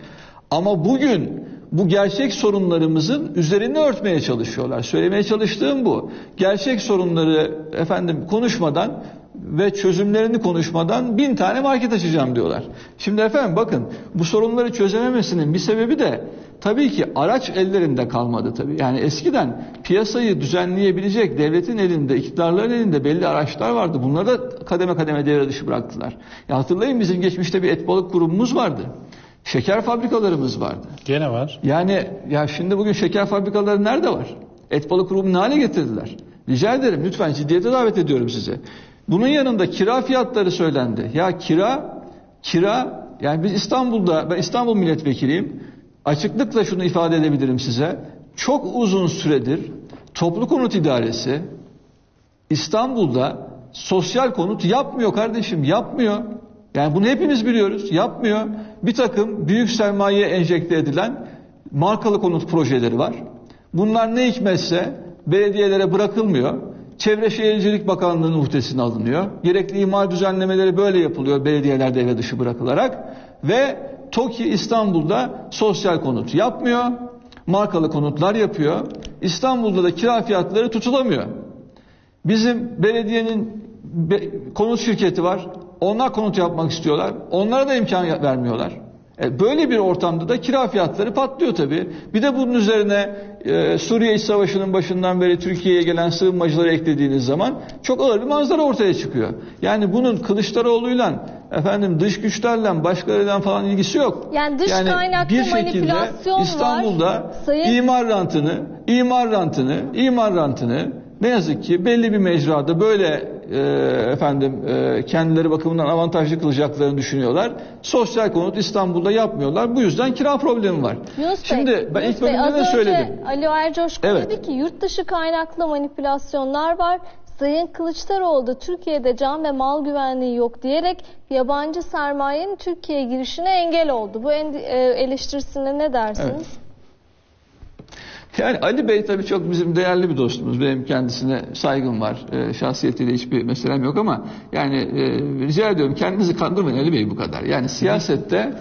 Ama bugün bu gerçek sorunlarımızın üzerine örtmeye çalışıyorlar. Söylemeye çalıştığım bu. Gerçek sorunları efendim konuşmadan ve çözümlerini konuşmadan 1000 tane market açacağım diyorlar. Şimdi efendim bakın, bu sorunları çözememesinin bir sebebi de tabii ki araç ellerinde kalmadı tabii. Yani eskiden piyasayı düzenleyebilecek devletin elinde, iktidarların elinde belli araçlar vardı. Bunları da kademe kademe devre dışı bıraktılar. Ya hatırlayın, bizim geçmişte bir et balık kurumumuz vardı. Şeker fabrikalarımız vardı. Gene var. Yani ya şimdi bugün şeker fabrikaları nerede var? Et balık kurumunu ne hale getirdiler? Rica ederim, lütfen ciddiyete davet ediyorum sizi. Bunun yanında kira fiyatları söylendi. Ya kira, yani biz İstanbul'da, ben İstanbul milletvekiliyim. Açıklıkla şunu ifade edebilirim size. Çok uzun süredir Toplu Konut İdaresi İstanbul'da sosyal konut yapmıyor kardeşim, yapmıyor. Yani bunu hepimiz biliyoruz, yapmıyor. Bir takım büyük sermayeye enjekte edilen markalı konut projeleri var. Bunlar ne hikmetse belediyelere bırakılmıyor. Çevre Şehircilik Bakanlığı'nın uhdesine alınıyor. Gerekli imar düzenlemeleri böyle yapılıyor, belediyeler devre dışı bırakılarak. Ve TOKİ İstanbul'da sosyal konut yapmıyor, markalı konutlar yapıyor. İstanbul'da da kira fiyatları tutulamıyor. Bizim belediyenin konut şirketi var. Onlar konut yapmak istiyorlar. Onlara da imkan vermiyorlar. Böyle bir ortamda da kira fiyatları patlıyor tabii. Bir de bunun üzerine Suriye İç Savaşı'nın başından beri Türkiye'ye gelen sığınmacıları eklediğiniz zaman çok ağır bir manzara ortaya çıkıyor. Yani bunun Kılıçdaroğlu'yla, efendim dış güçlerle, başkalarıyla falan ilgisi yok. Yani dış kaynaklı bir şekilde İstanbul'da var. İmar rantını ne yazık ki belli bir mecrada böyle kendileri bakımından avantajlı kılacaklarını düşünüyorlar. Sosyal konut İstanbul'da yapmıyorlar. Bu yüzden kira problemi var. Şimdi ben ilk bölümde de söyledim. Ali Ercoşkun dedi ki yurt dışı kaynaklı manipülasyonlar var. Sayın Kılıçdaroğlu da Türkiye'de can ve mal güvenliği yok diyerek yabancı sermayenin Türkiye'ye girişine engel oldu. Bu eleştirisine ne dersiniz? Evet. Yani Ali Bey tabii çok bizim değerli bir dostumuz. Benim kendisine saygım var. Şahsiyetiyle hiçbir meselem yok ama yani rica ediyorum kendinizi kandırmayın Ali Bey bu kadar. Yani siyasette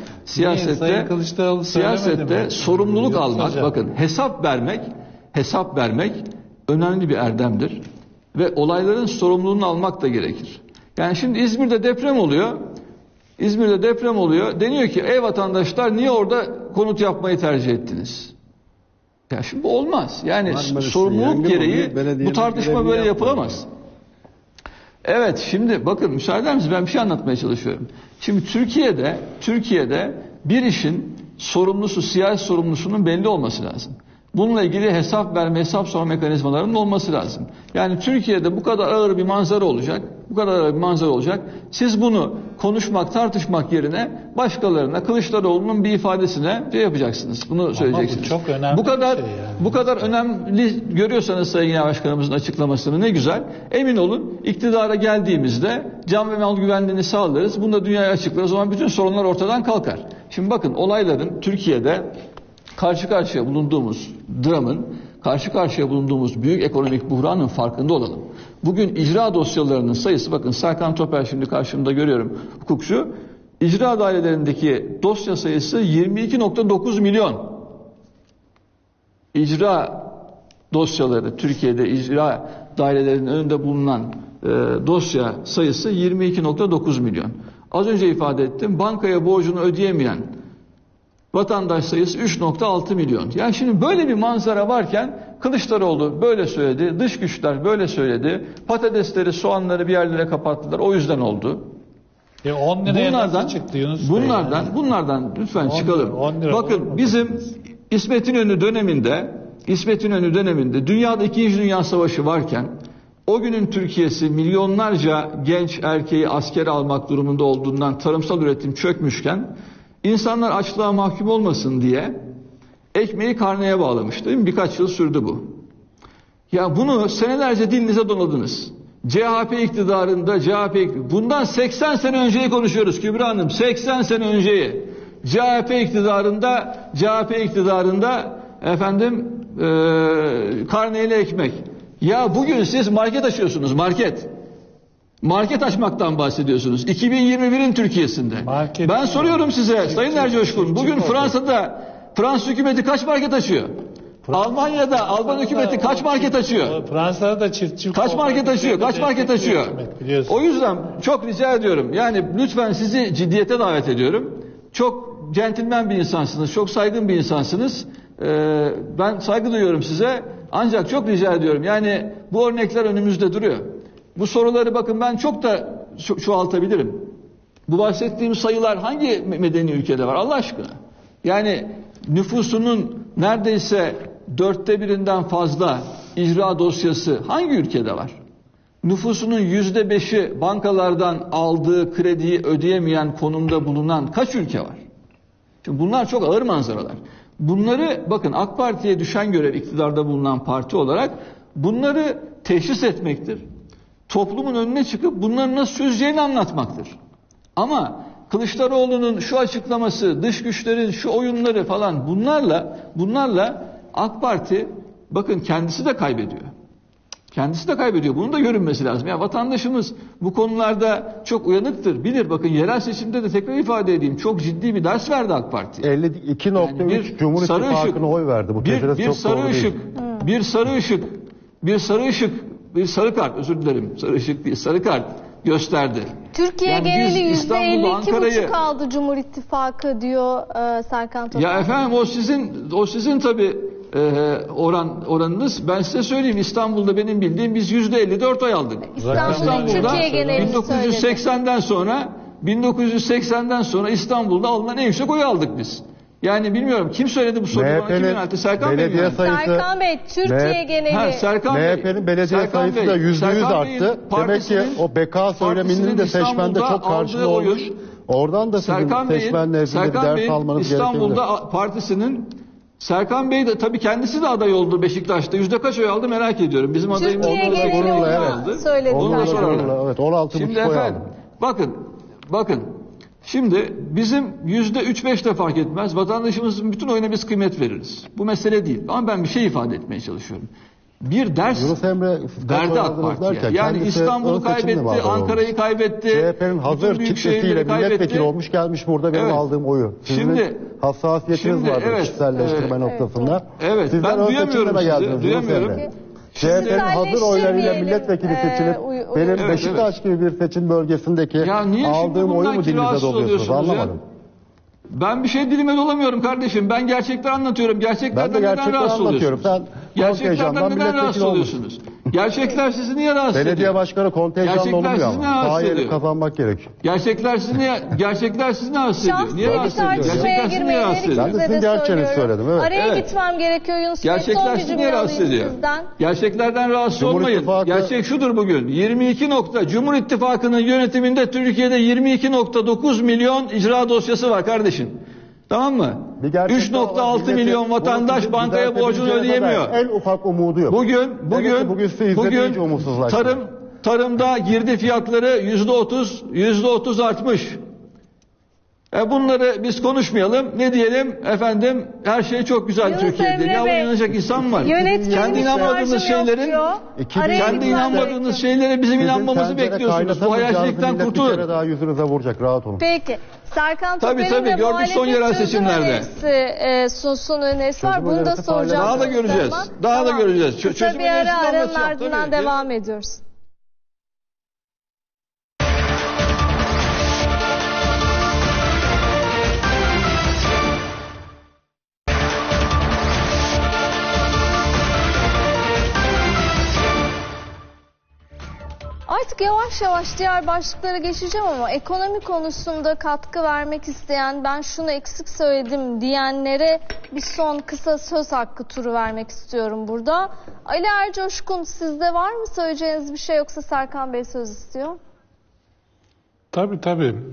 sorumluluk almak, bakın hesap vermek önemli bir erdemdir. Ve olayların sorumluluğunu almak da gerekir. Yani şimdi İzmir'de deprem oluyor. Deniyor ki ey vatandaşlar niye orada konut yapmayı tercih ettiniz? Ya şimdi bu olmaz. Yani sorumluluk gereği bu tartışma böyle yapılamaz. Evet şimdi bakın müsaade eder misiniz? Ben bir şey anlatmaya çalışıyorum. Şimdi Türkiye'de bir işin sorumlusu, siyasi sorumlusunun belli olması lazım. Bununla ilgili hesap verme, hesap sorma mekanizmalarının olması lazım. Yani Türkiye'de bu kadar ağır bir manzara olacak. Siz bunu konuşmak, tartışmak yerine başkalarına, Kılıçdaroğlu'nun bir ifadesine şey yapacaksınız. Bunu söyleyeceksiniz. Ama bu çok önemli. Bu kadar önemli görüyorsanız Sayın Genel Başkanımızın açıklamasını ne güzel. Emin olun iktidara geldiğimizde can ve mal güvenliğini sağlarız. Bunu da dünyaya açıklarız. O zaman bütün sorunlar ortadan kalkar. Şimdi bakın olayların Türkiye'de karşı karşıya bulunduğumuz büyük ekonomik buhranın farkında olalım. Bugün icra dosyalarının sayısı, bakın Serkan Topal şimdi karşımda görüyorum hukukçu, icra dairelerindeki dosya sayısı 22.9 milyon. İcra dosyaları, Türkiye'de icra dairelerinin önünde bulunan dosya sayısı 22.9 milyon. Az önce ifade ettim, bankaya borcunu ödeyemeyen vatandaş sayısı 3.6 milyon. Yani şimdi böyle bir manzara varken Kılıçdaroğlu böyle söyledi, dış güçler böyle söyledi, patatesleri, soğanları bir yerlere kapattılar, o yüzden oldu. 10 liraya nasıl çıktı Yunus Bey? Bunlardan lütfen çıkalım. Bakın bizim İsmet İnönü döneminde dünyada 2. Dünya Savaşı varken o günün Türkiye'si milyonlarca genç erkeği askere almak durumunda olduğundan tarımsal üretim çökmüşken İnsanlar açlığa mahkum olmasın diye ekmeği karneye bağlamıştı, değil mi? Birkaç yıl sürdü bu. Ya bunu senelerce dilinize doladınız. CHP iktidarında bundan 80 sene önceyi konuşuyoruz Kübra Hanım. 80 sene önceyi. CHP iktidarında karneyle ekmek. Ya bugün siz market açıyorsunuz, market. Market açmaktan bahsediyorsunuz. 2021'in Türkiye'sinde. Ben soruyorum size Sayın Ercoşkun, bugün Fransa'da Fransız hükümeti kaç market açıyor? Almanya'da Alman hükümeti kaç market açıyor? Fransa'da da çiftçi kaç market açıyor? O yüzden çok rica ediyorum. Yani lütfen sizi ciddiyete davet ediyorum. Çok centilmen bir insansınız. Çok saygın bir insansınız. Ben saygı duyuyorum size. Ancak çok rica ediyorum. Yani bu örnekler önümüzde duruyor. Bu soruları bakın ben çok da çoğaltabilirim. Bu bahsettiğim sayılar hangi medeni ülkede var Allah aşkına? Yani nüfusunun neredeyse 1/4'den fazla icra dosyası hangi ülkede var? Nüfusunun 5%'i bankalardan aldığı krediyi ödeyemeyen konumda bulunan kaç ülke var? Şimdi bunlar çok ağır manzaralar. Bunları bakın AK Parti'ye düşen görev iktidarda bulunan parti olarak bunları teşhis etmektir. Toplumun önüne çıkıp bunların nasıl çözeceğini anlatmaktır. Ama Kılıçdaroğlu'nun şu açıklaması, dış güçlerin şu oyunları falan bunlarla AK Parti bakın kendisi de kaybediyor. Bunun da görünmesi lazım. Ya vatandaşımız bu konularda çok uyanıktır. Bilir bakın yerel seçimde de tekrar ifade edeyim. Çok ciddi bir ders verdi AK Parti. 52.3 Cumhuriyet İttifakı'na oy verdi. Bu sarı kart gösterdi. Türkiye yani geneli %52,5 aldı Cumhur İttifakı diyor Serkan Topal. Ya efendim o sizin tabii oranınız. Ben size söyleyeyim İstanbul'da benim bildiğim biz %54 oy aldık. İstanbul'da 1980'den sonra İstanbul'da alınan en yüksek oy aldık biz. Yani bilmiyorum kim söyledi bu soruyu bana, kim yöneltti? Serkan Bey mi? Serkan Bey, Türkiye geneli. MHP'nin belediye sayısı da %100 arttı. Demek ki o beka söyleminin de seçmende çok karşılığı olmuş. Oradan da sizin seçmenle ilgili bir ders almanız gerekiyor. İstanbul'da partisinin Serkan Bey de tabii kendisi de aday oldu Beşiktaş'ta. %kaç oy aldı merak ediyorum. Bizim adayımız onu da sorarlar. Evet 16,5 oy aldı. Şimdi efendim bakın Şimdi bizim %3-5 de fark etmez. Vatandaşımızın bütün oyuna biz kıymet veririz. Bu mesele değil. Ama ben bir şey ifade etmeye çalışıyorum. Bir ders verdi AK Parti'ye. Yani İstanbul'u kaybetti, Ankara'yı kaybetti. CHP'nin hazır kitlesiyle milletvekili olmuş gelmiş burada benim aldığım oyu. Şimdi hassasiyetiniz vardı kişiselleştirme noktasında. Evet, sizden ben duyamıyorum sizi. Duyamıyorum. CHP'nin hazır oylarıyla milletvekili seçilip benim Beşiktaş gibi bir seçim bölgesindeki aldığım oyu mu dilinize doluyorsunuz? Anlamadım. Ben bir şey dilime dolamıyorum kardeşim. Ben gerçekleri anlatıyorum. Gerçeklerden neden rahatsız oluyorsunuz? Gerçeklerden neden rahatsız oluyorsunuz? Gerçekler sizi niye rahatsız ediyor? Belediye başkanı kontenjanlı olmuyor ama. Daha yeri kazanmak gerek. Gerçekler sizi rahatsız ediyor. Niye rahatsız ediyor? Gerçekler sizi niye rahatsız ediyor? Ben de sizin gerçeğini söyledim. Evet. Araya gitmem gerekiyor Yunus Bey. Gerçekler sizi niye rahatsız ediyor? Gerçeklerden rahatsız olmayın. Gerçek şudur bugün. Cumhur İttifakı'nın yönetiminde Türkiye'de 22.9 milyon icra dosyası var kardeşim. Tamam mı? 3.6 milyon vatandaş bankaya borcunu ödeyemiyor. En ufak umudu yok. Bugün tarımda girdi fiyatları %30 artmış. Bunları biz konuşmayalım. Ne diyelim? Efendim her şey çok güzel Yunus Türkiye'de. Ya inanacak insan var. Kendi inanmadığınız şeylerin bizim inanmamızı bekliyorsunuz. Bu hayalcilikten kurtulun. Bir kere daha yüzünüze vuracak. Rahat olun. Peki. Serkan Topal'in de gördük son yerel seçimlerde. Son önerisi var. Bunu da soracağım. Daha da göreceğiz. Daha da göreceğiz. Kısa bir aranın ardından devam ediyoruz. Artık yavaş yavaş diğer başlıklara geçeceğim ama ekonomi konusunda katkı vermek isteyen, ben şunu eksik söyledim diyenlere bir son kısa söz hakkı turu vermek istiyorum burada. Ali Ercoşkun, sizde var mı söyleyeceğiniz bir şey, yoksa Serkan Bey söz istiyor? Tabii.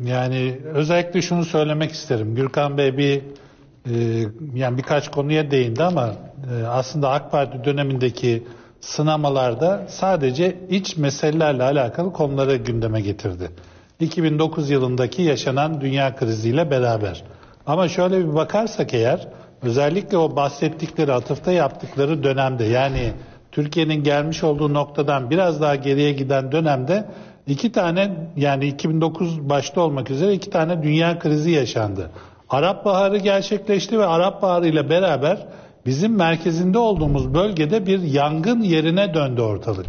Yani özellikle şunu söylemek isterim. Gürkan Bey birkaç konuya değindi ama aslında AK Parti dönemindeki sınamalarda sadece iç meselelerle alakalı konuları gündeme getirdi. 2009 yılındaki yaşanan dünya kriziyle beraber. Ama şöyle bir bakarsak eğer, özellikle o bahsettikleri, atıfta yaptıkları dönemde, yani Türkiye'nin gelmiş olduğu noktadan biraz daha geriye giden dönemde 2 tane, yani 2009 başta olmak üzere 2 tane dünya krizi yaşandı. Arap Baharı gerçekleşti ve Arap Baharı ile beraber bizim merkezinde olduğumuz bölgede bir yangın yerine döndü ortalık.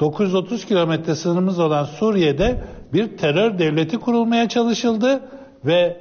930 kilometre sınırımız olan Suriye'de bir terör devleti kurulmaya çalışıldı ve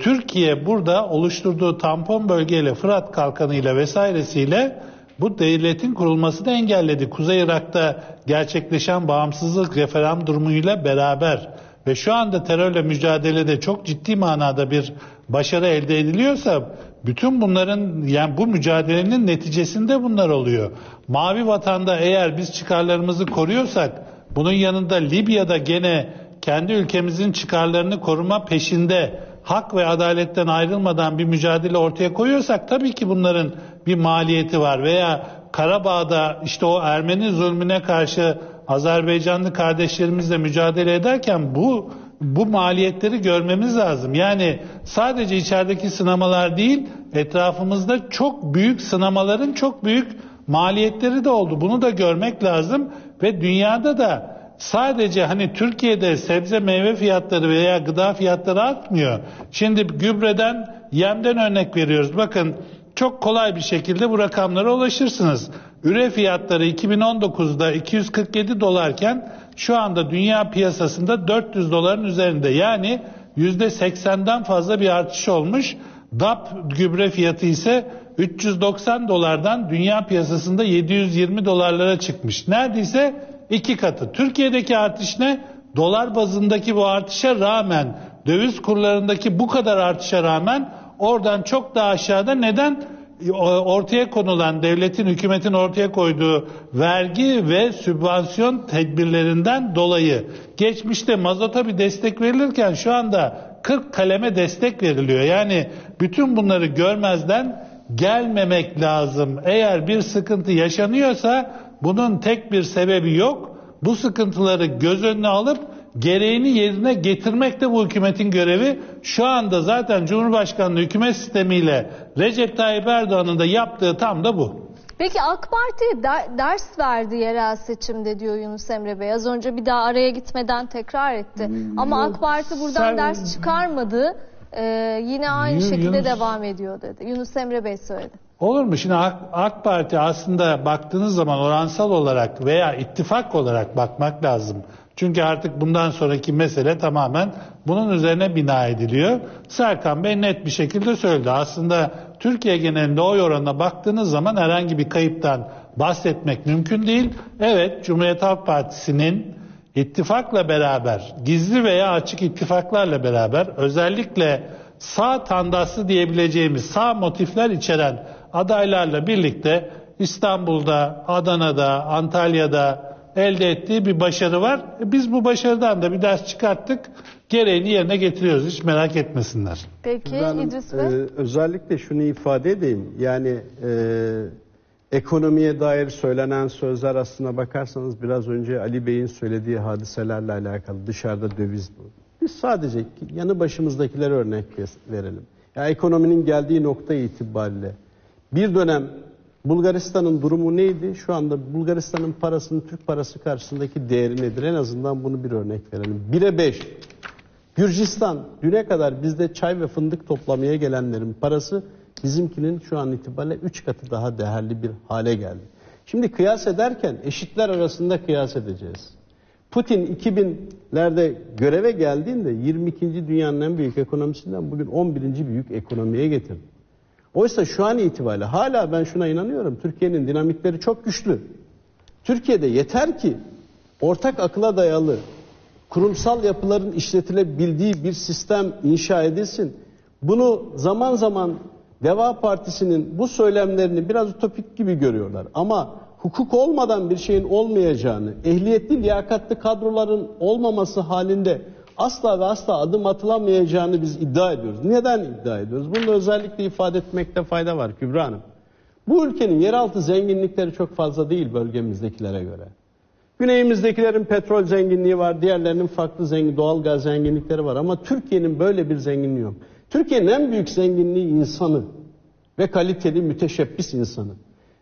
Türkiye burada oluşturduğu tampon bölgeyle, Fırat kalkanıyla vesairesiyle bu devletin kurulmasını engelledi. Kuzey Irak'ta gerçekleşen bağımsızlık referandum durumuyla beraber ve şu anda terörle mücadelede çok ciddi manada bir başarı elde ediliyorsa, bütün bunların, yani bu mücadelenin neticesinde bunlar oluyor. Mavi Vatan'da eğer biz çıkarlarımızı koruyorsak, bunun yanında Libya'da gene kendi ülkemizin çıkarlarını koruma peşinde hak ve adaletten ayrılmadan bir mücadele ortaya koyuyorsak, tabii ki bunların bir maliyeti var. Veya Karabağ'da işte o Ermeni zulmüne karşı Azerbaycanlı kardeşlerimizle mücadele ederken bu maliyetleri görmemiz lazım. Yani sadece içerideki sınamalar değil, etrafımızda çok büyük sınamaların çok büyük maliyetleri de oldu. Bunu da görmek lazım ve dünyada da sadece Türkiye'de sebze meyve fiyatları veya gıda fiyatları artmıyor. Şimdi gübreden, yemden örnek veriyoruz. Bakın çok kolay bir şekilde bu rakamlara ulaşırsınız. Üre fiyatları 2019'da 247 dolarken şu anda dünya piyasasında 400 doların üzerinde. Yani %80'den fazla bir artış olmuş. DAP gübre fiyatı ise 390 dolardan dünya piyasasında 720 dolarlara çıkmış. Neredeyse 2 katı. Türkiye'deki artış ne? Dolar bazındaki bu artışa rağmen, döviz kurlarındaki bu kadar artışa rağmen oradan çok daha aşağıda. Neden? Ortaya konulan, devletin, hükümetin ortaya koyduğu vergi ve sübvansiyon tedbirlerinden dolayı. Geçmişte mazota bir destek verilirken şu anda 40 kaleme destek veriliyor. Yani bütün bunları görmezden gelmemek lazım. Eğer bir sıkıntı yaşanıyorsa bunun tek bir sebebi yok. Bu sıkıntıları göz önüne alıp gereğini yerine getirmek de bu hükümetin görevi. Şu anda zaten Cumhurbaşkanlığı hükümet sistemiyle Recep Tayyip Erdoğan'ın da yaptığı tam da bu. Peki AK Parti ders verdi yerel seçimde diyor Yunus Emre Bey. Az önce bir daha araya gitmeden tekrar etti. Ama AK Parti buradan ders çıkarmadı. Yine aynı şekilde devam ediyor dedi. Yunus Emre Bey söyledi. Olur mu? Şimdi AK Parti aslında baktığınız zaman oransal olarak veya ittifak olarak bakmak lazım. Çünkü artık bundan sonraki mesele tamamen bunun üzerine bina ediliyor. Serkan Bey net bir şekilde söyledi. Aslında Türkiye genelinde oy oranına baktığınız zaman herhangi bir kayıptan bahsetmek mümkün değil. Evet, Cumhuriyet Halk Partisi'nin ittifakla beraber, gizli veya açık ittifaklarla beraber özellikle sağ tandası diyebileceğimiz sağ motifler içeren adaylarla birlikte İstanbul'da, Adana'da, Antalya'da elde ettiği bir başarı var. Biz bu başarıdan da bir ders çıkarttık. Gereğini yerine getiriyoruz. Hiç merak etmesinler. Peki İdris Bey? Özellikle şunu ifade edeyim. Yani ekonomiye dair söylenen sözler aslına bakarsanız biraz önce Ali Bey'in söylediği hadiselerle alakalı. Dışarıda döviz bu. Biz sadece yanı başımızdakiler örnek verelim. Yani ekonominin geldiği nokta itibariyle. Bir dönem Bulgaristan'ın durumu neydi? Şu anda Bulgaristan'ın parasının Türk parası karşısındaki değeri nedir? En azından bunu bir örnek verelim. 1'e 5. Gürcistan, düne kadar bizde çay ve fındık toplamaya gelenlerin parası bizimkinin şu an itibariyle 3 katı daha değerli bir hale geldi. Şimdi kıyas ederken eşitler arasında kıyas edeceğiz. Putin 2000'lerde göreve geldiğinde 22. dünyanın en büyük ekonomisinden bugün 11. büyük ekonomiye getirdi. Oysa şu an itibariyle hala ben şuna inanıyorum. Türkiye'nin dinamikleri çok güçlü. Türkiye'de yeter ki ortak akıla dayalı kurumsal yapıların işletilebildiği bir sistem inşa edilsin. Bunu zaman zaman Deva Partisi'nin bu söylemlerini biraz ütopik gibi görüyorlar. Ama hukuk olmadan bir şeyin olmayacağını, ehliyetli, liyakatli kadroların olmaması halinde asla ve asla adım atılamayacağını biz iddia ediyoruz. Neden iddia ediyoruz? Bunu özellikle ifade etmekte fayda var Kübra Hanım. Bu ülkenin yeraltı zenginlikleri çok fazla değil bölgemizdekilere göre. Güneyimizdekilerin petrol zenginliği var, diğerlerinin farklı doğal gaz zenginlikleri var ama Türkiye'nin böyle bir zenginliği yok. Türkiye'nin en büyük zenginliği insanı ve kaliteli müteşebbis insanı.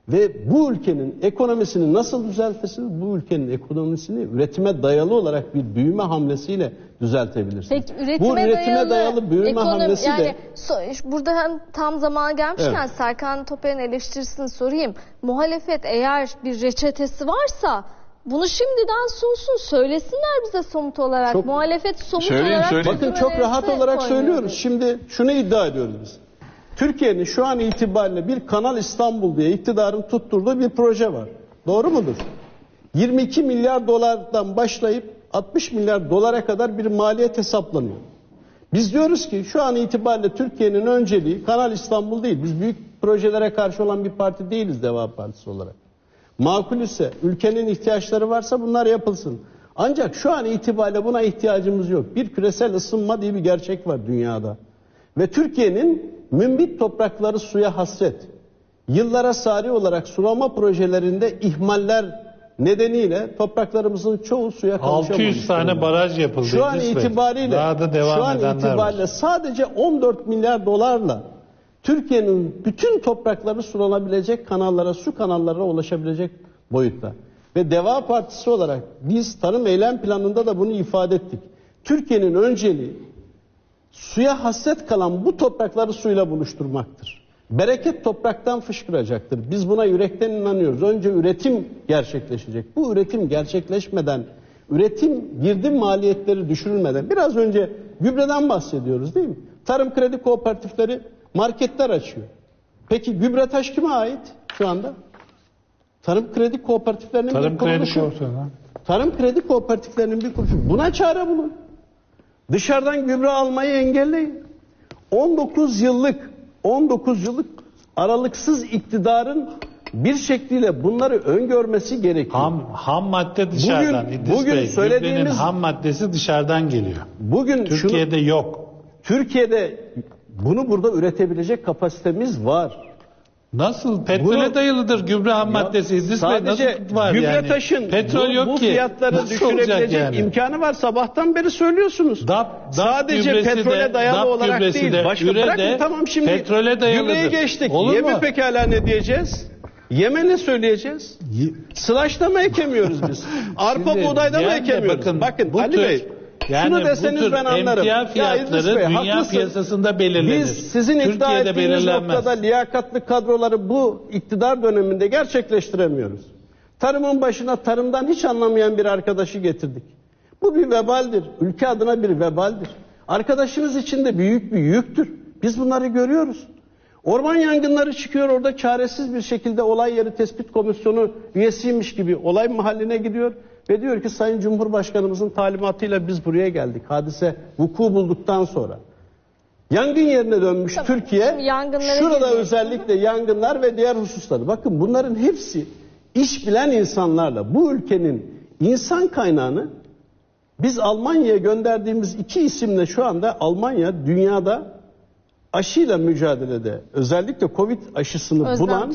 Ve bu ülkenin ekonomisini nasıl düzeltirsiniz? Bu ülkenin ekonomisini üretime dayalı olarak bir büyüme hamlesiyle düzeltebilirsiniz. Peki, üretime dayalı büyüme hamlesi yani, de... Burada hem tam zamana gelmişken evet. Serkan Topal'ın eleştirisini sorayım. Muhalefet eğer bir reçetesi varsa... Bunu şimdiden sunsun, söylesinler bize somut olarak. Çok, muhalefet somut olarak... Bakın çok rahat olarak söylüyoruz. Şimdi şunu iddia ediyoruz biz. Türkiye'nin şu an itibariyle bir Kanal İstanbul diye iktidarın tutturduğu bir proje var. Doğru mudur? 22 milyar dolardan başlayıp 60 milyar dolara kadar bir maliyet hesaplanıyor. Biz diyoruz ki şu an itibariyle Türkiye'nin önceliği Kanal İstanbul değil. Biz büyük projelere karşı olan bir parti değiliz Deva Partisi olarak. Makul ise, ülkenin ihtiyaçları varsa bunlar yapılsın. Ancak şu an itibariyle buna ihtiyacımız yok. Bir küresel ısınma diye bir gerçek var dünyada. Ve Türkiye'nin mümbit toprakları suya hasret. Yıllara sari olarak sulama projelerinde ihmaller nedeniyle topraklarımızın çoğu suya kavuşamamış. 600 tane baraj yapıldı. Şu an itibariyle, sadece 14 milyar dolarla Türkiye'nin bütün toprakları sulanabilecek kanallara, su kanallarına ulaşabilecek boyutta. Ve Deva Partisi olarak biz tarım eylem planında da bunu ifade ettik. Türkiye'nin önceliği suya hasret kalan bu toprakları suyla buluşturmaktır. Bereket topraktan fışkıracaktır. Biz buna yürekten inanıyoruz. Önce üretim gerçekleşecek. Bu üretim gerçekleşmeden, üretim girdi maliyetleri düşürülmeden, biraz önce gübreden bahsediyoruz değil mi? Tarım Kredi Kooperatifleri marketler açıyor. Peki gübre taş kime ait şu anda? Tarım Kredi Kooperatiflerinin bir kuruluşu. Tarım Kredi Kooperatiflerinin bir kuruluşu. Buna çare bulun. Dışarıdan gübre almayı engelleyin. 19 yıllık aralıksız iktidarın bir şekliyle bunları öngörmesi gerekiyor. Ham madde dışarıdan. Bugün söylediğimiz ham maddesi dışarıdan geliyor. Bugün Türkiye'de yok. Türkiye'de bunu burada üretebilecek kapasitemiz var. Nasıl? Petrole dayalıdır gübre ham maddesi. İdris Bey, sadece gübre yani? Taşın petrol yok bu fiyatları nasıl düşürebilecek yani? İmkanı var. Sabahtan beri söylüyorsunuz. Sadece petrole de, dayalı olarak değil. De, başka bırakın de, tamam şimdi petrole dayalıdır. Gübreyi geçtik. Yeme pekala ne diyeceğiz? Yeme ne söyleyeceğiz? Sılaçta mı ekemiyoruz biz? Arpa buğdayda mı ekemiyoruz? Bakın bu Ali Bey. Yani şunu deseniz ben anlarım. Emtia fiyatları ya Bey, dünya haklısın. Piyasasında belirlenir. Biz sizin iddia ettiğiniz noktada liyakatli kadroları bu iktidar döneminde gerçekleştiremiyoruz. Tarımın başına tarımdan hiç anlamayan bir arkadaşı getirdik. Bu bir vebaldir. Ülke adına bir vebaldir. Arkadaşınız için de büyük bir yüktür. Biz bunları görüyoruz. Orman yangınları çıkıyor, orada çaresiz bir şekilde olay yeri tespit komisyonu üyesiymiş gibi olay mahalline gidiyor. Ve diyor ki Sayın Cumhurbaşkanımızın talimatıyla biz buraya geldik. Hadise vuku bulduktan sonra. Yangın yerine dönmüş tabii, Türkiye. Şurada özellikle yangınlar ve diğer hususları. Bakın bunların hepsi iş bilen insanlarla. Bu ülkenin insan kaynağını biz Almanya'ya gönderdiğimiz iki isimle şu anda Almanya dünyada aşıyla mücadelede özellikle Covid aşısını bulan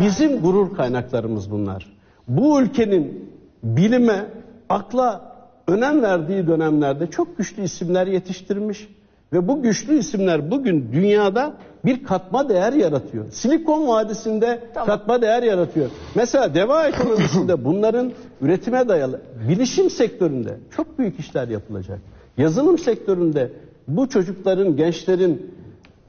bizim gurur kaynaklarımız bunlar. Bu ülkenin bilime, akla önem verdiği dönemlerde çok güçlü isimler yetiştirmiş ve bu güçlü isimler bugün dünyada bir katma değer yaratıyor. Silikon Vadisi'nde katma değer yaratıyor. Mesela Deva ekonomisinde bunların üretime dayalı, bilişim sektöründe çok büyük işler yapılacak. Yazılım sektöründe bu çocukların, gençlerin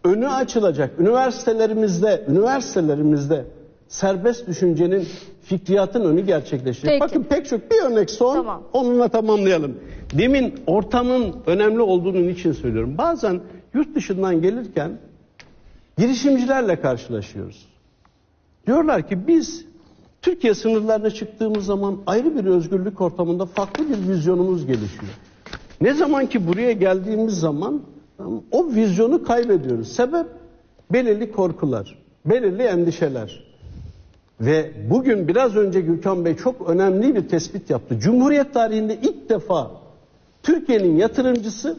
önü açılacak. Üniversitelerimizde serbest düşüncenin, fikriyatın önü gerçekleşecek. Bakın pek çok bir örnek son, onunla tamamlayalım. Demin ortamın önemli olduğunun için söylüyorum. Bazen yurt dışından gelirken girişimcilerle karşılaşıyoruz. Diyorlar ki biz Türkiye sınırlarına çıktığımız zaman ayrı bir özgürlük ortamında farklı bir vizyonumuz gelişiyor. Ne zaman ki buraya geldiğimiz zaman o vizyonu kaybediyoruz. Sebep belirli korkular, belirli endişeler. Ve bugün biraz önce Gürkan Bey çok önemli bir tespit yaptı. Cumhuriyet tarihinde ilk defa Türkiye'nin yatırımcısı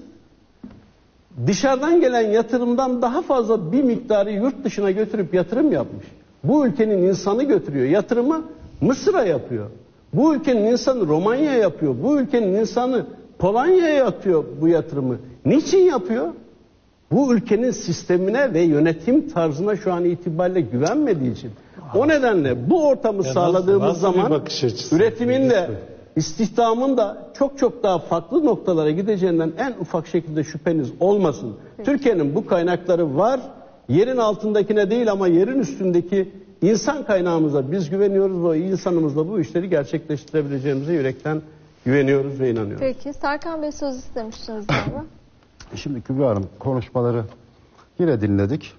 dışarıdan gelen yatırımdan daha fazla bir miktarı yurt dışına götürüp yatırım yapmış. Bu ülkenin insanı götürüyor. Yatırımı Mısır'a yapıyor. Bu ülkenin insanı Romanya'ya yapıyor. Bu ülkenin insanı Polonya'ya yapıyor bu yatırımı. Niçin yapıyor? Bu ülkenin sistemine ve yönetim tarzına şu an itibariyle güvenmediği için. O nedenle bu ortamı sağladığımız zaman üretimin de istihdamın da çok çok daha farklı noktalara gideceğinden en ufak şekilde şüpheniz olmasın. Türkiye'nin bu kaynakları var. Yerin altındakine değil ama yerin üstündeki insan kaynağımıza biz güveniyoruz. O insanımızla bu işleri gerçekleştirebileceğimize yürekten güveniyoruz ve inanıyoruz. Peki Serkan Bey söz istemiştiniz galiba. Şimdi Kübra Hanım konuşmaları yine dinledik.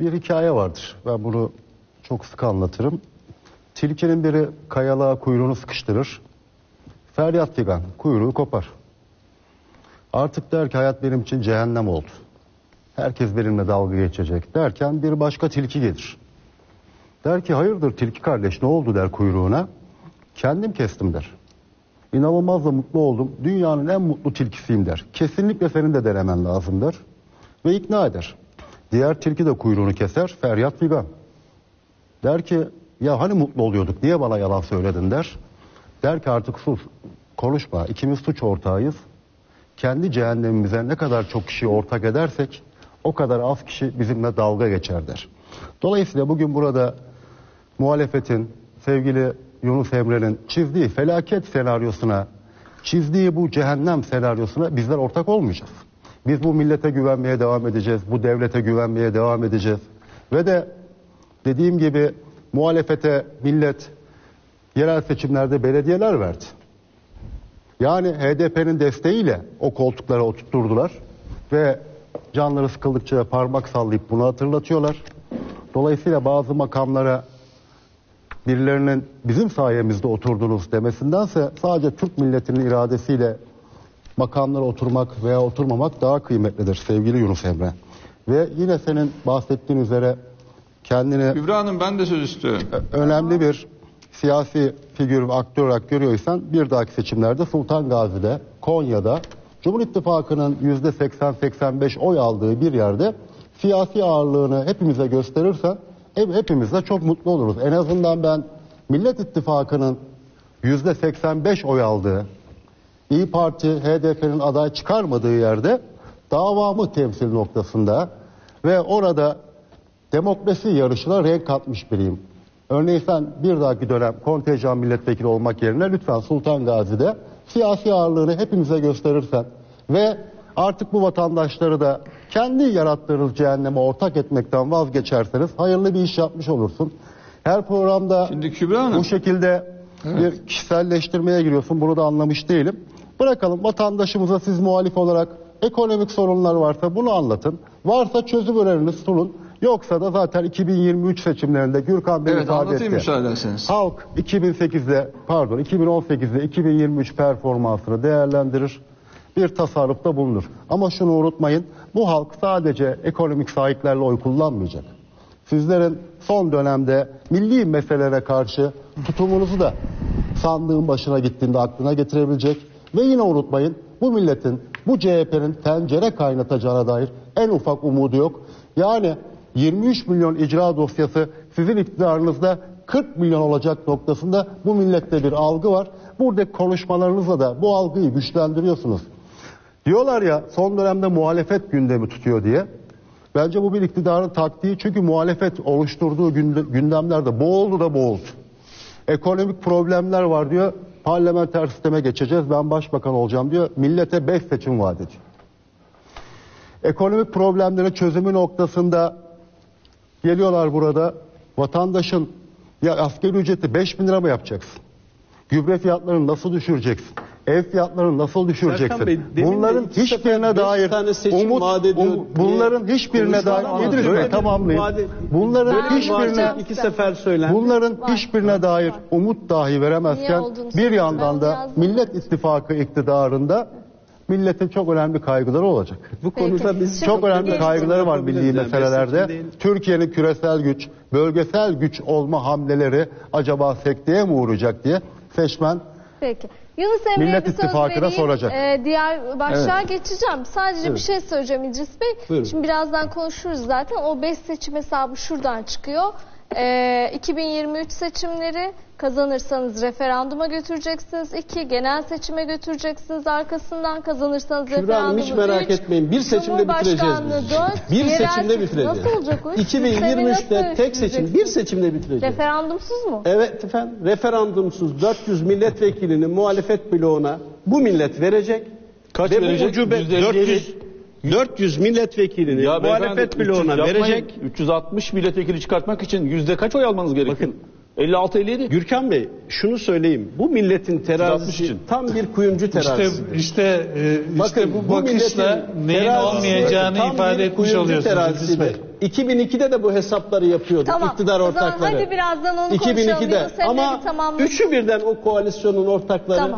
Bir hikaye vardır. Ben bunu çok sık anlatırım. Tilkinin biri kayalığa kuyruğunu sıkıştırır. Feryat figan, kuyruğu kopar. Artık der ki hayat benim için cehennem oldu. Herkes benimle dalga geçecek derken bir başka tilki gelir. Der ki hayırdır tilki kardeş ne oldu der kuyruğuna. Kendim kestim der. İnanılmaz da mutlu oldum. Dünyanın en mutlu tilkisiyim der. Kesinlikle senin de denemen lazım der. Ve ikna eder. Diğer tilki de kuyruğunu keser, feryat figan. Der ki, ya hani mutlu oluyorduk, niye bana yalan söyledin der. Der ki artık sus, konuşma, ikimiz suç ortağıyız. Kendi cehennemimize ne kadar çok kişiyi ortak edersek, o kadar az kişi bizimle dalga geçer der. Dolayısıyla bugün burada muhalefetin, sevgili Yunus Emre'nin çizdiği felaket senaryosuna, çizdiği bu cehennem senaryosuna bizler ortak olmayacağız. Biz bu millete güvenmeye devam edeceğiz. Bu devlete güvenmeye devam edeceğiz. Ve de dediğim gibi muhalefete millet yerel seçimlerde belediyeler verdi. Yani HDP'nin desteğiyle o koltuklara oturtturdular. Ve canları sıkıldıkça parmak sallayıp bunu hatırlatıyorlar. Dolayısıyla bazı makamlara birilerinin bizim sayemizde oturdunuz demesindense sadece Türk milletinin iradesiyle makamlara oturmak veya oturmamak daha kıymetlidir sevgili Yunus Emre. Ve yine senin bahsettiğin üzere kendini... Kübra Hanım ben de söz istiyorum. Önemli bir siyasi figür ve aktör olarak görüyorsan bir dahaki seçimlerde Sultan Gazi'de, Konya'da Cumhur İttifakı'nın %80-85 oy aldığı bir yerde siyasi ağırlığını hepimize gösterirse hepimiz de çok mutlu oluruz. En azından ben Millet İttifakı'nın %85 oy aldığı, İYİ Parti, HDP'nin aday çıkarmadığı yerde davamı temsil noktasında ve orada demokrasi yarışına renk katmış biriyim. Örneğin sen bir dahaki dönem kontenjan milletvekili olmak yerine lütfen Sultan Gazi'de siyasi ağırlığını hepimize gösterirsen ve artık bu vatandaşları da kendi yarattığınız cehenneme ortak etmekten vazgeçerseniz hayırlı bir iş yapmış olursun. Her programda şimdi Kübra Hanım, bu şekilde bir kişiselleştirmeye giriyorsun. Bunu da anlamış değilim. Bırakalım vatandaşımıza siz muhalif olarak ekonomik sorunlar varsa bunu anlatın. Varsa çözüm öneriniz sunun. Yoksa da zaten 2023 seçimlerinde Gürkan Bey'in ifadesi, halk 2018'de 2023 performansını değerlendirir, bir tasarrufta bulunur. Ama şunu unutmayın, bu halk sadece ekonomik sahiplerle oy kullanmayacak. Sizlerin son dönemde milli meselelere karşı tutumunuzu da sandığın başına gittiğinde aklına getirebilecek ve yine unutmayın, bu milletin, bu CHP'nin tencere kaynatacağına dair en ufak umudu yok. Yani 23 milyon icra dosyası sizin iktidarınızda 40 milyon olacak noktasında bu millette bir algı var. Buradaki konuşmalarınızla da bu algıyı güçlendiriyorsunuz. Diyorlar ya son dönemde muhalefet gündemi tutuyor diye. Bence bu bir iktidarın taktiği, çünkü muhalefet oluşturduğu gündemlerde boğuldu. Ekonomik problemler var diyor, parlamenter sisteme geçeceğiz, ben başbakan olacağım diyor. Millete 5 seçim vaat ediyor. Ekonomik problemlerin çözümü noktasında geliyorlar burada. Vatandaşın ya asgari ücreti 5.000 lira mı yapacaksın? Gübre fiyatlarını nasıl düşüreceksin? Ev fiyatlarını nasıl düşüreceksin? Bey, bunların hiçbirine dair bunların hiçbirine dair umut dahi veremezken bir yandan da Millet İttifakı iktidarında milletin çok önemli kaygıları olacak. Bu konuda biz çok önemli kaygıları var milli meselelerde. Türkiye'nin küresel güç, bölgesel güç olma hamleleri acaba sekteye mi uğrayacak diye seçmen Yunus Emre'ye bir söz vereyim, soracak. Diğer başlığa geçeceğim. Sadece bir şey söyleyeceğim İdris Bey. Buyurun. Şimdi birazdan konuşuruz zaten. O 5 seçim hesabı şuradan çıkıyor. 2023 seçimleri kazanırsanız referanduma götüreceksiniz. 2 genel seçime götüreceksiniz. Arkasından kazanırsanız referandumu. Hiç merak etmeyin. Bir seçimde bitireceğiz. Bir seçimde bitireceğiz. Nasıl olacak o? 2023'te tek seçim. Bir seçimde bitireceğiz. Referandumsuz mu? Evet efendim. Referandumsuz 400 milletvekilini muhalefet bloğuna bu millet verecek. Kaç verecek? 400 milletvekilini muhalefet bloğuna verecek. 360 milletvekili çıkartmak için yüzde kaç oy almanız gerekiyor? Bakın 56-57. Gürkan Bey şunu söyleyeyim. Bu milletin terazisi için tam bir kuyumcu terazisi. İşte bu bakışla neyin olmayacağını ifade etmiş oluyorsunuz. 2002'de de bu hesapları yapıyordu iktidar ortakları. Hadi birazdan onu konuşalım. Ama üçü birden o koalisyonun ortakları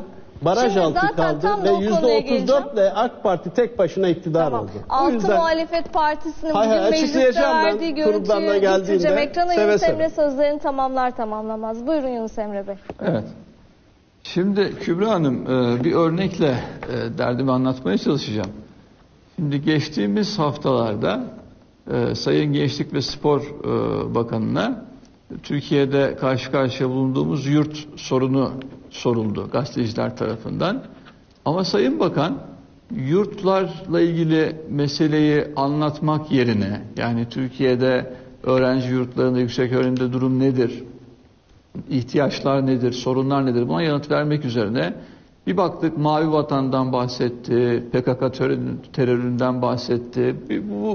baraj altı kaldı ve %34 ile AK Parti tek başına iktidar oldu. Altı muhalefet partisinin bugün mecliste verdiği görüntüyü getireceğim ekrana. Yunus Emre sözlerini tamamlar tamamlamaz. Buyurun Yunus Emre Bey. Evet. Şimdi Kübra Hanım, bir örnekle derdimi anlatmaya çalışacağım. Şimdi geçtiğimiz haftalarda Sayın Gençlik ve Spor Bakanı'na Türkiye'de karşı karşıya bulunduğumuz yurt sorunu soruldu gazeteciler tarafından. Ama Sayın Bakan yurtlarla ilgili meseleyi anlatmak yerine, yani Türkiye'de öğrenci yurtlarında, yüksek öğrenimde durum nedir, ihtiyaçlar nedir, sorunlar nedir, buna yanıt vermek üzerine bir baktık Mavi Vatan'dan bahsetti, PKK teröründen bahsetti,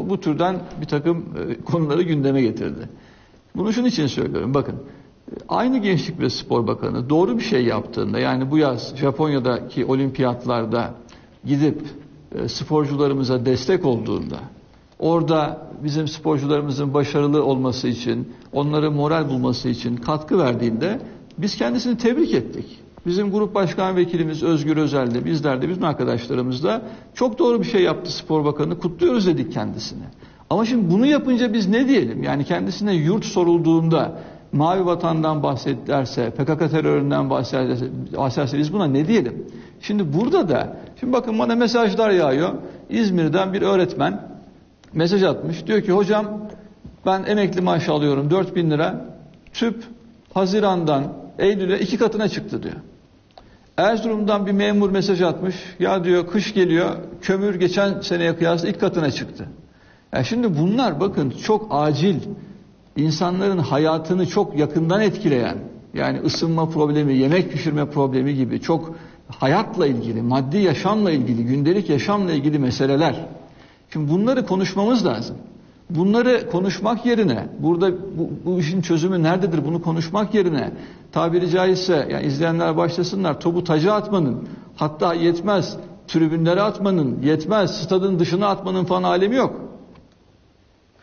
bu türden bir takım konuları gündeme getirdi. Bunu şunun için söylüyorum, bakın. Aynı Gençlik ve Spor Bakanı doğru bir şey yaptığında, yani bu yaz Japonya'daki olimpiyatlarda gidip sporcularımıza destek olduğunda, orada bizim sporcularımızın başarılı olması için, onların moral bulması için katkı verdiğinde biz kendisini tebrik ettik. Bizim grup başkan vekilimiz Özgür Özel de, bizler de, bizim arkadaşlarımız da çok doğru bir şey yaptı Spor Bakanı, kutluyoruz dedik kendisine. Ama şimdi bunu yapınca biz ne diyelim? Yani kendisine yurt sorulduğunda Mavi Vatan'dan bahsederse, PKK teröründen bahsederse biz buna ne diyelim? Şimdi burada da, şimdi bakın bana mesajlar yağıyor. İzmir'den bir öğretmen mesaj atmış. Diyor ki hocam ben emekli maaşı alıyorum 4000 lira. TÜP Haziran'dan Eylül'e 2 katına çıktı diyor. Erzurum'dan bir memur mesaj atmış. Ya diyor kış geliyor, kömür geçen seneye kıyasla 2 katına çıktı. Yani şimdi bunlar bakın çok acil, insanların hayatını çok yakından etkileyen, yani ısınma problemi, yemek pişirme problemi gibi çok hayatla ilgili, maddi yaşamla ilgili, gündelik yaşamla ilgili meseleler. Şimdi bunları konuşmamız lazım. Bunları konuşmak yerine, burada bu işin çözümü nerededir bunu konuşmak yerine, tabiri caizse yani izleyenler başlasınlar, topu taca atmanın, hatta yetmez tribünlere atmanın, yetmez stadın dışına atmanın falan alemi yok.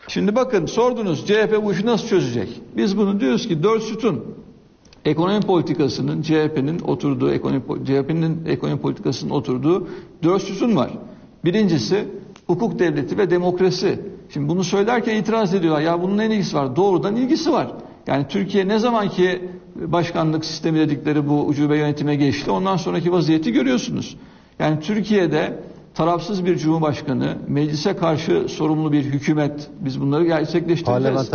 Şimdi bakın sordunuz, CHP bu işi nasıl çözecek? Biz bunu diyoruz ki 4 sütun ekonomi politikasının, CHP'nin oturduğu CHP'nin ekonomi politikasının oturduğu 4 sütun var. Birincisi hukuk devleti ve demokrasi. Şimdi bunu söylerken itiraz ediyorlar. Ya bunun ne ilgisi var? Doğrudan ilgisi var. Yani Türkiye ne zaman ki başkanlık sistemi dedikleri bu ucube yönetime geçti, ondan sonraki vaziyeti görüyorsunuz. Yani Türkiye'de tarafsız bir cumhurbaşkanı, meclise karşı sorumlu bir hükümet, biz bunları gerçekleştireceğiz.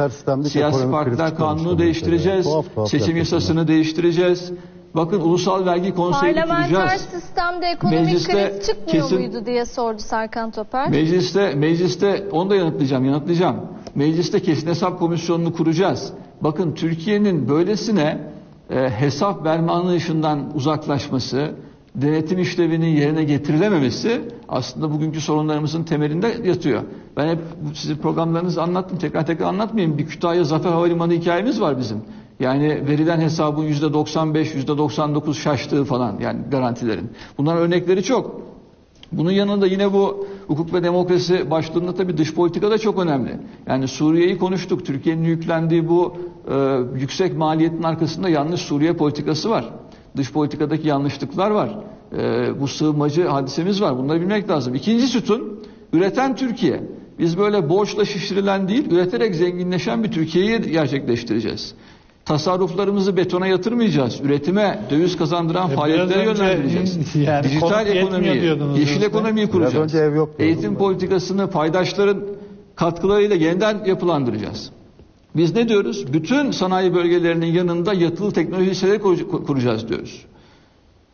Siyasi partiler kanunu değiştireceğiz, seçim yasasını değiştireceğiz. Bakın ulusal vergi konseyi tutacağız. Parlamenter sistemde ekonomik kriz çıkmıyor muydu diye sordu Serkan Topal. Mecliste onu da yanıtlayacağım. Mecliste kesin hesap komisyonunu kuracağız. Bakın Türkiye'nin böylesine hesap verme anlayışından uzaklaşması, denetim işlevinin yerine getirilememesi aslında bugünkü sorunlarımızın temelinde yatıyor. Ben hep sizin programlarınızı anlattım, tekrar anlatmayayım. Bir Kütahya Zafer Havalimanı hikayemiz var bizim. Yani verilen hesabın %95, %99 şaştığı falan, yani garantilerin. Bunların örnekleri çok. Bunun yanında yine bu hukuk ve demokrasi başlığında tabii dış politika da çok önemli. Yani Suriye'yi konuştuk. Türkiye'nin yüklendiği bu yüksek maliyetin arkasında yanlış Suriye politikası var. Dış politikadaki yanlışlıklar var. Bu sığınmacı hadisemiz var. Bunları bilmek lazım. İkinci sütun, üreten Türkiye. Biz böyle borçla şişirilen değil, üreterek zenginleşen bir Türkiye'yi gerçekleştireceğiz. Tasarruflarımızı betona yatırmayacağız. Üretime döviz kazandıran faaliyetlere yönlendireceğiz. Yani dijital ekonomiyi, yeşil ekonomiyi kuracağız. Eğitim politikasını paydaşların katkılarıyla yeniden yapılandıracağız. Biz ne diyoruz? Bütün sanayi bölgelerinin yanında yatılı teknoloji liseleri kuracağız diyoruz.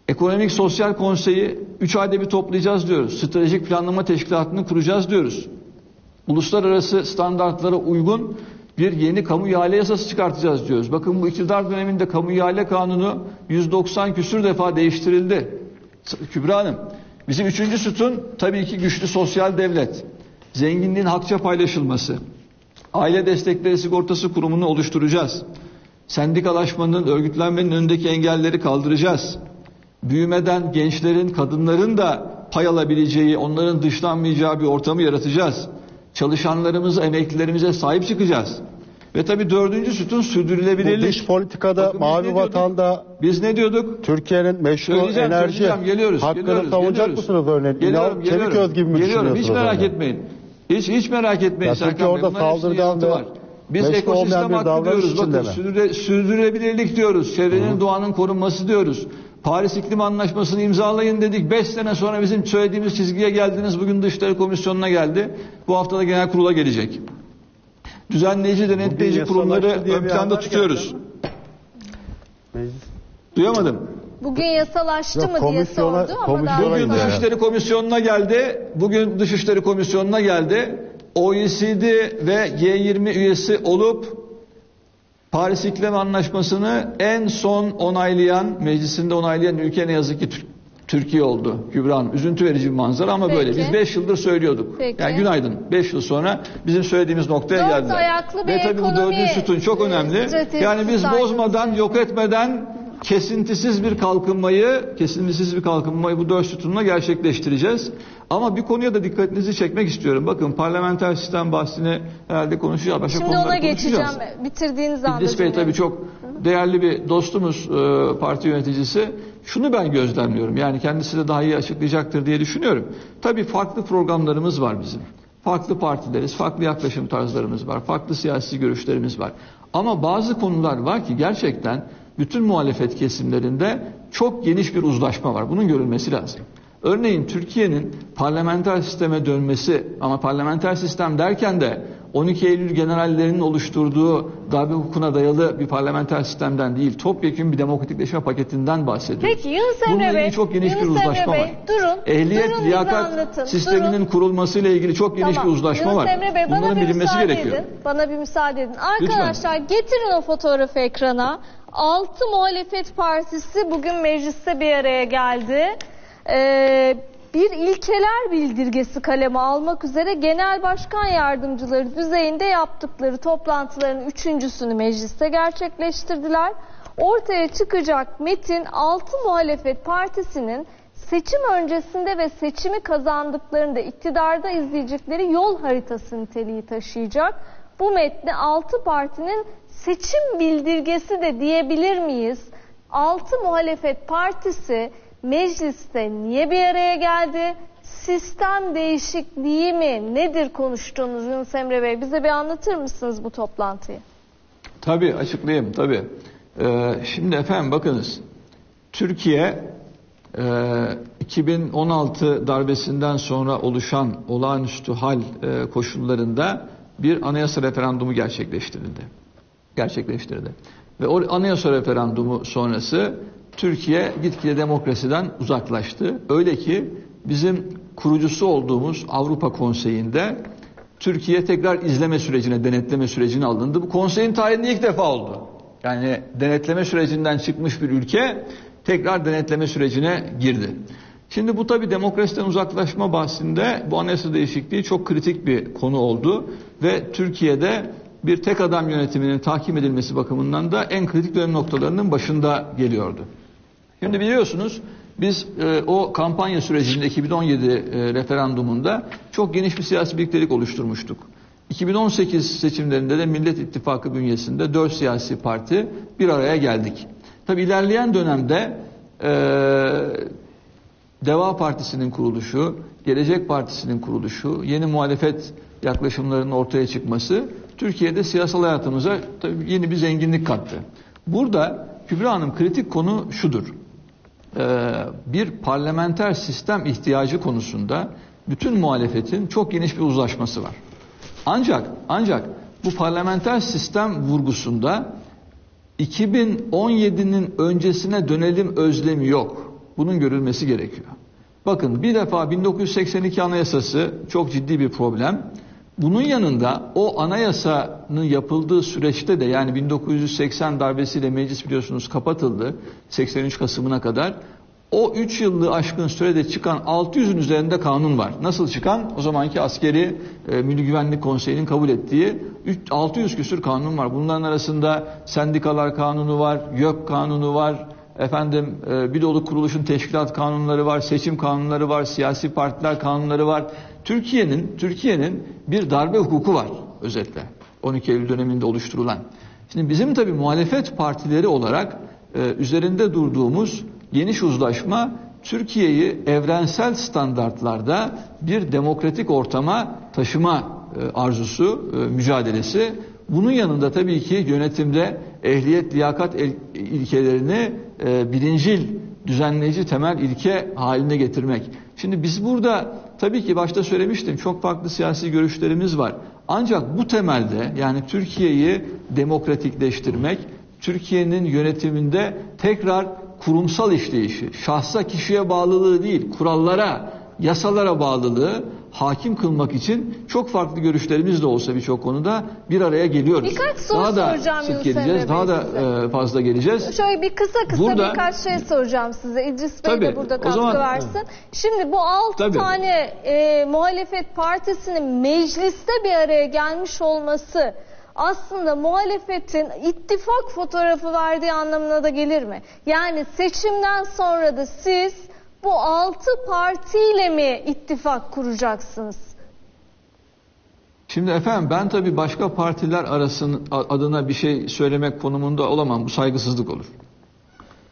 Ekonomik Sosyal Konseyi 3 ayda bir toplayacağız diyoruz. Stratejik Planlama Teşkilatı'nı kuracağız diyoruz. Uluslararası standartlara uygun bir yeni kamu ihale yasası çıkartacağız diyoruz. Bakın bu iktidar döneminde kamu ihale kanunu 190 küsür defa değiştirildi. Kübra Hanım, bizim 3. sütun tabii ki güçlü sosyal devlet. Zenginliğin hakça paylaşılması. Aile Destekleri Sigortası Kurumu'nu oluşturacağız. Sendikalaşmanın, örgütlenmenin önündeki engelleri kaldıracağız. Büyümeden gençlerin, kadınların da pay alabileceği, onların dışlanmayacağı bir ortamı yaratacağız. Çalışanlarımıza, emeklilerimize sahip çıkacağız. Ve tabii 4. sütun sürdürülebilirlik. Bu dış politikada bakın, mavi vatanda biz ne diyorduk? Türkiye'nin meşru enerji hakkını savunacak mısınız örneğin? Geliyorum. Hiç merak etmeyin. Hiç merak etmeyin Serkan Bey. Orada saldırgan var. Biz ekosistem hakkı diyoruz. Bakın sürdürülebilirlik diyoruz. Çevrenin, doğanın korunması diyoruz. Paris İklim Anlaşması'nı imzalayın dedik. 5 sene sonra bizim söylediğimiz çizgiye geldiniz. Bugün Dışişleri Komisyonu'na geldi. Bu hafta da Genel Kurul'a gelecek. Düzenleyici, denetleyici kurumları ön planda tutuyoruz. Duyamadım. Bugün yasalaştı mı diye sordu ama daha... Bugün Dışişleri Komisyonu'na geldi. OECD ve G20 üyesi olup Paris İklim Anlaşması'nı en son meclisinde onaylayan ülke ne yazık ki Türkiye oldu. Kübra Hanım, üzüntü verici bir manzara ama böyle. Biz 5 yıldır söylüyorduk. Peki. Yani günaydın. 5 yıl sonra bizim söylediğimiz noktaya geldiler. Dört ayaklı bir ekonomi. Ve tabii bu 4. sütun çok önemli. Yani biz bozmadan, yok etmeden kesintisiz bir kalkınmayı bu 4 sütunla gerçekleştireceğiz. Ama bir konuya da dikkatinizi çekmek istiyorum. Bakın parlamenter sistem bahsini herhalde konuşacağız. Başka şimdi ona geçeceğim. Bitirdiğiniz anda. İdris Bey tabii çok değerli bir dostumuz, parti yöneticisi. Şunu ben gözlemliyorum. Yani kendisi de daha iyi açıklayacaktır diye düşünüyorum. Tabii farklı programlarımız var bizim. Farklı partileriz, farklı yaklaşım tarzlarımız var, farklı siyasi görüşlerimiz var. Ama bazı konular var ki gerçekten bütün muhalefet kesimlerinde çok geniş bir uzlaşma var. Bunun görülmesi lazım. Örneğin Türkiye'nin parlamenter sisteme dönmesi, ama parlamenter sistem derken de 12 Eylül generallerinin oluşturduğu darbe hukukuna dayalı bir parlamenter sistemden değil, topyekun bir demokratikleşme paketinden bahsediyoruz. Peki Yunus Emre Bey, bununla ilgili çok geniş bir uzlaşma var. Ehliyet, liyakat sisteminin kurulmasıyla ilgili çok geniş bir uzlaşma var. Bunların bilinmesi gerekiyor. Bana bir müsaade edin. Arkadaşlar lütfen getirin o fotoğrafı ekrana. 6 muhalefet partisi bugün mecliste bir araya geldi. Bir ilkeler bildirgesi kaleme almak üzere genel başkan yardımcıları düzeyinde yaptıkları toplantıların üçüncüsünü mecliste gerçekleştirdiler. Ortaya çıkacak metin 6 muhalefet partisinin seçim öncesinde ve seçimi kazandıklarında iktidarda izleyecekleri yol haritası niteliği taşıyacak. Bu metni 6 partinin seçim bildirgesi de diyebilir miyiz? 6 muhalefet partisi mecliste niye bir araya geldi? Sistem değişikliği mi? Nedir konuştuğunuz Yunus Emre Bey? Bize bir anlatır mısınız bu toplantıyı? Tabii, açıklayayım tabii. Şimdi efendim bakınız. Türkiye 2016 darbesinden sonra oluşan olağanüstü hal koşullarında bir anayasa referandumu gerçekleştirildi. Ve o anayasa referandumu sonrası Türkiye gitgide demokrasiden uzaklaştı. Öyle ki bizim kurucusu olduğumuz Avrupa Konseyi'nde Türkiye tekrar izleme sürecine, denetleme sürecine alındı. Bu konseyin tayini ilk defa oldu. Yani denetleme sürecinden çıkmış bir ülke tekrar denetleme sürecine girdi. Şimdi bu tabii demokrasiden uzaklaşma bahsinde bu anayasa değişikliği çok kritik bir konu oldu. Ve Türkiye'de bir tek adam yönetiminin tahkim edilmesi bakımından da en kritik dönem noktalarının başında geliyordu. Şimdi biliyorsunuz biz o kampanya sürecinde 2017 referandumunda çok geniş bir siyasi birliktelik oluşturmuştuk. 2018 seçimlerinde de Millet İttifakı bünyesinde 4 siyasi parti bir araya geldik. Tabii ilerleyen dönemde Deva Partisi'nin kuruluşu, Gelecek Partisi'nin kuruluşu, yeni muhalefet yaklaşımlarının ortaya çıkması Türkiye'de siyasal hayatımıza tabii yeni bir zenginlik kattı. Burada Kübra Hanım, kritik konu şudur. Bir parlamenter sistem ihtiyacı konusunda bütün muhalefetin çok geniş bir uzlaşması var. Ancak bu parlamenter sistem vurgusunda 2017'nin öncesine dönelim özlemi yok. Bunun görülmesi gerekiyor. Bakın, bir defa 1982 Anayasası çok ciddi bir problem. Bunun yanında o anayasanın yapıldığı süreçte de, yani 1980 darbesiyle meclis biliyorsunuz kapatıldı 83 Kasım'ına kadar. O 3 yıllığı aşkın sürede çıkan 600'ün üzerinde kanun var. Nasıl çıkan? O zamanki askeri Milli Güvenlik Konseyi'nin kabul ettiği 600 küsür kanun var. Bunların arasında sendikalar kanunu var, YÖK kanunu var. Efendim bir dolu kuruluşun teşkilat kanunları var, seçim kanunları var, siyasi partiler kanunları var. Türkiye'nin bir darbe hukuku var özetle 12 Eylül döneminde oluşturulan. Şimdi bizim tabii muhalefet partileri olarak üzerinde durduğumuz geniş uzlaşma Türkiye'yi evrensel standartlarda bir demokratik ortama taşıma arzusu, mücadelesi. Bunun yanında tabii ki yönetimde ehliyet, liyakat ilkelerini birincil, düzenleyici temel ilke haline getirmek. Şimdi biz burada tabii ki başta söylemiştim, çok farklı siyasi görüşlerimiz var. Ancak bu temelde, yani Türkiye'yi demokratikleştirmek, Türkiye'nin yönetiminde tekrar kurumsal işleyişi, şahsa kişiye bağlılığı değil, kurallara, yasalara bağlılığı hakim kılmak için çok farklı görüşlerimiz de olsa birçok konuda bir araya geliyoruz. Birkaç soru soracağım Yunus Emre. Daha da fazla geleceğiz. Şöyle bir kısa burada, birkaç şey soracağım size. İdris Bey tabii, de burada katkı versin. Şimdi bu 6 tane muhalefet partisinin mecliste bir araya gelmiş olması aslında muhalefetin ittifak fotoğrafı verdiği anlamına da gelir mi? Yani seçimden sonra da siz bu 6 partiyle mi ittifak kuracaksınız? Şimdi efendim ben tabii başka partiler adına bir şey söylemek konumunda olamam.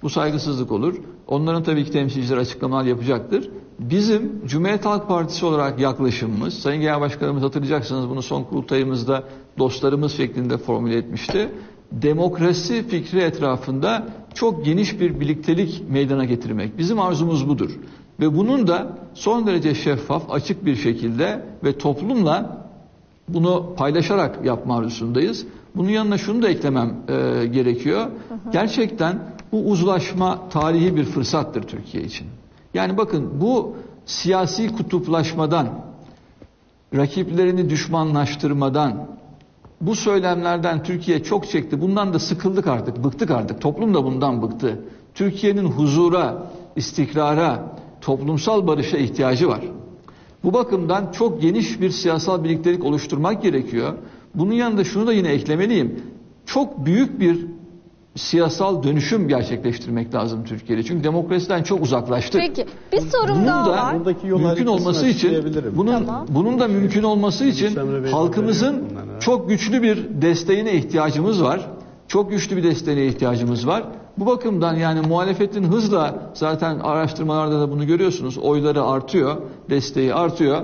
Bu saygısızlık olur. Onların tabii ki temsilcileri açıklamalar yapacaktır. Bizim Cumhuriyet Halk Partisi olarak yaklaşımımız, Sayın Genel Başkanımız hatırlayacaksınız bunu son kurultayımızda dostlarımız şeklinde formüle etmişti. Demokrasi fikri etrafında çok geniş bir birliktelik meydana getirmek. Bizim arzumuz budur. Ve bunun da son derece şeffaf, açık bir şekilde ve toplumla bunu paylaşarak yapma arzusundayız. Bunun yanına şunu da eklemem gerekiyor. Gerçekten bu uzlaşma tarihi bir fırsattır Türkiye için. Yani bakın, bu siyasi kutuplaşmadan, rakiplerini düşmanlaştırmadan, bu söylemlerden Türkiye çok çekti. Bundan da sıkıldık artık, bıktık artık. Toplum da bundan bıktı. Türkiye'nin huzura, istikrara, toplumsal barışa ihtiyacı var. Bu bakımdan çok geniş bir siyasal birliktelik oluşturmak gerekiyor. Bunun yanında şunu da yine eklemeliyim. Çok büyük bir siyasal dönüşüm gerçekleştirmek lazım Türkiye'de. Çünkü demokrasiden çok uzaklaştık. Peki, bir sorun bunun daha var. Mümkün olması için, bunun da mümkün olması için halkımızın çok güçlü bir desteğine ihtiyacımız var. Çok güçlü bir desteğine ihtiyacımız var. Bu bakımdan yani muhalefetin hızla, zaten araştırmalarda da bunu görüyorsunuz, oyları artıyor, desteği artıyor.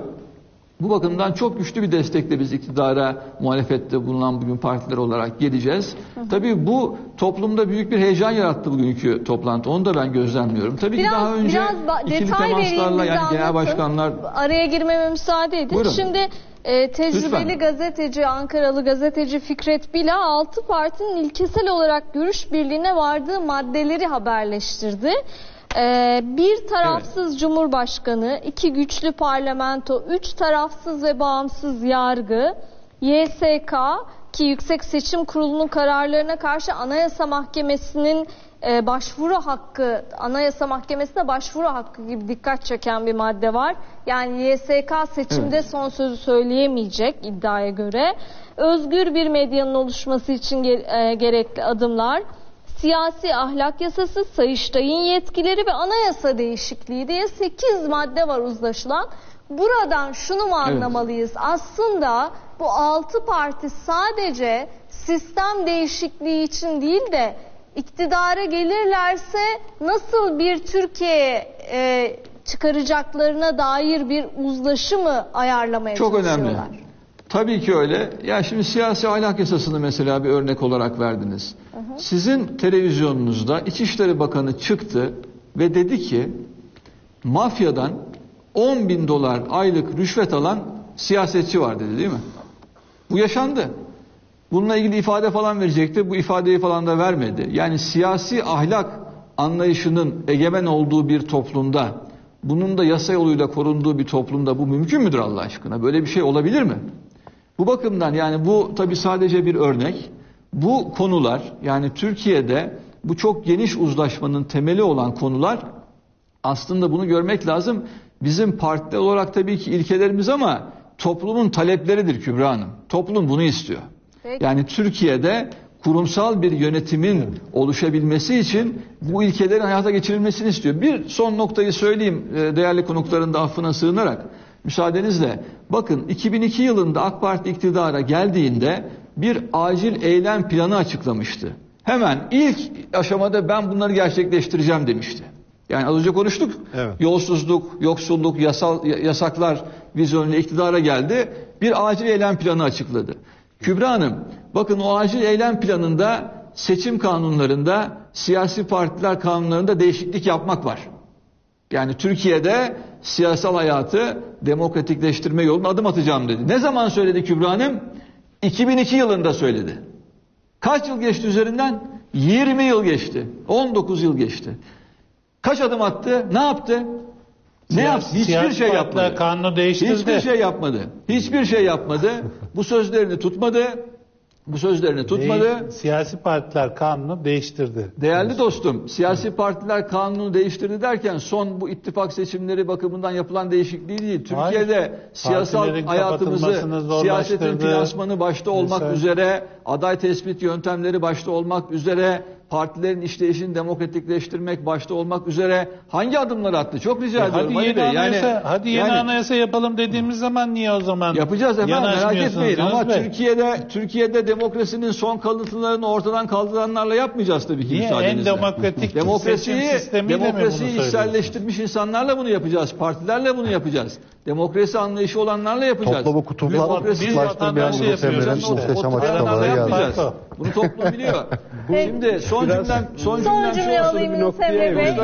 Bu bakımdan çok güçlü bir destekle biz iktidara, muhalefette bulunan bugün partiler olarak geleceğiz. Tabii bu toplumda büyük bir heyecan yarattı bugünkü toplantı. Onu da ben gözlemliyorum. Tabii biraz, ki daha önce ikili temaslarla, yani genel başkanlar... Araya girmeme müsaade edin. Buyurun. Şimdi... tecrübeli lütfen. Gazeteci, Ankaralı gazeteci Fikret Bila, 6 partinin ilkesel olarak görüş birliğine vardığı maddeleri haberleştirdi. Bir tarafsız Cumhurbaşkanı, 2 güçlü parlamento, 3 tarafsız ve bağımsız yargı, YSK ki Yüksek Seçim Kurulu'nun kararlarına karşı Anayasa Mahkemesi'nin başvuru hakkı, Anayasa Mahkemesi'ne başvuru hakkı gibi dikkat çeken bir madde var. Yani YSK seçimde son sözü söyleyemeyecek iddiaya göre. Özgür bir medyanın oluşması için gerekli adımlar, siyasi ahlak yasası, Sayıştay'ın yetkileri ve anayasa değişikliği diye 8 madde var uzlaşılan. Buradan şunu mu anlamalıyız? Aslında bu 6 parti sadece sistem değişikliği için değil de iktidara gelirlerse nasıl bir Türkiye'ye çıkaracaklarına dair bir uzlaşı mı ayarlamaya çalışıyorlar? Çok önemli. Tabii ki öyle. Ya şimdi siyasi ahlak yasasını mesela bir örnek olarak verdiniz. Sizin televizyonunuzda İçişleri Bakanı çıktı ve dedi ki mafyadan $10.000 aylık rüşvet alan siyasetçi var dedi, değil mi? Bu yaşandı. Bununla ilgili ifade falan verecekti. Bu ifadeyi falan da vermedi. Yani siyasi ahlak anlayışının egemen olduğu bir toplumda, bunun da yasa yoluyla korunduğu bir toplumda bu mümkün müdür Allah aşkına? Böyle bir şey olabilir mi? Bu bakımdan yani bu tabii sadece bir örnek. Bu konular, yani Türkiye'de bu çok geniş uzlaşmanın temeli olan konular, aslında bunu görmek lazım. Bizim partiler olarak tabii ki ilkelerimiz, ama toplumun talepleridir Kübra Hanım. Toplum bunu istiyor. Yani Türkiye'de kurumsal bir yönetimin oluşabilmesi için bu ilkelerin hayata geçirilmesini istiyor. Bir son noktayı söyleyeyim değerli konukların da affına sığınarak, müsaadenizle. Bakın, 2002 yılında AK Parti iktidara geldiğinde bir acil eylem planı açıklamıştı. Hemen ilk aşamada ben bunları gerçekleştireceğim demişti. Yani az önce konuştuk. Yolsuzluk, yoksulluk, yasaklar vizyonuyla iktidara geldi. Bir acil eylem planı açıkladı. Kübra Hanım, bakın o acil eylem planında seçim kanunlarında, siyasi partiler kanunlarında değişiklik yapmak var. Yani Türkiye'de siyasal hayatı demokratikleştirme yoluna adım atacağım dedi. Ne zaman söyledi Kübra Hanım? 2002 yılında söyledi. Kaç yıl geçti üzerinden? 20 yıl geçti. 19 yıl geçti. Kaç adım attı? Ne yaptı? Ne yaptı? Hiçbir şey yapmadı. Kanunu değiştirdi. Hiçbir şey yapmadı. Hiçbir şey yapmadı. Bu sözlerini tutmadı. Bu sözlerini tutmadı. Siyasi partiler kanunu değiştirdi. Değerli dostum, siyasi partiler kanunu değiştirdi derken son bu ittifak seçimleri bakımından yapılan değişikliği değil. Türkiye'de siyasal hayatımızı, siyasetin finansmanı başta olmak üzere, aday tespit yöntemleri başta olmak üzere, partilerin işleyişini demokratikleştirmek başta olmak üzere hangi adımları attı? Çok rica ediyorum. Hadi yeni anayasa yapalım dediğimiz zaman niye o zaman yapacağız efendim, merak etmeyin. Ama Türkiye'de demokrasinin son kalıntılarını ortadan kaldıranlarla yapmayacağız tabii ki, müsaadenizle. En demokratik demokrasiyi içselleştirmiş insanlarla bunu yapacağız. Partilerle bunu yapacağız. Demokrasi anlayışı olanlarla yapacağız. Toplumu kutuplaştırmayan bu seçim açıklamaları yapacağız. Bunu toplum biliyor. Şimdi son Son cümlem alayım Yunus Emre Bey.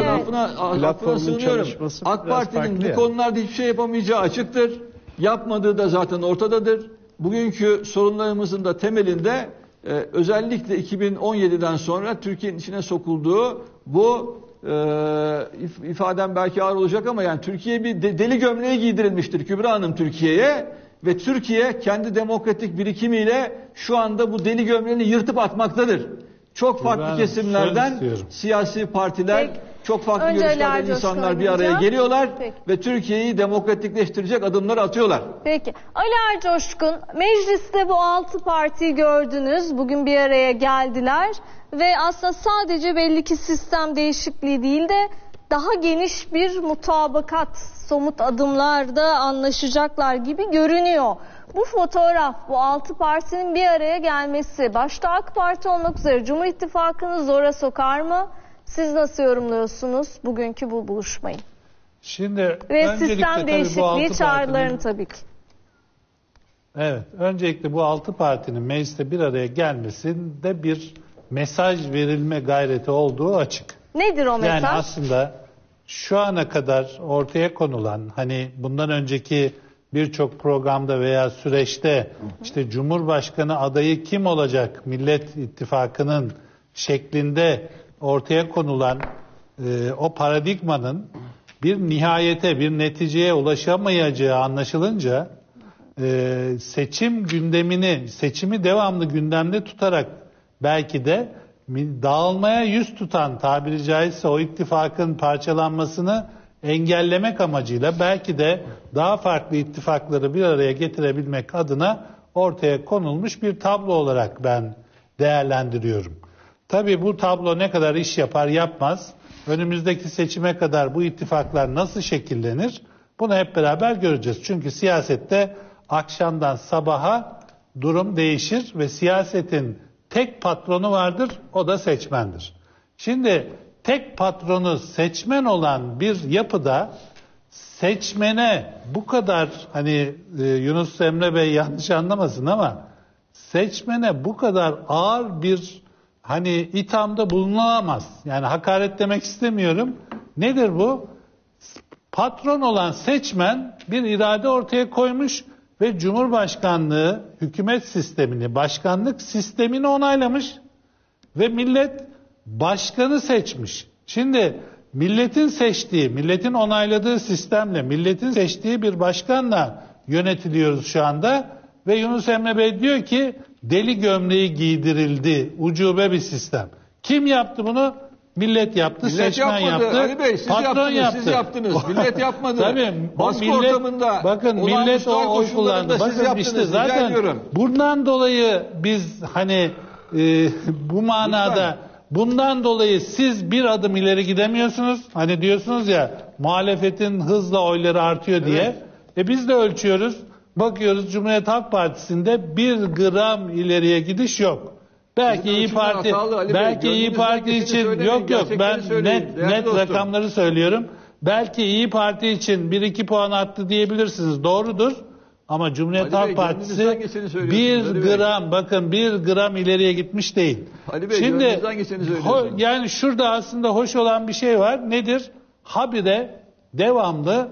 Lafına sığınıyorum. AK Parti'nin bu konularda hiçbir şey yapamayacağı açıktır. Yapmadığı da zaten ortadadır. Bugünkü sorunlarımızın da temelinde özellikle 2017'den sonra Türkiye'nin içine sokulduğu bu ifadem belki ağır olacak ama yani Türkiye bir deli gömleği giydirilmiştir Kübra Hanım Türkiye'ye ve Türkiye kendi demokratik birikimiyle şu anda bu deli gömleğini yırtıp atmaktadır. Çok farklı kesimlerden siyasi partiler, peki, çok farklı görüşlerden insanlar bir araya geliyorlar, peki, ve Türkiye'yi demokratikleştirecek adımlar atıyorlar. Peki. Ali Ercoşkun, mecliste bu 6 partiyi gördünüz. Bugün bir araya geldiler ve aslında sadece belli ki sistem değişikliği değil de daha geniş bir mutabakat, somut adımlarda anlaşacaklar gibi görünüyor. Bu fotoğraf, bu 6 partinin bir araya gelmesi, başta AK Parti olmak üzere Cumhur İttifakı'nı zora sokar mı? Siz nasıl yorumluyorsunuz bugünkü bu buluşmayı? Şimdi ve sistem değişikliği çağrılarını tabii ki. Evet, öncelikle bu 6 partinin mecliste bir araya gelmesinde bir mesaj verilme gayreti olduğu açık. Nedir o mesaj? Yani aslında şu ana kadar ortaya konulan, hani bundan önceki birçok programda veya süreçte işte Cumhurbaşkanı adayı kim olacak Millet İttifakı'nın şeklinde ortaya konulan o paradigmanın bir nihayete, bir neticeye ulaşamayacağı anlaşılınca seçim gündemini, seçimi devamlı gündemde tutarak belki de dağılmaya yüz tutan, tabiri caizse o ittifakın parçalanmasını engellemek amacıyla belki de daha farklı ittifakları bir araya getirebilmek adına ortaya konulmuş bir tablo olarak ben değerlendiriyorum. Tabii bu tablo ne kadar iş yapar yapmaz, önümüzdeki seçime kadar bu ittifaklar nasıl şekillenir, bunu hep beraber göreceğiz. Çünkü siyasette akşamdan sabaha durum değişir ve siyasetin tek patronu vardır, o da seçmendir. Şimdi tek patronu seçmen olan bir yapıda seçmene bu kadar, hani Yunus Emre Bey yanlış anlamasın ama seçmene bu kadar ağır bir hani ithamda bulunamaz. Yani hakaret demek istemiyorum. Nedir bu? Patron olan seçmen bir irade ortaya koymuş ve Cumhurbaşkanlığı hükümet sistemini, başkanlık sistemini onaylamış ve millet başkanı seçmiş. Şimdi milletin seçtiği, milletin onayladığı sistemle, milletin seçtiği bir başkanla yönetiliyoruz şu anda ve Yunus Emre Bey diyor ki deli gömleği giydirildi, ucube bir sistem. Kim yaptı bunu? Millet yaptı, millet seçmen yaptı, Ali Bey, siz patron yaptı. Siz yaptınız, millet yapmadı. Tabii, baskı ortamında, bakın millet o oy kullandı. Bakın işte zaten bundan dolayı biz hani bu manada bundan dolayı siz bir adım ileri gidemiyorsunuz. Hani diyorsunuz ya muhalefetin hızla oyları artıyor diye. Evet. Biz de ölçüyoruz. Bakıyoruz Cumhuriyet Halk Partisi'nde bir gram ileriye gidiş yok. Belki İYİ Parti, belki İYİ Parti için yok ben net rakamları söylüyorum. Belki İYİ Parti için 1-2 puan arttı diyebilirsiniz. Doğrudur. Ama Cumhuriyet Halk Partisi bir gram ileriye gitmiş değil. Ali Bey, şimdi yani şurada aslında hoş olan bir şey var. Nedir? Habire devamlı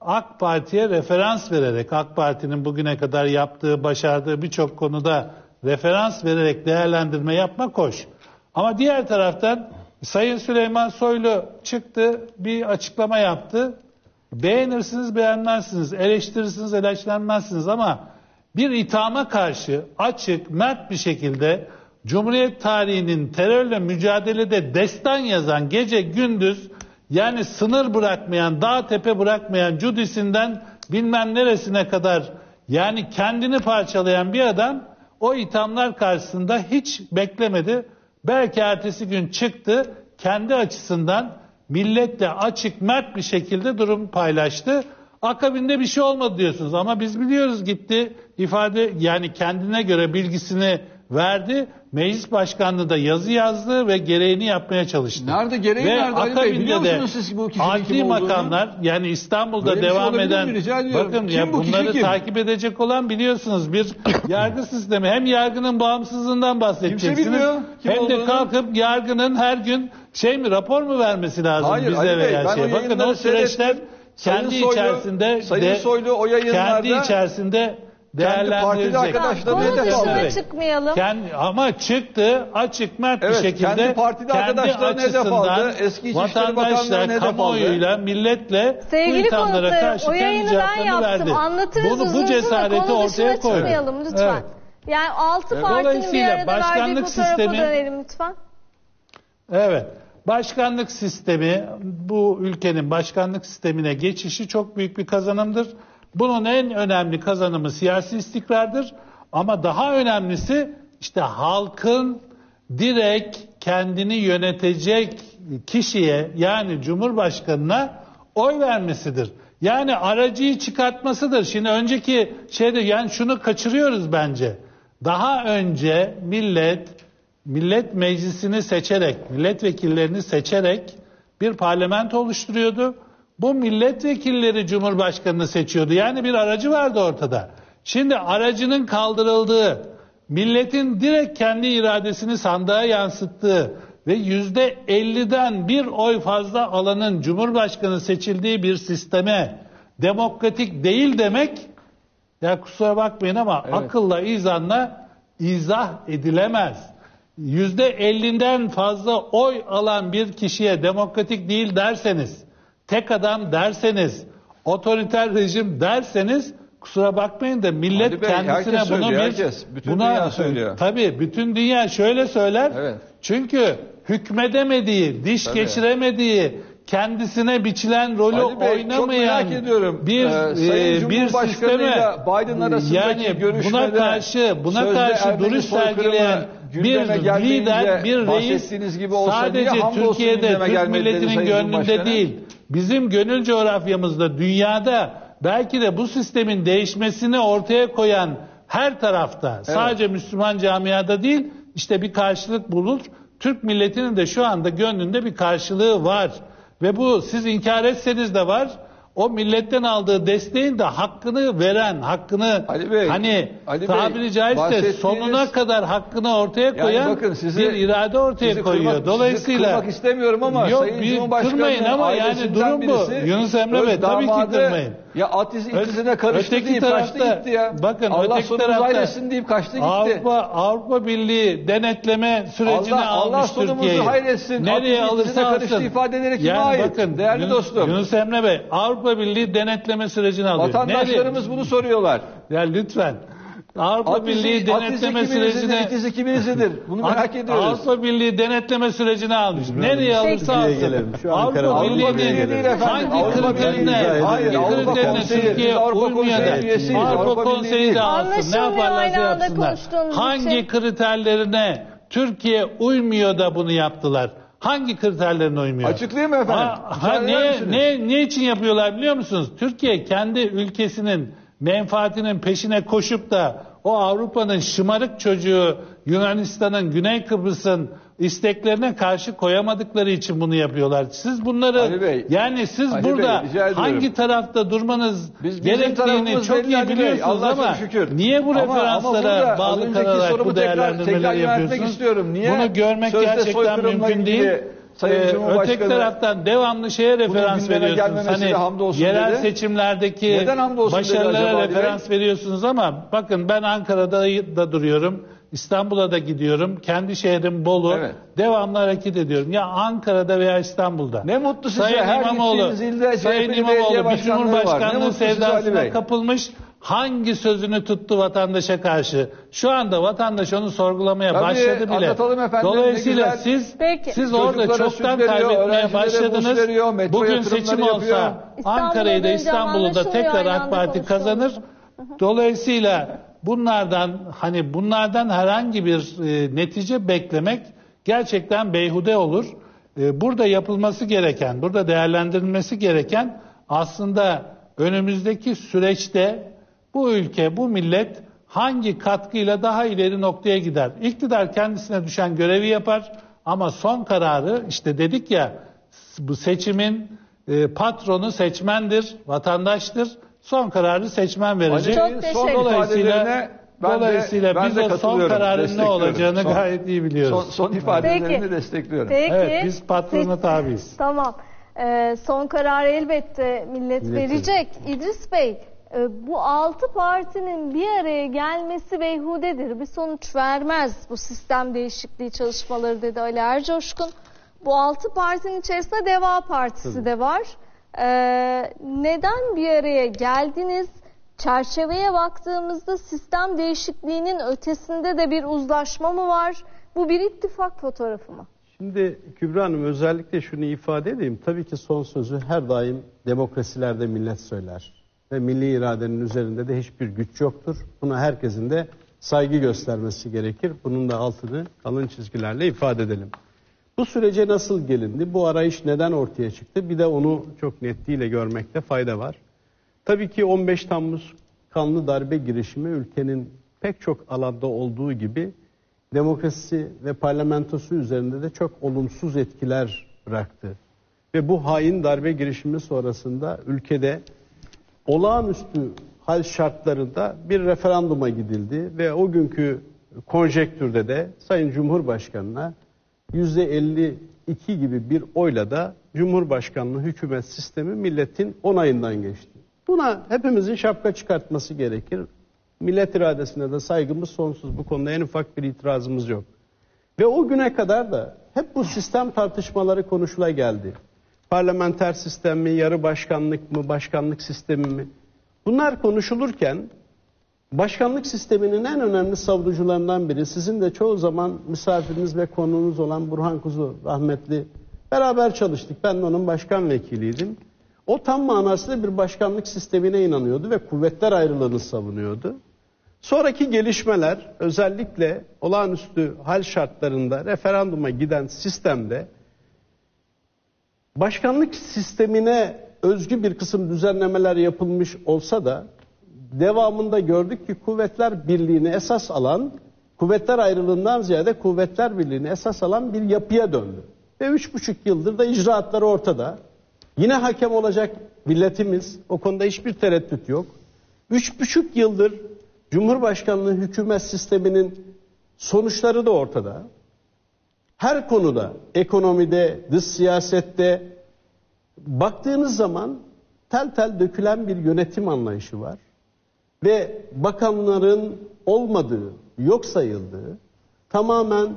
AK Parti'ye referans vererek, AK Parti'nin bugüne kadar yaptığı, başardığı birçok konuda referans vererek değerlendirme yapmak hoş. Ama diğer taraftan Sayın Süleyman Soylu çıktı, bir açıklama yaptı. Beğenirsiniz, beğenmezsiniz, eleştirirsiniz, eleştirilmezsiniz ama bir ithama karşı açık, mert bir şekilde Cumhuriyet tarihinin terörle mücadelede destan yazan, gece gündüz yani sınır bırakmayan, dağ tepe bırakmayan, Cudisinden bilmem neresine kadar yani kendini parçalayan bir adam o ithamlar karşısında hiç beklemedi. Belki ertesi gün çıktı, kendi açısından milletle açık, mert bir şekilde durum paylaştı. Akabinde bir şey olmadı diyorsunuz ama biz biliyoruz gitti ifade, yani kendine göre bilgisini verdi. Meclis başkanlığı da yazı yazdı ve gereğini yapmaya çalıştı. Nerede gereği ve nerede? Akabinde de siz bu adli makamlar yani İstanbul'da böyle devam şey eden bakın ya bunları takip edecek olan biliyorsunuz bir yargı sistemi. Hem yargının bağımsızlığından bahsedeceksiniz. Hem de kalkıp yargının her gün rapor mu vermesi lazım hayır, bize veya şey. Bakın o süreçler kendi içerisinde değerlendirecek. Partide çıkmayalım. Ama çıktı açık mert bir şekilde. Kendi partide arkadaşlarına hedef aldı. Eski İçişleri Bakanlığı'na hedef aldı. Kamuoyuyla, milletle bu insanlara karşı kendi cevaplarını verdi. Bu cesareti ortaya koyalım lütfen. Evet. Yani 6 partinin bir arada verdiği bu tarafa dönelim lütfen. Evet. Başkanlık sistemi, bu ülkenin başkanlık sistemine geçişi çok büyük bir kazanımdır. Bunun en önemli kazanımı siyasi istikrardır. Ama daha önemlisi işte halkın direkt kendini yönetecek kişiye yani Cumhurbaşkanı'na oy vermesidir. Yani aracıyı çıkartmasıdır. Şimdi önceki şeyde yani şunu kaçırıyoruz bence. Daha önce millet meclisini seçerek, milletvekillerini seçerek bir parlamento oluşturuyordu. Bu milletvekilleri Cumhurbaşkanı'nı seçiyordu. Yani bir aracı vardı ortada. Şimdi aracının kaldırıldığı, milletin direkt kendi iradesini sandığa yansıttığı ve %50'den bir oy fazla alanın Cumhurbaşkanı seçildiği bir sisteme demokratik değil demek, ya kusura bakmayın ama akılla izah edilemez. %50'den fazla oy alan bir kişiye demokratik değil derseniz, tek adam derseniz, otoriter rejim derseniz kusura bakmayın da millet kendisine bunu buna söylüyor. Tabii bütün dünya şöyle söyler. Evet. Çünkü hükmedemediği, diş geçiremediği, kendisine biçilen rolü oynamayan bir sisteme yani buna karşı duruş sergileyen bir lider, bir reis sadece Türkiye'de Türk milletinin gönlünde değil, bizim gönül coğrafyamızda, dünyada belki de bu sistemin değişmesini ortaya koyan her tarafta, sadece Müslüman camiada değil, işte bir karşılık bulur. Türk milletinin de şu anda gönlünde bir karşılığı var. Ve bu siz inkar etseniz de var. O milletten aldığı desteğin de hakkını veren, tabiri caizse sonuna kadar hakkını ortaya koyan bir irade ortaya koyuyor. Dolayısıyla kırmak istemiyorum ama Sayın kırmayın ama yani durum bu. Yunus Emre Bey tabii ki kırmayın. Ya at izine karıştı deyip kaçtı gitti ya. Bakın Allah sonumuz hayretsin deyip kaçtı gitti. Avrupa Birliği denetleme sürecine almış Türkiye'yi. Nereye alırsa alsın. İfadeleri kime ait? Bakın, değerli dostum. Yunus Emre Bey Avrupa Birliği denetleme sürecine alıyor. Vatandaşlarımız bunu soruyorlar. Ya lütfen. Avrupa Birliği denetleme sürecine... İkisi kiminizidir? Bunu merak ediyoruz. Avrupa Birliği denetleme sürecine almış. Nereye alırsa alsın. Avrupa Birliği'nin hangi kriterine Türkiye uymuyor da Avrupa Konseyi de alsın. Ne yaparlarsa yapsınlar. Hangi kriterlerine Türkiye uymuyor da bunu yaptılar? Hangi kriterlerine uymuyor? Açıklayayım mı efendim? Ne için yapıyorlar biliyor musunuz? Türkiye kendi ülkesinin menfaatinin peşine koşup da o Avrupa'nın şımarık çocuğu Yunanistan'ın, Güney Kıbrıs'ın isteklerine karşı koyamadıkları için bunu yapıyorlar. Siz bunları hangi tarafta durmanız gerektiğini çok iyi biliyorsunuz ama niye bu referanslara bağlı kalarak bu değerlendirmeleri yapıyorsunuz? Bunu görmek gerçekten mümkün değil. Öteki taraftan devamlı referans veriyorsunuz. Hani yerel seçimlerdeki başarılara referans veriyorsunuz ama bakın ben Ankara'da da duruyorum. İstanbul'a da gidiyorum. Kendi şehrim Bolu. Devamlı hareket ediyorum. Ya Ankara'da veya İstanbul'da. Ne mutlu size. Sayın İmamoğlu bir Cumhurbaşkanlığı sevdasına kapılmış. Hangi sözünü tuttu vatandaşa karşı? Şu anda vatandaş onu sorgulamaya başladı bile. Dolayısıyla siz orada çoktan kaybetmeye başladınız. Bugün seçim olsa Ankara'yı da İstanbul'u da tekrar AK Parti kazanır. Dolayısıyla bunlardan herhangi bir netice beklemek gerçekten beyhude olur. Burada yapılması gereken, burada değerlendirilmesi gereken aslında önümüzdeki süreçte bu ülke, bu millet hangi katkıyla daha ileri noktaya gider? İktidar kendisine düşen görevi yapar ama son kararı, işte dedik ya, bu seçimin patronu seçmendir, vatandaştır. Son kararı seçmen verecek. Çok teşekkür. Dolayısıyla biz de son kararın ne olacağını gayet iyi biliyoruz. Son ifadelerini destekliyorum. Peki. Evet, biz patrona tabiiz. Tamam. Son kararı elbette millet verecek. İdris Bey, bu 6 partinin bir araya gelmesi beyhudedir. Bir sonuç vermez bu sistem değişikliği çalışmaları, dedi Ali Ercoşkun. Bu 6 partinin içerisinde Deva Partisi de var. Neden bir araya geldiniz? Çerçeveye baktığımızda sistem değişikliğinin ötesinde de bir uzlaşma mı var? Bu bir ittifak fotoğrafı mı? Şimdi Kübra Hanım, özellikle şunu ifade edeyim. Tabii ki son sözü her daim demokrasilerde millet söyler. Ve milli iradenin üzerinde de hiçbir güç yoktur. Buna herkesin de saygı göstermesi gerekir. Bunun da altını kalın çizgilerle ifade edelim. Bu sürece nasıl gelindi? Bu arayış neden ortaya çıktı? Bir de onu çok netliğiyle görmekte fayda var. Tabii ki 15 Temmuz kanlı darbe girişimi ülkenin pek çok alanda olduğu gibi demokrasi ve parlamentosu üzerinde de çok olumsuz etkiler bıraktı. Ve bu hain darbe girişimi sonrasında ülkede olağanüstü hal şartlarında bir referanduma gidildi ve o günkü konjektürde de Sayın Cumhurbaşkanı'na %52 gibi bir oyla da Cumhurbaşkanlığı hükümet sistemi milletin onayından geçti. Buna hepimizin şapka çıkartması gerekir. Millet iradesine de saygımız sonsuz. Bu konuda en ufak bir itirazımız yok. Ve o güne kadar da hep bu sistem tartışmaları konuşula geldi. Parlamenter sistem mi, yarı başkanlık mı, başkanlık sistemi mi? Bunlar konuşulurken başkanlık sisteminin en önemli savunucularından biri, sizin de çoğu zaman misafiriniz ve konuğunuz olan Burhan Kuzu, rahmetli, beraber çalıştık. Ben de onun başkan vekiliydim. O tam manasıyla bir başkanlık sistemine inanıyordu ve kuvvetler ayrılığını savunuyordu. Sonraki gelişmeler, özellikle olağanüstü hal şartlarında referanduma giden sistemde başkanlık sistemine özgü bir kısım düzenlemeler yapılmış olsa da devamında gördük ki kuvvetler birliğini esas alan, kuvvetler ayrılığından ziyade kuvvetler birliğini esas alan bir yapıya döndü. Ve 3,5 yıldır da icraatları ortada. Yine hakem olacak milletimiz, o konuda hiçbir tereddüt yok. 3,5 yıldır Cumhurbaşkanlığı hükümet sisteminin sonuçları da ortada. Her konuda, ekonomide, dış siyasette baktığınız zaman tel tel dökülen bir yönetim anlayışı var. Ve bakanların olmadığı, yok sayıldığı, tamamen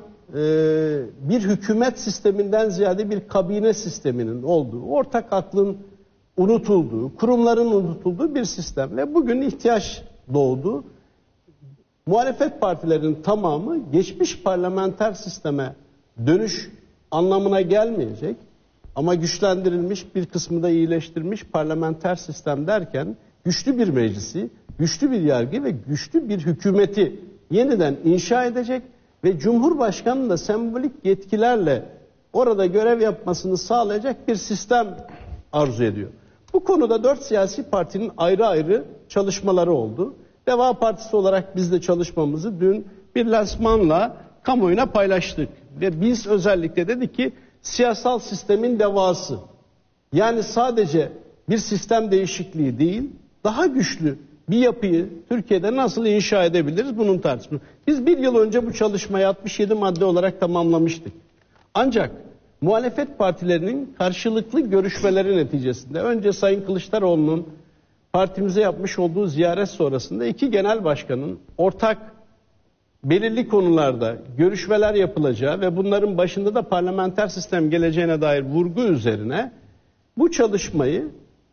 bir hükümet sisteminden ziyade bir kabine sisteminin olduğu, ortak aklın unutulduğu, kurumların unutulduğu bir sistem. Ve bugün ihtiyaç doğdu. Muhalefet partilerinin tamamı geçmiş parlamenter sisteme dönüş anlamına gelmeyecek ama güçlendirilmiş, bir kısmı da iyileştirilmiş parlamenter sistem derken güçlü bir meclisi, güçlü bir yargı ve güçlü bir hükümeti yeniden inşa edecek ve Cumhurbaşkanı'nın da sembolik yetkilerle orada görev yapmasını sağlayacak bir sistem arzu ediyor. Bu konuda 4 siyasi partinin ayrı ayrı çalışmaları oldu. Deva Partisi olarak biz de çalışmamızı dün bir lansmanla kamuoyuna paylaştık. Ve biz özellikle dedik ki siyasal sistemin devası. Yani sadece bir sistem değişikliği değil, daha güçlü bir yapıyı Türkiye'de nasıl inşa edebiliriz bunun tartışması. Biz bir yıl önce bu çalışmayı 67 madde olarak tamamlamıştık. Ancak muhalefet partilerinin karşılıklı görüşmeleri neticesinde önce Sayın Kılıçdaroğlu'nun partimize yapmış olduğu ziyaret sonrasında iki genel başkanın ortak belirli konularda görüşmeler yapılacağı ve bunların başında da parlamenter sistem geleceğine dair vurgu üzerine bu çalışmayı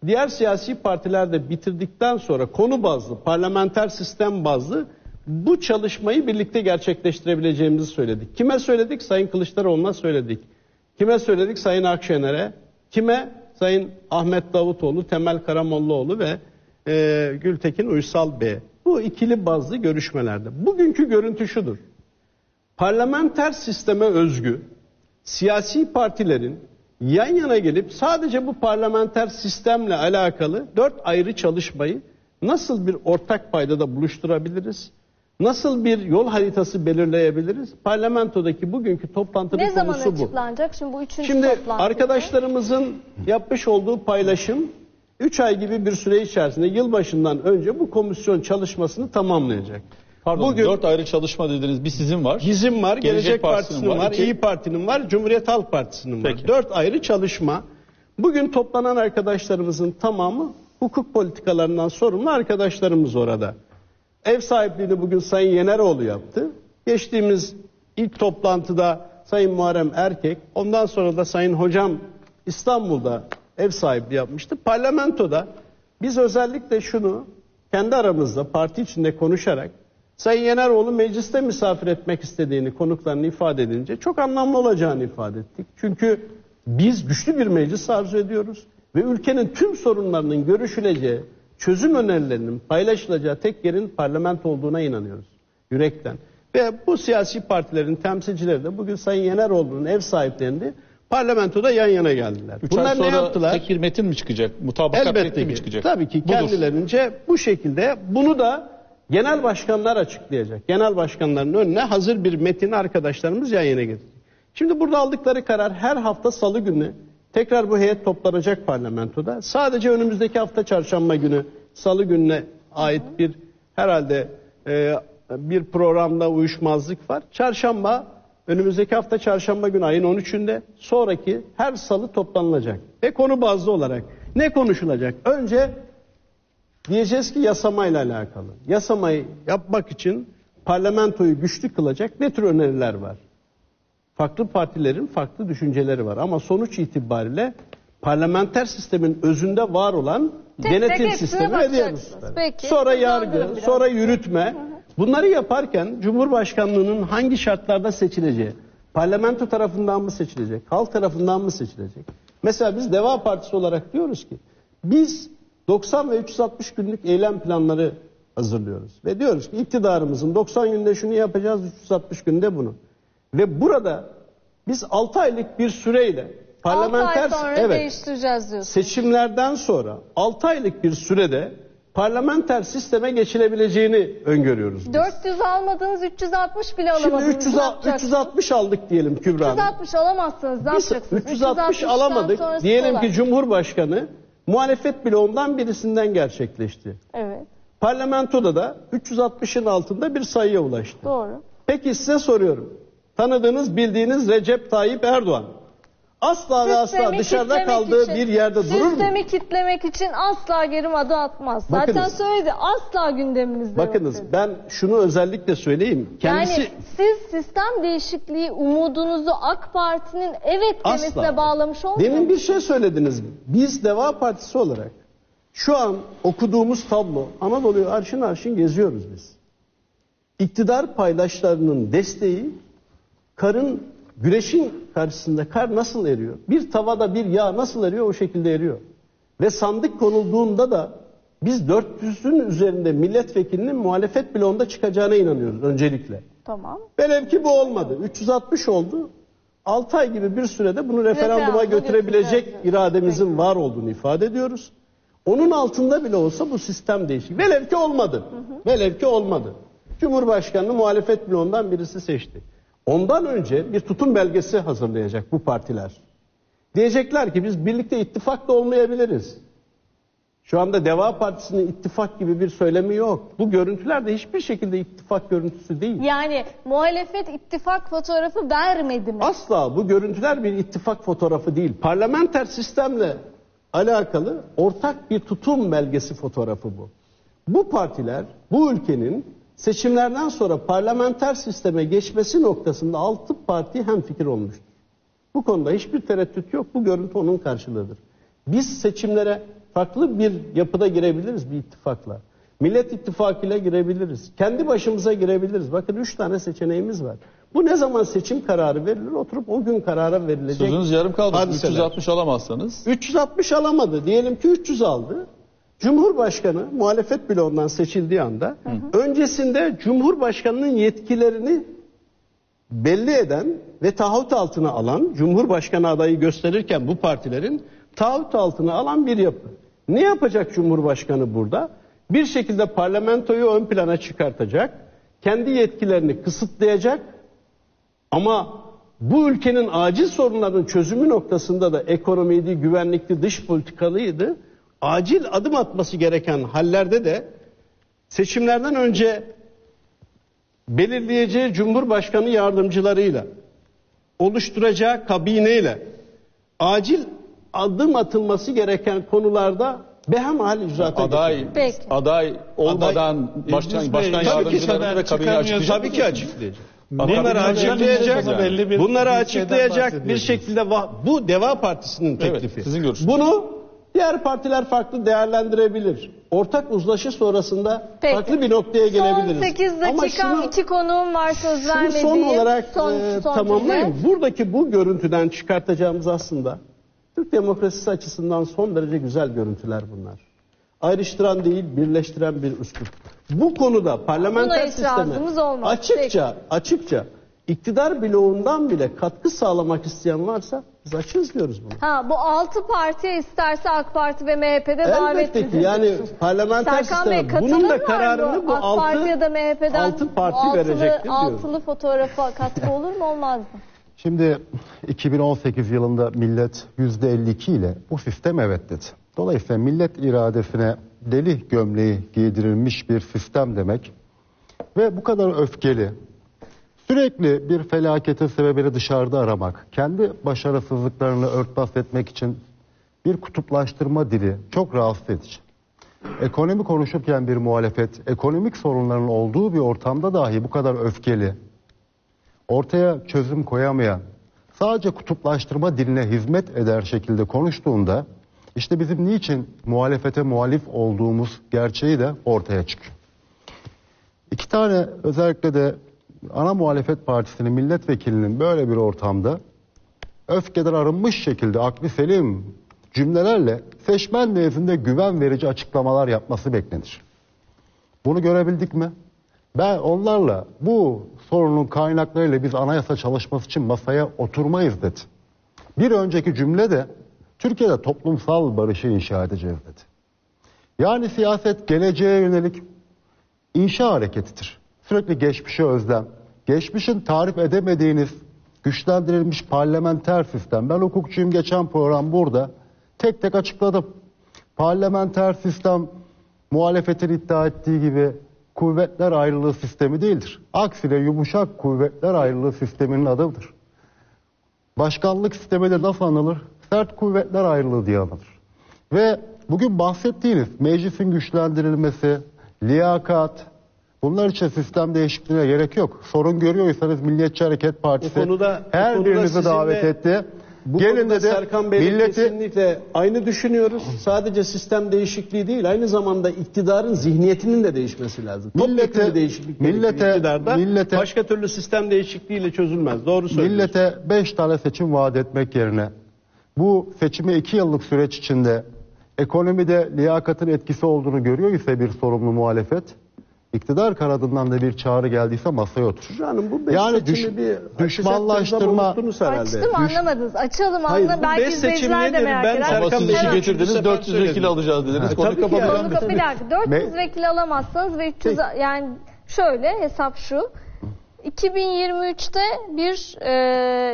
diğer siyasi partiler de bitirdikten sonra konu bazlı, parlamenter sistem bazlı bu çalışmayı birlikte gerçekleştirebileceğimizi söyledik. Kime söyledik? Sayın Kılıçdaroğlu'na söyledik. Kime söyledik? Sayın Akşener'e. Kime? Sayın Ahmet Davutoğlu, Temel Karamollaoğlu ve Gültekin Uysal Bey. Bu ikili bazlı görüşmelerde. Bugünkü görüntü şudur. Parlamenter sisteme özgü siyasi partilerin yan yana gelip sadece bu parlamenter sistemle alakalı 4 ayrı çalışmayı nasıl bir ortak paydada buluşturabiliriz? Nasıl bir yol haritası belirleyebiliriz? Parlamentodaki bugünkü toplantı bir konusu bu. Ne zaman açıklanacak? Şimdi bu üçüncü toplantı. Şimdi arkadaşlarımızın yapmış olduğu paylaşım 3 ay gibi bir süre içerisinde yılbaşından önce bu komisyon çalışmasını tamamlayacak. Pardon, bugün 4 ayrı çalışma dediniz. Bir sizin var. Bizim var, Gelecek Partisi'nin var, İYİ Parti'nin var, Cumhuriyet Halk Partisi'nin var. 4 ayrı çalışma. Bugün toplanan arkadaşlarımızın tamamı hukuk politikalarından sorumlu arkadaşlarımız orada. Ev sahipliğini bugün Sayın Yeneroğlu yaptı. Geçtiğimiz ilk toplantıda Sayın Muharrem Erkek, ondan sonra da Sayın Hocam İstanbul'da ev sahipliği yapmıştı. Parlamentoda biz özellikle şunu kendi aramızda parti içinde konuşarak Sayın Yeneroğlu mecliste misafir etmek istediğini, konuklarını ifade edince çok anlamlı olacağını ifade ettik. Çünkü biz güçlü bir meclis arzu ediyoruz ve ülkenin tüm sorunlarının görüşüleceği, çözüm önerilerinin paylaşılacağı tek yerin parlamento olduğuna inanıyoruz yürekten. Ve bu siyasi partilerin temsilcileri de bugün Sayın Yeneroğlu'nun ev sahiplerinde parlamentoda yan yana geldiler. Bunlar ne yaptılar? Tek bir metin mi çıkacak? Mutabakat metni mi çıkacak? Tabii ki kendilerince bu şekilde, bunu da genel başkanlar açıklayacak. Genel başkanların önüne hazır bir metini arkadaşlarımız yan yana getirecek. Şimdi burada aldıkları karar her hafta salı günü tekrar bu heyet toplanacak parlamentoda. Sadece önümüzdeki hafta çarşamba günü, salı gününe ait bir herhalde bir programda uyuşmazlık var. Çarşamba, önümüzdeki hafta çarşamba günü ayın 13'ünde, sonraki her salı toplanılacak. Ve konu bazlı olarak ne konuşulacak? Önce diyeceğiz ki yasamayla alakalı. Yasamayı yapmak için parlamentoyu güçlü kılacak ne tür öneriler var? Farklı partilerin farklı düşünceleri var ama sonuç itibariyle parlamenter sistemin özünde var olan denetim sistemi ve diğer hususlar. Sonra yargı, sonra yürütme. Bunları yaparken Cumhurbaşkanlığının hangi şartlarda seçileceği, parlamento tarafından mı seçilecek, halk tarafından mı seçilecek? Mesela biz Deva Partisi olarak diyoruz ki biz 90 ve 360 günlük eylem planları hazırlıyoruz. Ve diyoruz ki iktidarımızın 90 günde şunu yapacağız, 360 günde bunu. Ve burada biz 6 aylık bir süreyle parlamenter değiştireceğiz diyorsunuz. Seçimlerden sonra 6 aylık bir sürede parlamenter sisteme geçilebileceğini öngörüyoruz biz. 400 almadınız, 360 bile alamadınız. Şimdi 360 aldık diyelim Kübra Hanım. 360 alamazsınız. Ne yapacaksınız? 360 alamadık. Diyelim ki Cumhurbaşkanı, muhalefet bile ondan birisinden gerçekleşti. Evet. Parlamentoda da 360'ın altında bir sayıya ulaştı. Doğru. Peki size soruyorum. Tanıdığınız, bildiğiniz Recep Tayyip Erdoğan asla ve asla dışarıda kaldığı bir yerde durur mu? Sistemi kitlemek için asla geri adı atmaz. Bakınız, zaten söyledi, asla gündeminizde. Bakınız yok, ben şunu özellikle söyleyeyim. Kendisi, yani siz sistem değişikliği umudunuzu AK Parti'nin evet demesine bağlamış olmuyor. Demin bir şey söylediniz. Biz Deva Partisi olarak şu an okuduğumuz tablo, Anadolu'yu arşın arşın geziyoruz biz. İktidar paydaşlarının desteği, güneşin karşısında kar nasıl eriyor? Bir tavada bir yağ nasıl eriyor? O şekilde eriyor. Ve sandık konulduğunda da biz 400'ün üzerinde milletvekilinin muhalefet bloğunda çıkacağına inanıyoruz öncelikle. Tamam. Velev ki bu olmadı. 360 oldu. 6 ay gibi bir sürede bunu referanduma götürebilecek irademizin var olduğunu ifade ediyoruz. Onun altında bile olsa bu sistem değişik. Velev ki olmadı. Velev ki olmadı. Cumhurbaşkanını muhalefet bloğundan birisi seçti. Ondan önce bir tutum belgesi hazırlayacak bu partiler. Diyecekler ki biz birlikte ittifak da olmayabiliriz. Şu anda Deva Partisi'nin ittifak gibi bir söylemi yok. Bu görüntüler de hiçbir şekilde ittifak görüntüsü değil. Yani muhalefet ittifak fotoğrafı vermedi mi? Asla, bu görüntüler bir ittifak fotoğrafı değil. Parlamenter sistemle alakalı ortak bir tutum belgesi fotoğrafı bu. Bu partiler bu ülkenin seçimlerden sonra parlamenter sisteme geçmesi noktasında 6 parti hemfikir olmuştur. Bu konuda hiçbir tereddüt yok. Bu görüntü onun karşılığıdır. Biz seçimlere farklı bir yapıda girebiliriz bir ittifakla. Millet İttifakı'yla girebiliriz. Kendi başımıza girebiliriz. Bakın 3 tane seçeneğimiz var. Bu ne zaman seçim kararı verilir? Oturup o gün karara verilecek. Sözünüz yarım kaldı. 360 alamazsanız. 360 alamadı. Diyelim ki 300 aldı. Cumhurbaşkanı muhalefet bloğundan seçildiği anda öncesinde Cumhurbaşkanı'nın yetkilerini belli eden ve taahhüt altına alan, Cumhurbaşkanı adayı gösterirken bu partilerin taahhüt altına alan bir yapı. Ne yapacak Cumhurbaşkanı burada? Bir şekilde parlamentoyu ön plana çıkartacak. kendi yetkilerini kısıtlayacak ama bu ülkenin acil sorunlarının çözümü noktasında da ekonomiydi, güvenlikti, dış politikalıydı. Acil adım atması gereken hallerde de seçimlerden önce belirleyeceği Cumhurbaşkanı yardımcılarıyla, oluşturacağı kabineyle acil adım atılması gereken konularda behemhal icraata geçecek. Aday olmadan başkan yardımcılarını ve kabine açıklayacak. Tabii ki açıklayacak. Bunları açıklayacak, bunları açıklayacak bir şekilde bu Deva Partisi'nin teklifi. Evet, sizin görüşünüz. Bunu diğer partiler farklı değerlendirebilir. Ortak uzlaşı sonrasında farklı bir noktaya gelebiliriz. Son 8 dakikam, iki konuğum var, söz vermediğim. Son olarak tamamlayayım. Buradaki bu görüntüden çıkartacağımız aslında Türk demokrasisi açısından son derece güzel görüntüler bunlar. Ayrıştıran değil, birleştiren bir üslup. Bu konuda parlamenter sisteme açıkça iktidar bloğundan bile katkı sağlamak isteyen varsa biz açığız diyoruz bunu. Ha, bu 6 parti isterse AK Parti ve MHP'de davet edildi. Yani parlamenter sisteme bunun da kararını bu 6 parti verecektir diyor. Altılı fotoğrafa katkı olur mu, olmaz mı? Şimdi 2018 yılında millet %52 ile bu sistem evet dedi. Dolayısıyla millet iradesine deli gömleği giydirilmiş bir sistem demek ve bu kadar öfkeli, sürekli bir felaketin sebebini dışarıda aramak, kendi başarısızlıklarını örtbas etmek için bir kutuplaştırma dili çok rahatsız edici. Ekonomi konuşurken bir muhalefet, ekonomik sorunların olduğu bir ortamda dahi bu kadar öfkeli, ortaya çözüm koyamayan, sadece kutuplaştırma diline hizmet eder şekilde konuştuğunda işte bizim niçin muhalefete muhalif olduğumuz gerçeği de ortaya çıkıyor. İki tane özellikle de ana muhalefet partisinin milletvekilinin böyle bir ortamda öfkeden arınmış şekilde aklı selim cümlelerle seçmen nezdinde güven verici açıklamalar yapması beklenir. Bunu görebildik mi? Ben onlarla bu sorunun kaynaklarıyla biz anayasa çalışması için masaya oturmayız dedi. Bir önceki cümle de Türkiye'de toplumsal barışı inşa edeceğiz dedi. Yani siyaset geleceğe yönelik inşa hareketidir. Sürekli geçmişe özlem, geçmişin tarif edemediğiniz güçlendirilmiş parlamenter sistem. Ben hukukçuyum, geçen program burada tek tek açıkladım. Parlamenter sistem muhalefetin iddia ettiği gibi kuvvetler ayrılığı sistemi değildir. Aksine yumuşak kuvvetler ayrılığı sisteminin adıdır. Başkanlık sistemi de nasıl anılır? Sert kuvvetler ayrılığı diye anılır. Ve bugün bahsettiğiniz meclisin güçlendirilmesi, liyakat, bunlar için sistem değişikliğine gerek yok. Sorun görüyorsanız Milliyetçi Hareket Partisi her birinizi davet etti. Bu konuda Serkan Bey'le kesinlikle aynı düşünüyoruz. Sadece sistem değişikliği değil, aynı zamanda iktidarın zihniyetinin de değişmesi lazım. Millete değişiklik iktidarda başka türlü sistem değişikliğiyle çözülmez. Doğru söylüyorsun. Millete 5 tane seçim vaat etmek yerine bu seçimi 2 yıllık süreç içinde ekonomide liyakatın etkisi olduğunu görüyor ise bir sorumlu muhalefet, iktidar kanadından da bir çağrı geldiyse masaya oturur. Canım, bu yani düşmanlaştırma... Açtım anlamadınız. Açalım anlamadınız. Belki izleyiciler de merak eder. Ama siz işi getirdiniz, 400 vekil alacağız dediniz. Konu kapatacağım. Bir dakika, 400 vekil alamazsanız ve 300... Yani şöyle hesap şu. 2023'te bir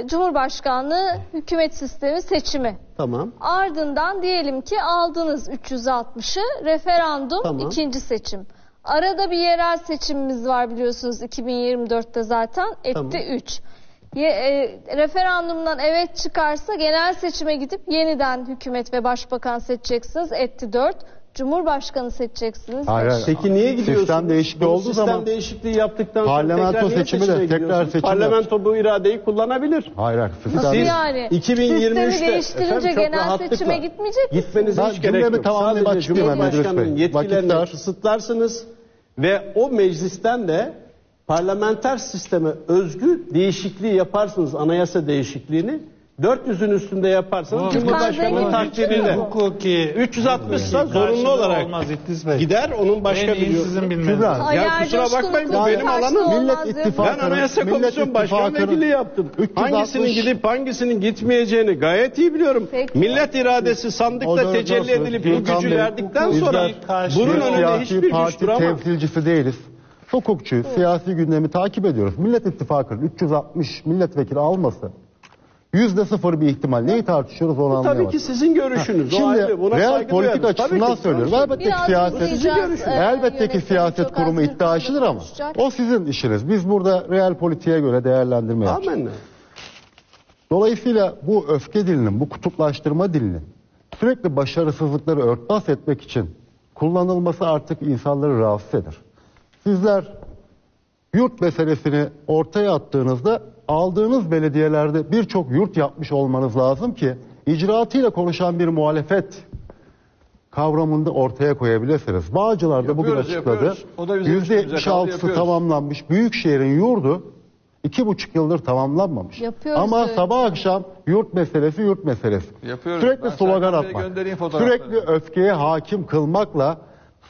Cumhurbaşkanlığı hükümet sistemi seçimi. Tamam. Ardından diyelim ki aldınız 360'ı, referandum, tamam, ikinci seçim. Arada bir yerel seçimimiz var biliyorsunuz 2024'te zaten etti, tamam, 3. Referandumdan evet çıkarsa genel seçime gidip yeniden hükümet ve başbakan seçeceksiniz, etti 4. Cumhurbaşkanı seçeceksiniz. Hayır. Peki niye gidiyorsunuz? Sistem değişikliği olduğu zaman. Sistem değişikliği yaptıktan sonra parlamento seçimi de tekrar seçim. Parlamento bu iradeyi kullanabilir. Hayır. Nasıl yani? 2023'te sistemi değiştirince genel seçime gitmeyecek misiniz? Gitmenize hiç gerek yok. Sadece Cumhurbaşkanı'nın yetkilerini kısıtlarsınız ve o meclisten de parlamenter sisteme özgü değişikliği yaparsınız, anayasa değişikliğini. 400'ün üstünde yaparsanız Cumhurbaşkanı'nın takdiriyle. Hukuki 360'sa zorunlu olarak olmaz, gider onun başka bir yolu. Ya kusura bakmayın, bu benim alanım. Ben Anayasa Komisyonu Başkan Vekili yaptım. Hangisinin gidip hangisinin gitmeyeceğini gayet iyi biliyorum. Peki. Millet iradesi sandıkta tecelli edilip bu gücü verdikten sonra bunun önünde hiçbir güç duramaz. Temsilcisi değiliz. hukukçu, siyasi gündemi takip ediyoruz. Millet İttifakı'nın 360 milletvekili alması %0 bir ihtimal. Neyi tartışıyoruz onu anlayamadım. Tabii ki sizin görüşünüz. Şimdi buna real politik açısından söylüyorum. Elbette ki siyaset, elbette ki siyaset kurumu iddiaşıdır ama o sizin işiniz. Biz burada real politiğe göre değerlendirme yapacağız. Dolayısıyla bu öfke dilinin, bu kutuplaştırma dilinin sürekli başarısızlıkları örtbas etmek için kullanılması artık insanları rahatsız eder. Sizler yurt meselesini ortaya attığınızda aldığınız belediyelerde birçok yurt yapmış olmanız lazım ki icraatıyla konuşan bir muhalefet kavramını ortaya koyabilirsiniz. Bağcılar da bugün açıkladı. %76'sı tamamlanmış. Büyükşehir'in yurdu 2,5 yıldır tamamlanmamış. Ama sabah akşam yurt meselesi yurt meselesi. Sürekli slogan atmak, sürekli öfkeye hakim kılmakla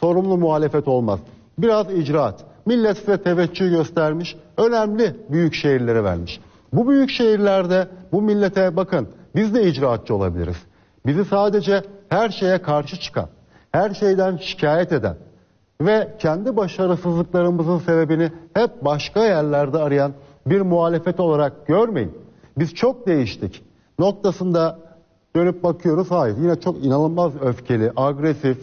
sorumlu muhalefet olmaz. Biraz icraat. Millet size teveccüh göstermiş, önemli büyük şehirlere vermiş. Bu büyük şehirlerde bu millete bakın, biz de icraatçı olabiliriz. Bizi sadece her şeye karşı çıkan, her şeyden şikayet eden ve kendi başarısızlıklarımızın sebebini hep başka yerlerde arayan bir muhalefet olarak görmeyin. Biz çok değiştik noktasında dönüp bakıyoruz. Hayır, yine çok inanılmaz öfkeli, agresif.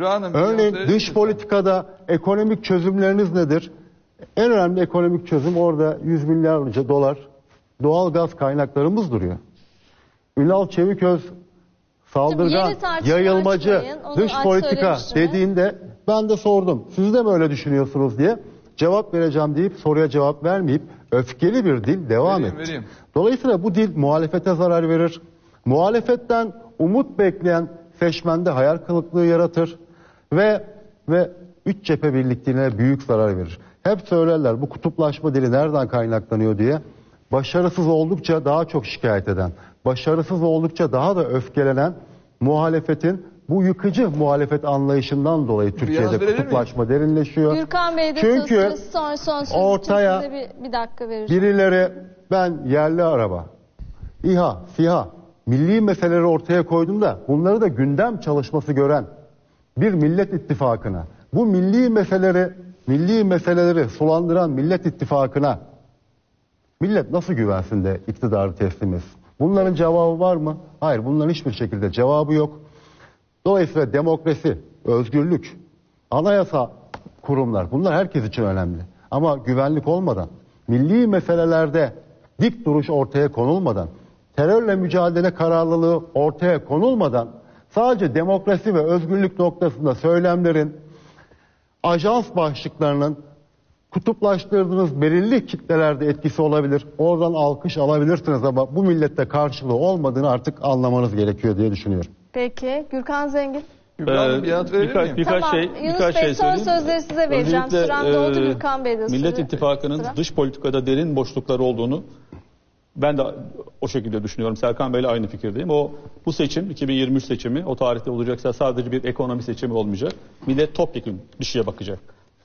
Hanım, örneğin dış politikada ekonomik çözümleriniz nedir? En önemli ekonomik çözüm orada 100 milyarca dolar doğal gaz kaynaklarımız duruyor. Ünal Çeviköz saldırgan, yayılmacı, dış politika dediğinde ben de sordum. Siz de mi öyle düşünüyorsunuz diye. Cevap vereceğim deyip soruya cevap vermeyip öfkeli bir dil devam etti. Dolayısıyla bu dil muhalefete zarar verir. Muhalefetten umut bekleyen seçmende hayal kırıklığı yaratır ve üç cephe birlikliğine büyük zarar verir. Hep söylerler bu kutuplaşma dili nereden kaynaklanıyor diye. Başarısız oldukça daha çok şikayet eden, başarısız oldukça daha da öfkelenen muhalefetin bu yıkıcı muhalefet anlayışından dolayı Türkiye'de kutuplaşma derinleşiyor. Gürkan Bey de çünkü ortaya bir dakika birileri ben yerli araba, İHA, SİHA, milli meseleleri ortaya koydum da bunları da gündem çalışması gören bir Millet İttifakı'na, bu milli meseleleri sulandıran Millet İttifakı'na millet nasıl güvensin de iktidarı teslim etsin? Bunların cevabı var mı? Hayır, bunların hiçbir şekilde cevabı yok. Dolayısıyla demokrasi, özgürlük, anayasa, kurumlar bunlar herkes için önemli. Ama güvenlik olmadan, milli meselelerde dik duruş ortaya konulmadan, terörle mücadele kararlılığı ortaya konulmadan sadece demokrasi ve özgürlük noktasında söylemlerin, ajans başlıklarının kutuplaştırdığınız belirli kitlelerde etkisi olabilir. Oradan alkış alabilirsiniz ama bu millette karşılığı olmadığını artık anlamanız gerekiyor diye düşünüyorum. Peki. Gürkan Zengin. Birkaç şey söyleyeyim. Son sözleri size vereceğim. Süren doldu. Gürkan Bey de Millet İttifakı'nın dış politikada derin boşlukları olduğunu ben de o şekilde düşünüyorum. Serkan Bey'le aynı fikirdeyim. Bu seçim 2023 seçimi o tarihte olacaksa sadece bir ekonomi seçimi olmayacak. Millet topyekun dışıya bakacak.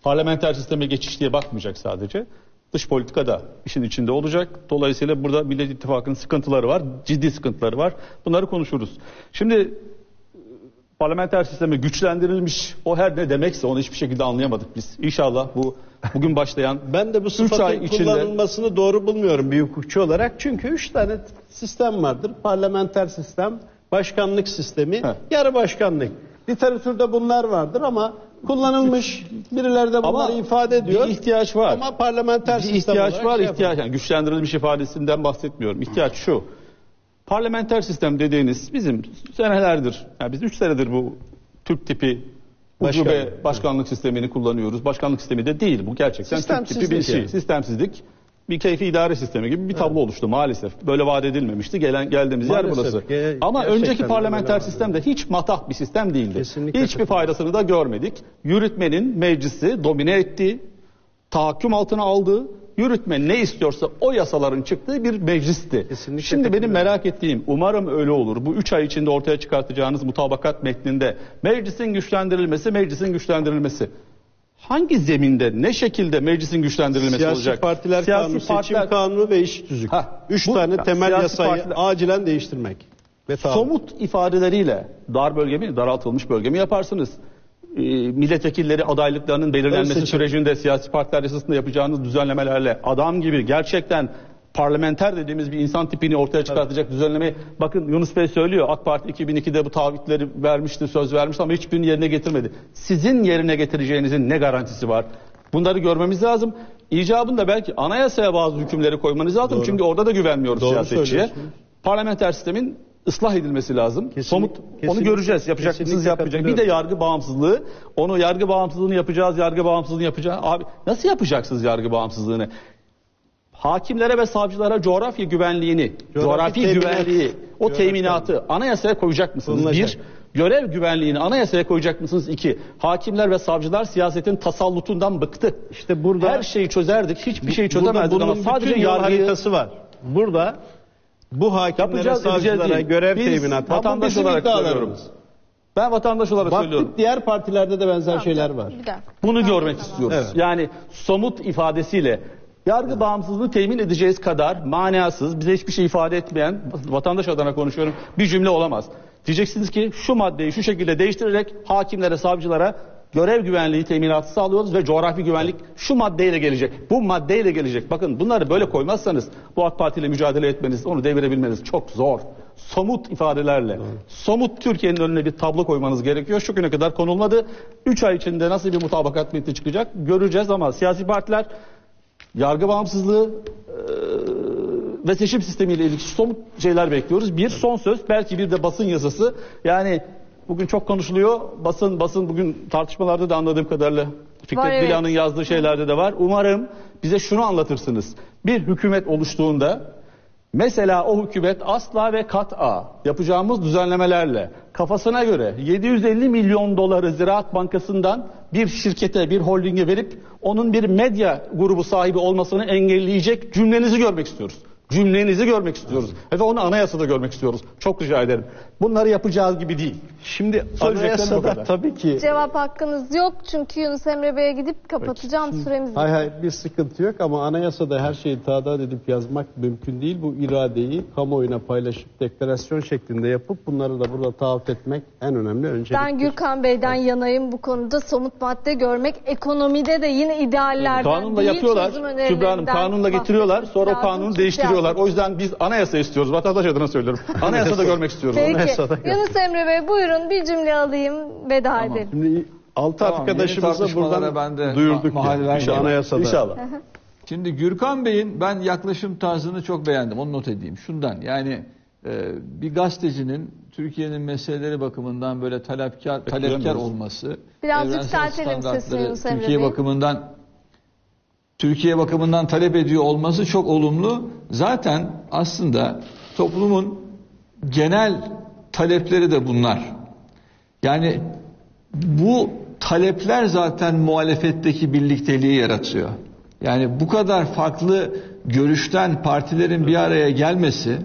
Parlamenter sisteme geçiş diye bakmayacak sadece. Dış politika da işin içinde olacak. Dolayısıyla burada Millet İttifakı'nın sıkıntıları var. Ciddi sıkıntıları var. Bunları konuşuruz. Şimdi parlamenter sisteme güçlendirilmiş o her ne demekse onu hiçbir şekilde anlayamadık biz. İnşallah bugün başlayan ben de bu sıfatın kullanılmasını doğru bulmuyorum bir hukukçu olarak. Çünkü 3 tane sistem vardır. Parlamenter sistem, başkanlık sistemi, yarı başkanlık. Literatürde bunlar vardır ama kullanılmış birilerde bunları ifade ediyor. Bir ihtiyaç var. Ama parlamenter bir sistem ihtiyaç var. Yani güçlendirilmiş ifadesinden bahsetmiyorum. İhtiyaç şu. Parlamenter sistem dediğiniz bizim senelerdir. Yani biz 3 senedir bu Türk tipi başkanlık sistemini kullanıyoruz. Başkanlık sistemi de değil bu gerçekten Türk tipi bir şey. Sistemsizlik. Bir keyfi idare sistemi gibi bir tablo oluştu maalesef. Böyle vaat edilmemişti. Geldiğimiz maalesef, yer burası. Ama önceki parlamenter sistem de hiç matah bir sistem değildi. Kesinlikle hiçbir faydasını da görmedik. Yürütmenin meclisi domine ettiği, tahakküm altına aldığı, yürütme ne istiyorsa o yasaların çıktığı bir meclisti. Kesinlikle şimdi benim merak ettiğim, umarım öyle olur. Bu 3 ay içinde ortaya çıkartacağınız mutabakat metninde meclisin güçlendirilmesi, hangi zeminde, ne şekilde meclisin güçlendirilmesi olacak? Siyasi partiler kanunu, seçim kanunu ve iş tüzük. 3 tane temel yasayı acilen değiştirmek. Somut ifadeleriyle dar bölge mi, daraltılmış bölge mi yaparsınız? milletvekilleri adaylıklarının belirlenmesi sürecinde siyasi partiler yasasında yapacağınız düzenlemelerle adam gibi gerçekten parlamenter dediğimiz bir insan tipini ortaya çıkartacak düzenlemeyi, bakın Yunus Bey söylüyor, AK Parti 2002'de bu taahhütleri vermişti, söz vermişti ama hiçbirini yerine getirmedi. Sizin yerine getireceğinizin ne garantisi var? Bunları görmemiz lazım. İcabında belki anayasaya bazı hükümleri koymanız lazım. Doğru. Çünkü orada da güvenmiyoruz siyasetçiye. Parlamenter sistemin ıslah edilmesi lazım. Kesinlikle, somut onu göreceğiz. Yapacak mısınız, yapmayacak. Bir de yargı bağımsızlığı. Onu yargı bağımsızlığını yapacağız, yargı bağımsızlığını yapacağız. Abi nasıl yapacaksınız yargı bağımsızlığını? Hakimlere ve savcılara coğrafya güvenliğini, coğrafi güvenliği, o teminatı anayasaya koyacak mısınız? Olacak. Bir, görev güvenliğini anayasaya koyacak mısınız? İki, hakimler ve savcılar siyasetin tasallutundan bıktı. İşte burada her şeyi çözerdik, hiçbir şeyi çözemezdik ama sadece yargı haritası var. Burada bu hakimlere, savcılara görev teminatı, vatandaş olarak söylüyorum. Ben vatandaş olarak söylüyorum. Baktık diğer partilerde de benzer şeyler var. Bunu görmek istiyoruz. Evet. Yani somut ifadesiyle yargı bağımsızlığı temin edeceğiz kadar manasız, bize hiçbir şey ifade etmeyen, vatandaş adına konuşuyorum, bir cümle olamaz. Diyeceksiniz ki şu maddeyi şu şekilde değiştirerek hakimlere, savcılara görev güvenliği teminatı sağlıyoruz ve coğrafi güvenlik şu maddeyle gelecek, bu maddeyle gelecek. Bakın bunları böyle koymazsanız bu AK Parti ile mücadele etmeniz, onu devirebilmeniz çok zor. Somut ifadelerle, somut Türkiye'nin önüne bir tablo koymanız gerekiyor. Şu güne kadar konulmadı. 3 ay içinde nasıl bir mutabakat metni çıkacak göreceğiz ama siyasi partiler yargı bağımsızlığı ve seçim sistemiyle ilgili somut şeyler bekliyoruz. Bir son söz, belki bir de basın yasası. Yani bugün çok konuşuluyor. Basın bugün tartışmalarda da anladığım kadarıyla Fikret Bila'nın yazdığı şeylerde de var. Umarım bize şunu anlatırsınız. Bir hükümet oluştuğunda mesela o hükümet asla ve kat'a yapacağımız düzenlemelerle kafasına göre 750 milyon doları Ziraat Bankası'ndan bir şirkete, bir holdinge verip onun bir medya grubu sahibi olmasını engelleyecek cümlenizi görmek istiyoruz. Cümlenizi görmek istiyoruz. Evet. Ve onu anayasada görmek istiyoruz. Çok rica ederim. Bunları yapacağız gibi değil. Şimdi anayasada tabii ki... Cevap hakkınız yok çünkü Yunus Emre Bey'e gidip kapatacağım süremizi. Hayır bir sıkıntı yok ama anayasada her şeyi tadat edip yazmak mümkün değil. Bu iradeyi kamuoyuna paylaşıp deklarasyon şeklinde yapıp bunları da burada taahhüt etmek en önemli önceliktir. Ben Gürkan Bey'den yanayım bu konuda, somut madde görmek. Ekonomide de yine ideallerden kanunla değil. Kanunla yapıyorlar. Kübra Hanım kanunla getiriyorlar sonra o kanunu değiştiriyorlar. O yüzden biz anayasa istiyoruz. Vatandaş adına söylüyorum. Anayasada görmek istiyoruz. Peki. Yunus Emre Bey buyurun bir cümle alayım. Veda edelim. Şimdi 6 arkadaşımıza buradan duyurduk. İnşallah. Anayasada. İnşallah. Şimdi Gürkan Bey'in ben yaklaşım tarzını çok beğendim. Onu not edeyim. Şundan yani bir gazetecinin Türkiye'nin meseleleri bakımından böyle talepkar olması. Biraz yükseltelim sesini Yunus Emre Bey. Türkiye bakımından talep ediyor olması çok olumlu. Zaten aslında toplumun genel talepleri de bunlar. Yani bu talepler zaten muhalefetteki birlikteliği yaratıyor. Yani bu kadar farklı görüşten partilerin bir araya gelmesi,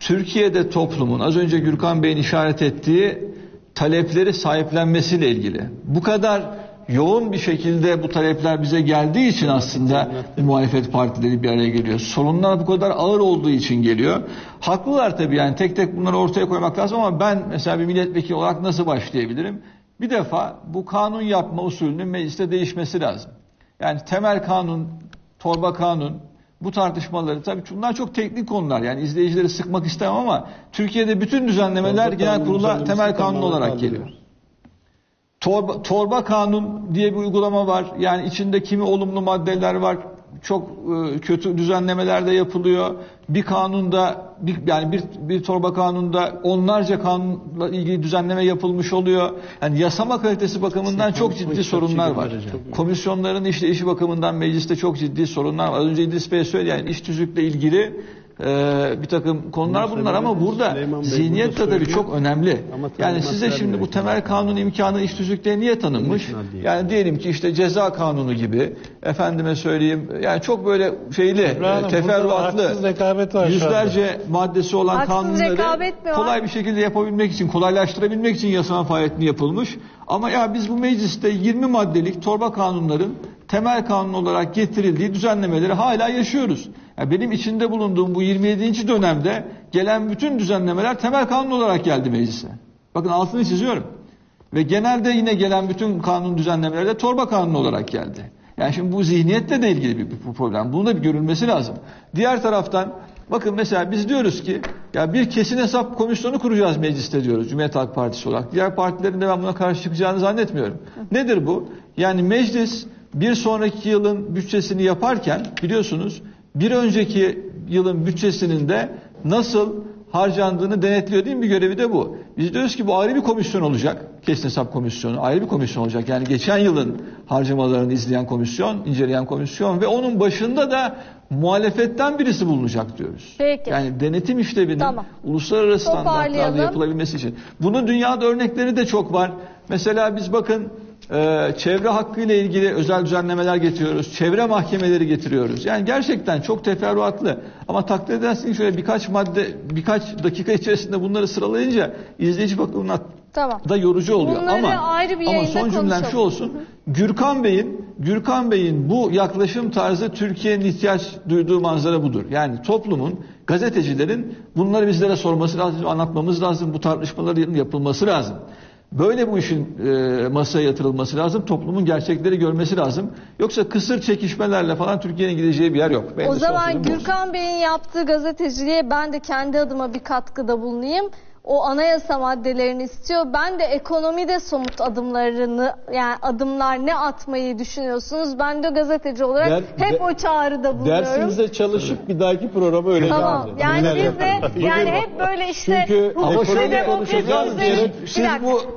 Türkiye'de toplumun az önce Gürkan Bey'in işaret ettiği talepleri sahiplenmesiyle ilgili. Bu kadar yoğun bir şekilde bu talepler bize geldiği için aslında muhalefet partileri bir araya geliyor. Sorunlar bu kadar ağır olduğu için geliyor. Haklılar tabii yani tek tek bunları ortaya koymak lazım ama ben mesela bir milletvekili olarak nasıl başlayabilirim? Bir defa bu kanun yapma usulünün mecliste değişmesi lazım. Yani temel kanun, torba kanun bu tartışmaları tabii bunlar çok teknik konular. Yani izleyicileri sıkmak istemem ama Türkiye'de bütün düzenlemeler genel kurula temel kanun olarak geliyor. Torba kanun diye bir uygulama var. Yani içinde kimi olumlu maddeler var. Çok kötü düzenlemeler de yapılıyor. Bir kanunda yani bir torba kanunda onlarca kanunla ilgili düzenleme yapılmış oluyor. Yani yasama kalitesi bakımından çok ciddi sorunlar var. Komisyonların işleyişi bakımından mecliste çok ciddi sorunlar var. Az önce İdris Bey söyledi yani iş tüzükle ilgili bir takım konular bunlar ama burada zihniyet tabii çok önemli. Yani size şimdi bu temel kanun imkanı iş tüzükte niye tanınmış? Yani diyelim ki işte ceza kanunu gibi efendime söyleyeyim yani çok böyle şeyli, teferruatlı yüzlerce maddesi olan kanunları kolay bir şekilde yapabilmek için, kolaylaştırabilmek için yasama faaliyetini yapılmış. Ama ya biz bu mecliste 20 maddelik torba kanunların temel kanun olarak getirildiği düzenlemeleri hala yaşıyoruz. Yani benim içinde bulunduğum bu 27. dönemde gelen bütün düzenlemeler temel kanun olarak geldi meclise. Bakın altını çiziyorum. Ve genelde yine gelen bütün kanun düzenlemeleri de torba kanunu olarak geldi. Yani şimdi bu zihniyetle de ilgili bir problem. Bunun da bir görülmesi lazım. Diğer taraftan bakın mesela biz diyoruz ki ya bir kesin hesap komisyonu kuracağız mecliste diyoruz Cumhuriyet Halk Partisi olarak. Diğer partilerin de ben buna karşı çıkacağını zannetmiyorum. Nedir bu? Yani meclis bir sonraki yılın bütçesini yaparken biliyorsunuz bir önceki yılın bütçesinin de nasıl harcandığını denetliyor değil mi? Bir görevi de bu. Biz diyoruz ki bu ayrı bir komisyon olacak. Kesin hesap komisyonu ayrı bir komisyon olacak. Yani geçen yılın harcamalarını izleyen komisyon, inceleyen komisyon ve onun başında da muhalefetten birisi bulunacak diyoruz. Peki. Yani denetim işlevinin uluslararası standartlarla yapılabilmesi için. Bunun dünyada örnekleri de çok var. Mesela biz bakın çevre hakkıyla ilgili özel düzenlemeler getiriyoruz. Çevre mahkemeleri getiriyoruz. Yani gerçekten çok teferruatlı. Ama takdir edersin ki şöyle birkaç madde, birkaç dakika içerisinde bunları sıralayınca izleyici bakımından da yorucu oluyor. Bunları ama son cümlem şu olsun. Gürkan Bey'in bu yaklaşım tarzı Türkiye'nin ihtiyaç duyduğu manzara budur. Yani toplumun, gazetecilerin bunları bizlere sorması lazım, anlatmamız lazım, bu tartışmaların yapılması lazım. Böyle bu işin masaya yatırılması lazım. Toplumun gerçekleri görmesi lazım. Yoksa kısır çekişmelerle falan Türkiye'nin gideceği bir yer yok. O zaman Gürkan Bey'in yaptığı gazeteciliğe ben de kendi adıma bir katkıda bulunayım. O anayasa maddelerini istiyor. Ben de ekonomide somut adımlar ne atmayı düşünüyorsunuz? Ben de gazeteci olarak hep o çağrıda bulunuyorum. Dersinizde çalışıp bir dahaki programa öyle devam edin. Yani biz de hep böyle işte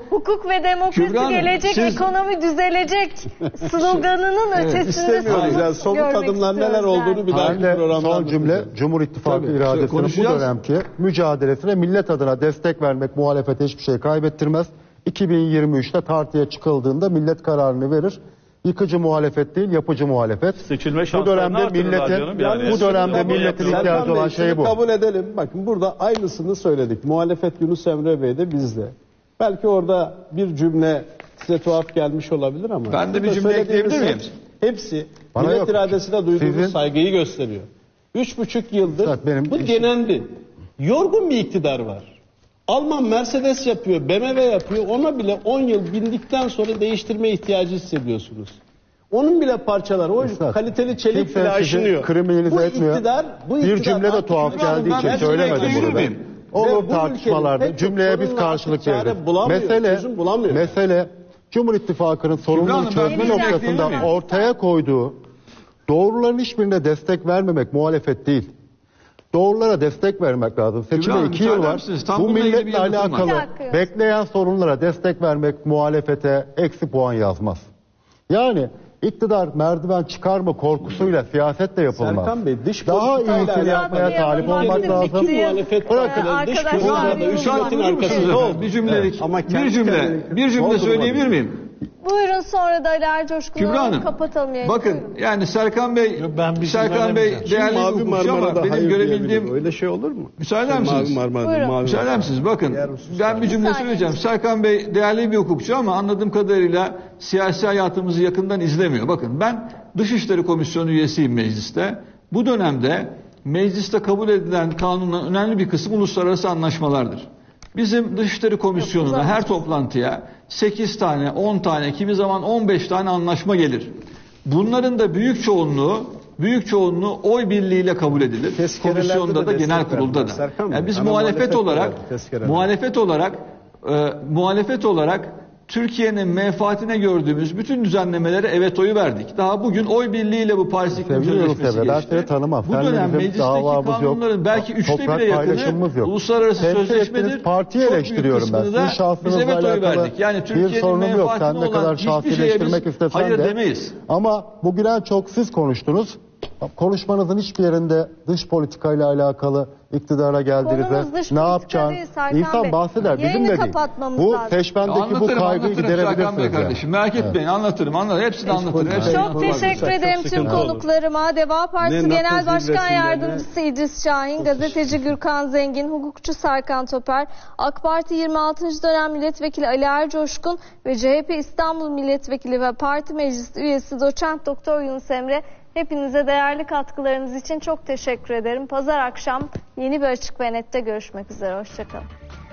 hukuk ve demokrasi gelecek, ekonomi düzelecek sloganının ötesinde somut adımlar neler olduğunu bir dahaki programda. Son cümle Cumhur İttifakı iradesinin bu dönemki mücadelesine millet adına destek vermek muhalefete hiçbir şey kaybettirmez. 2023'te tartıya çıkıldığında millet kararını verir. Yıkıcı muhalefet değil, yapıcı muhalefet. Seçilme şanslarını artırırlar canım. Bu dönemde milletin ihtiyacı olan şey bu. Kabul edelim. Bakın burada aynısını söyledik. Muhalefet Yunus Emre Bey de bizde. Belki orada bir cümle size tuhaf gelmiş olabilir ama. Ben de bir cümle ekleyebilir miyim? Hepsi millet iradesine duyduğumuz saygıyı gösteriyor. 3,5 yıldır bu denendi. Yorgun bir iktidar var. Alman Mercedes yapıyor, BMW yapıyor. Ona bile 10 yıl bindikten sonra değiştirme ihtiyacı hissediyorsunuz. Onun bile parçaları, o kaliteli çelik bile aşınıyor. Bu iktidar bir cümle de tuhaf geldiği için söylemedim bunu ben. Olur tartışmalarda. Cümleye biz karşılık veririz. Mesele Cumhur İttifakı'nın sorununu çözme noktasında ortaya koyduğu doğruların hiçbirine destek vermemek muhalefet değil. Doğrulara destek vermek lazım. Seçime 2 yıl var. Bu milletle alakalı bekleyen sorunlara destek vermek muhalefete eksi puan yazmaz. Yani iktidar merdiven çıkarma korkusuyla siyasetle yapılmaz. Serkan Bey, dış politikayla yapmaya talip olmak lazım. Bırakın dış politikada hükümetin arkasında. Bir cümle söyleyebilir miyim? Buyurun, sonra da Ali Ercoşkun'u kapatalım. Yani. Bakın yani Serkan Bey değerli hukukçu ama benim görebildiğim... Öyle şey olur mu? Müsaade misiniz? Bakın ben bir cümle söyleyeceğim. Serkan Bey değerli bir hukukçu ama anladığım kadarıyla siyasi hayatımızı yakından izlemiyor. Bakın ben Dışişleri Komisyonu üyesiyim mecliste. Bu dönemde mecliste kabul edilen kanunun önemli bir kısmı uluslararası anlaşmalardır. Bizim Dışişleri Komisyonu'na her toplantıya 8 tane, 10 tane, kimi zaman 15 tane anlaşma gelir. Bunların da büyük çoğunluğu oy birliğiyle kabul edilir. Komisyonda da genel kurulda da. Yani biz muhalefet olarak Türkiye'nin menfaatine gördüğümüz bütün düzenlemelere evet oyu verdik. Daha bugün oy birliğiyle bu Paris İklim Sözleşmesi geçti. Bu dönem meclisteki kanunların belki 3'te bile yakını uluslararası sözleşmedir. Partiyi eleştiriyorum ben. Biz evet oyu verdik. Yani Türkiye'nin menfaatine olan hiçbir şeye biz hayır demeyiz. Ama bugün en çok siz konuştunuz. Konuşmanızın hiçbir yerinde dış politikayla alakalı iktidara geldiğinizde ne yapacaksın? İnsan bahseder, bizim de değil. Bu seçmendeki bu kaygıyı giderebilirsiniz. Merak etmeyin, anlatırım. Hepsini anlatırım. Çok teşekkür ederim tüm konuklarıma. Deva Partisi Genel Başkan Yardımcısı İdris Şahin, gazeteci Gürkan Zengin, hukukçu Serkan Topal, AK Parti 26. dönem milletvekili Ali Ercoşkun ve CHP İstanbul milletvekili ve parti meclisi üyesi doçent doktor Yunus Emre. Hepinize değerli katkılarınız için çok teşekkür ederim. Pazar akşam yeni bir Açık ve Net'te görüşmek üzere. Hoşça kalın.